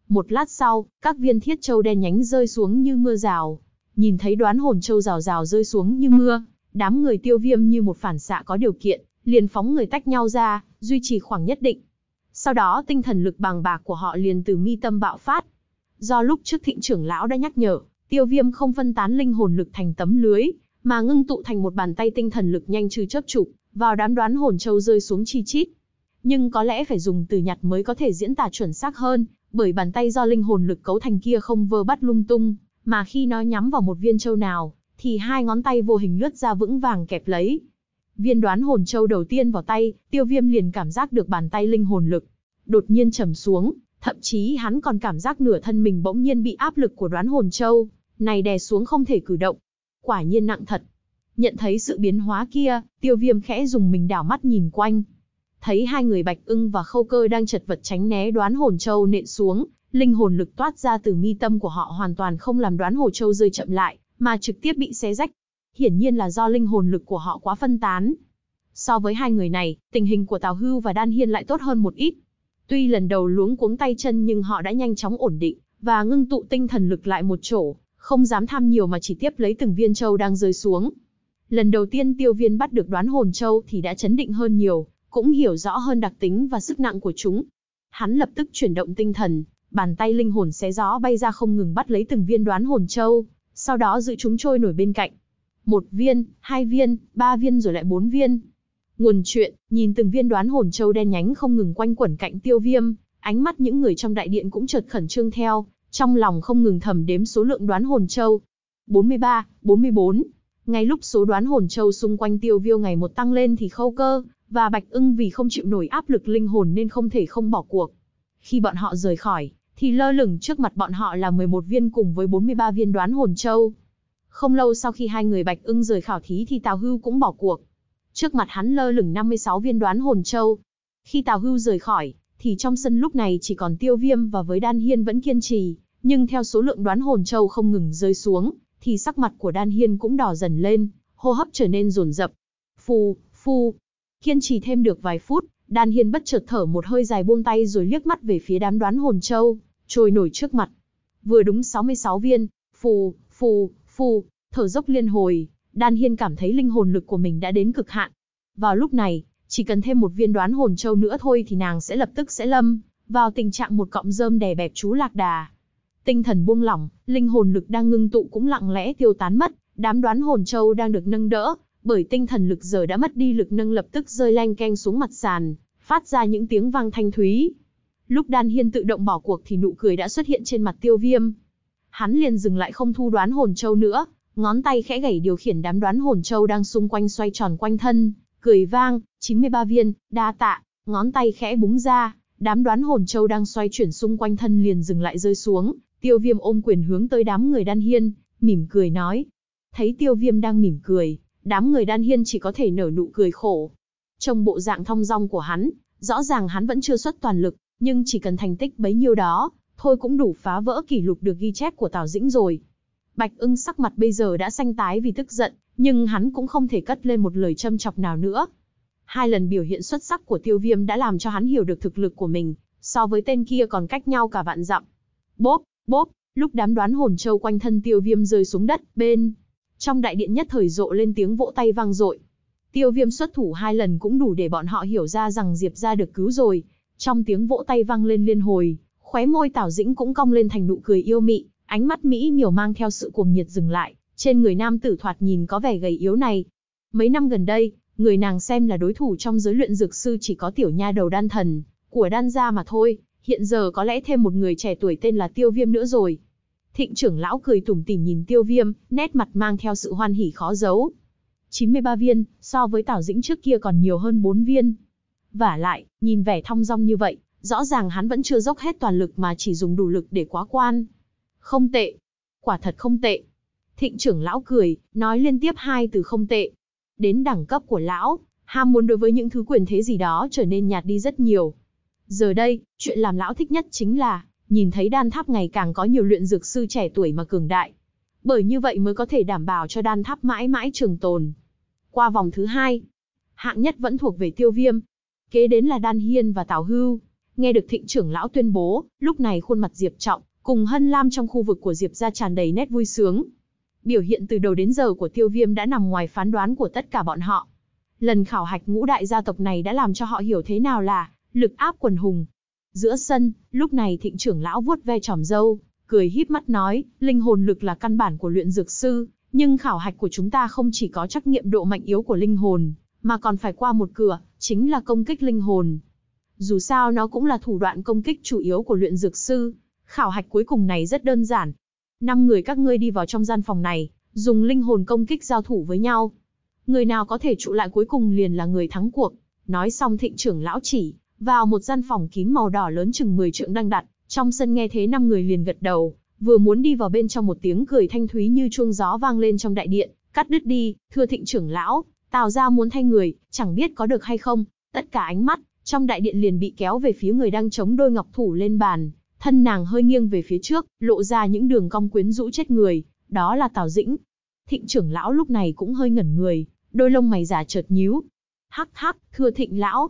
Một lát sau, các viên thiết châu đen nhánh rơi xuống như mưa rào. Nhìn thấy đoán hồn châu rào rào rơi xuống như mưa, đám người Tiêu Viêm như một phản xạ có điều kiện, liền phóng người tách nhau ra, duy trì khoảng nhất định. Sau đó tinh thần lực bàng bạc của họ liền từ mi tâm bạo phát. Do lúc trước Thịnh trưởng lão đã nhắc nhở, Tiêu Viêm không phân tán linh hồn lực thành tấm lưới, mà ngưng tụ thành một bàn tay tinh thần lực nhanh chư chớp chụp, vào đám đoán hồn châu rơi xuống chi chít. Nhưng có lẽ phải dùng từ nhặt mới có thể diễn tả chuẩn xác hơn, bởi bàn tay do linh hồn lực cấu thành kia không vơ bắt lung tung, mà khi nó nhắm vào một viên châu nào, thì hai ngón tay vô hình lướt ra vững vàng kẹp lấy. Viên đoán hồn châu đầu tiên vào tay, Tiêu Viêm liền cảm giác được bàn tay linh hồn lực đột nhiên trầm xuống, thậm chí hắn còn cảm giác nửa thân mình bỗng nhiên bị áp lực của đoán hồn châu này đè xuống không thể cử động. Quả nhiên nặng thật. Nhận thấy sự biến hóa kia, Tiêu Viêm khẽ dùng mình đảo mắt nhìn quanh. Thấy hai người Bạch Ưng và Khâu Cơ đang chật vật tránh né đoán hồn châu nện xuống, linh hồn lực toát ra từ mi tâm của họ hoàn toàn không làm đoán hồn châu rơi chậm lại, mà trực tiếp bị xé rách. Hiển nhiên là do linh hồn lực của họ quá phân tán. So với hai người này, tình hình của Tào Hưu và Đan Hiên lại tốt hơn một ít. Tuy lần đầu luống cuống tay chân nhưng họ đã nhanh chóng ổn định và ngưng tụ tinh thần lực lại một chỗ, không dám tham nhiều mà chỉ tiếp lấy từng viên châu đang rơi xuống. Lần đầu tiên Tiêu Viêm bắt được đoán hồn châu thì đã chấn định hơn nhiều, cũng hiểu rõ hơn đặc tính và sức nặng của chúng. Hắn lập tức chuyển động tinh thần, bàn tay linh hồn xé gió bay ra không ngừng bắt lấy từng viên đoán hồn châu, sau đó giữ chúng trôi nổi bên cạnh. Một viên, hai viên, ba viên rồi lại bốn viên. Nguồn chuyện, nhìn từng viên đoán hồn châu đen nhánh không ngừng quanh quẩn cạnh Tiêu Viêm, ánh mắt những người trong đại điện cũng chợt khẩn trương theo, trong lòng không ngừng thầm đếm số lượng đoán hồn châu. bốn mươi ba, bốn mươi bốn. Ngay lúc số đoán hồn châu xung quanh Tiêu Viêm ngày một tăng lên thì Khâu Cơ và Bạch Ưng vì không chịu nổi áp lực linh hồn nên không thể không bỏ cuộc. Khi bọn họ rời khỏi, thì lơ lửng trước mặt bọn họ là mười một viên cùng với bốn mươi ba viên đoán hồn châu. Không lâu sau khi hai người Bạch Ưng rời khảo thí thì Tào Hưu cũng bỏ cuộc. Trước mặt hắn lơ lửng năm mươi sáu viên đoán hồn châu. Khi Tào Hưu rời khỏi, thì trong sân lúc này chỉ còn Tiêu Viêm và với Đan Hiên vẫn kiên trì, nhưng theo số lượng đoán hồn châu không ngừng rơi xuống, thì sắc mặt của Đan Hiên cũng đỏ dần lên, hô hấp trở nên dồn dập. Phù, phù. Kiên trì thêm được vài phút, Đan Hiên bất chợt thở một hơi dài buông tay rồi liếc mắt về phía đám đoán hồn châu trôi nổi trước mặt. Vừa đúng sáu mươi sáu viên, phù, phù, phù, thở dốc liên hồi, Đan Hiên cảm thấy linh hồn lực của mình đã đến cực hạn. Vào lúc này, chỉ cần thêm một viên đoán hồn châu nữa thôi thì nàng sẽ lập tức sẽ lâm vào tình trạng một cọng rơm đè bẹp chú lạc đà. Tinh thần buông lỏng, linh hồn lực đang ngưng tụ cũng lặng lẽ tiêu tán mất, đám đoán hồn châu đang được nâng đỡ, bởi tinh thần lực giờ đã mất đi lực nâng lập tức rơi leng keng xuống mặt sàn, phát ra những tiếng vang thanh thúy. Lúc Đan Hiên tự động bỏ cuộc thì nụ cười đã xuất hiện trên mặt Tiêu Viêm. Hắn liền dừng lại không thu đoán hồn châu nữa, ngón tay khẽ gảy điều khiển đám đoán hồn châu đang xung quanh xoay tròn quanh thân, cười vang, chín mươi ba viên, đa tạ, ngón tay khẽ búng ra, đám đoán hồn châu đang xoay chuyển xung quanh thân liền dừng lại rơi xuống. Tiêu Viêm ôm quyền hướng tới đám người Đan Hiên, mỉm cười nói. Thấy Tiêu Viêm đang mỉm cười, đám người Đan Hiên chỉ có thể nở nụ cười khổ. Trong bộ dạng thong dong của hắn, rõ ràng hắn vẫn chưa xuất toàn lực, nhưng chỉ cần thành tích bấy nhiêu đó, thôi cũng đủ phá vỡ kỷ lục được ghi chép của Tào Dĩnh rồi. Bạch Ưng sắc mặt bây giờ đã xanh tái vì tức giận, nhưng hắn cũng không thể cất lên một lời châm chọc nào nữa. Hai lần biểu hiện xuất sắc của Tiêu Viêm đã làm cho hắn hiểu được thực lực của mình, so với tên kia còn cách nhau cả vạn dặm. Bốp, bốp, lúc đám đoán hồn châu quanh thân Tiêu Viêm rơi xuống đất, bên trong đại điện nhất thời rộ lên tiếng vỗ tay vang dội. Tiêu Viêm xuất thủ hai lần cũng đủ để bọn họ hiểu ra rằng Diệp gia được cứu rồi. Trong tiếng vỗ tay vang lên liên hồi, khóe môi Tào Dĩnh cũng cong lên thành nụ cười yêu mị, ánh mắt mỹ miều mang theo sự cuồng nhiệt dừng lại trên người nam tử thoạt nhìn có vẻ gầy yếu này. Mấy năm gần đây, người nàng xem là đối thủ trong giới luyện dược sư chỉ có tiểu nha đầu Đan Thần, của Đan gia mà thôi, hiện giờ có lẽ thêm một người trẻ tuổi tên là Tiêu Viêm nữa rồi. Thịnh trưởng lão cười tủm tỉm nhìn Tiêu Viêm, nét mặt mang theo sự hoan hỉ khó giấu. chín mươi ba viên, so với Tào Dĩnh trước kia còn nhiều hơn bốn viên. Vả lại, nhìn vẻ thong dong như vậy, rõ ràng hắn vẫn chưa dốc hết toàn lực mà chỉ dùng đủ lực để quá quan. Không tệ, quả thật không tệ. Thịnh trưởng lão cười, nói liên tiếp hai từ không tệ. Đến đẳng cấp của lão, ham muốn đối với những thứ quyền thế gì đó trở nên nhạt đi rất nhiều. Giờ đây, chuyện làm lão thích nhất chính là nhìn thấy Đan Tháp ngày càng có nhiều luyện dược sư trẻ tuổi mà cường đại. Bởi như vậy mới có thể đảm bảo cho Đan Tháp mãi mãi trường tồn. Qua vòng thứ hai, hạng nhất vẫn thuộc về Tiêu Viêm. Kế đến là Đan Hiên và Tào Hưu. Nghe được Thịnh trưởng lão tuyên bố, lúc này khuôn mặt Diệp Trọng cùng Hân Lam trong khu vực của Diệp gia tràn đầy nét vui sướng. Biểu hiện từ đầu đến giờ của Tiêu Viêm đã nằm ngoài phán đoán của tất cả bọn họ. Lần khảo hạch ngũ đại gia tộc này đã làm cho họ hiểu thế nào là lực áp quần hùng. Giữa sân, lúc này Thịnh trưởng lão vuốt ve chòm râu, cười híp mắt nói, linh hồn lực là căn bản của luyện dược sư, nhưng khảo hạch của chúng ta không chỉ có trắc nghiệm độ mạnh yếu của linh hồn, mà còn phải qua một cửa, chính là công kích linh hồn. Dù sao nó cũng là thủ đoạn công kích chủ yếu của luyện dược sư, khảo hạch cuối cùng này rất đơn giản. Năm người các ngươi đi vào trong gian phòng này, dùng linh hồn công kích giao thủ với nhau. Người nào có thể trụ lại cuối cùng liền là người thắng cuộc. Nói xong Thịnh trưởng lão chỉ vào một gian phòng kín màu đỏ lớn chừng mười trượng đang đặt trong sân. Nghe thế năm người liền gật đầu, vừa muốn đi vào bên trong một tiếng cười thanh thúy như chuông gió vang lên trong đại điện, cắt đứt đi. Thưa Thịnh trưởng lão, Tào gia muốn thay người, chẳng biết có được hay không. Tất cả ánh mắt trong đại điện liền bị kéo về phía người đang chống đôi ngọc thủ lên bàn, thân nàng hơi nghiêng về phía trước, lộ ra những đường cong quyến rũ chết người, đó là Tào Dĩnh. Thịnh trưởng lão lúc này cũng hơi ngẩn người, đôi lông mày giả chợt nhíu. Hắc hắc, thưa Thịnh lão,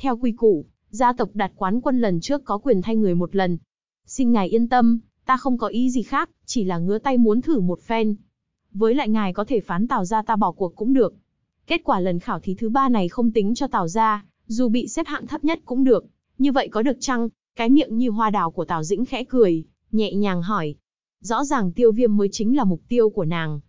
theo quy củ, gia tộc đạt quán quân lần trước có quyền thay người một lần. Xin ngài yên tâm, ta không có ý gì khác, chỉ là ngứa tay muốn thử một phen. Với lại ngài có thể phán Tào gia ta bỏ cuộc cũng được. Kết quả lần khảo thí thứ ba này không tính cho Tào gia, dù bị xếp hạng thấp nhất cũng được. Như vậy có được chăng? Cái miệng như hoa đào của Tào Dĩnh khẽ cười, nhẹ nhàng hỏi. Rõ ràng Tiêu Viêm mới chính là mục tiêu của nàng.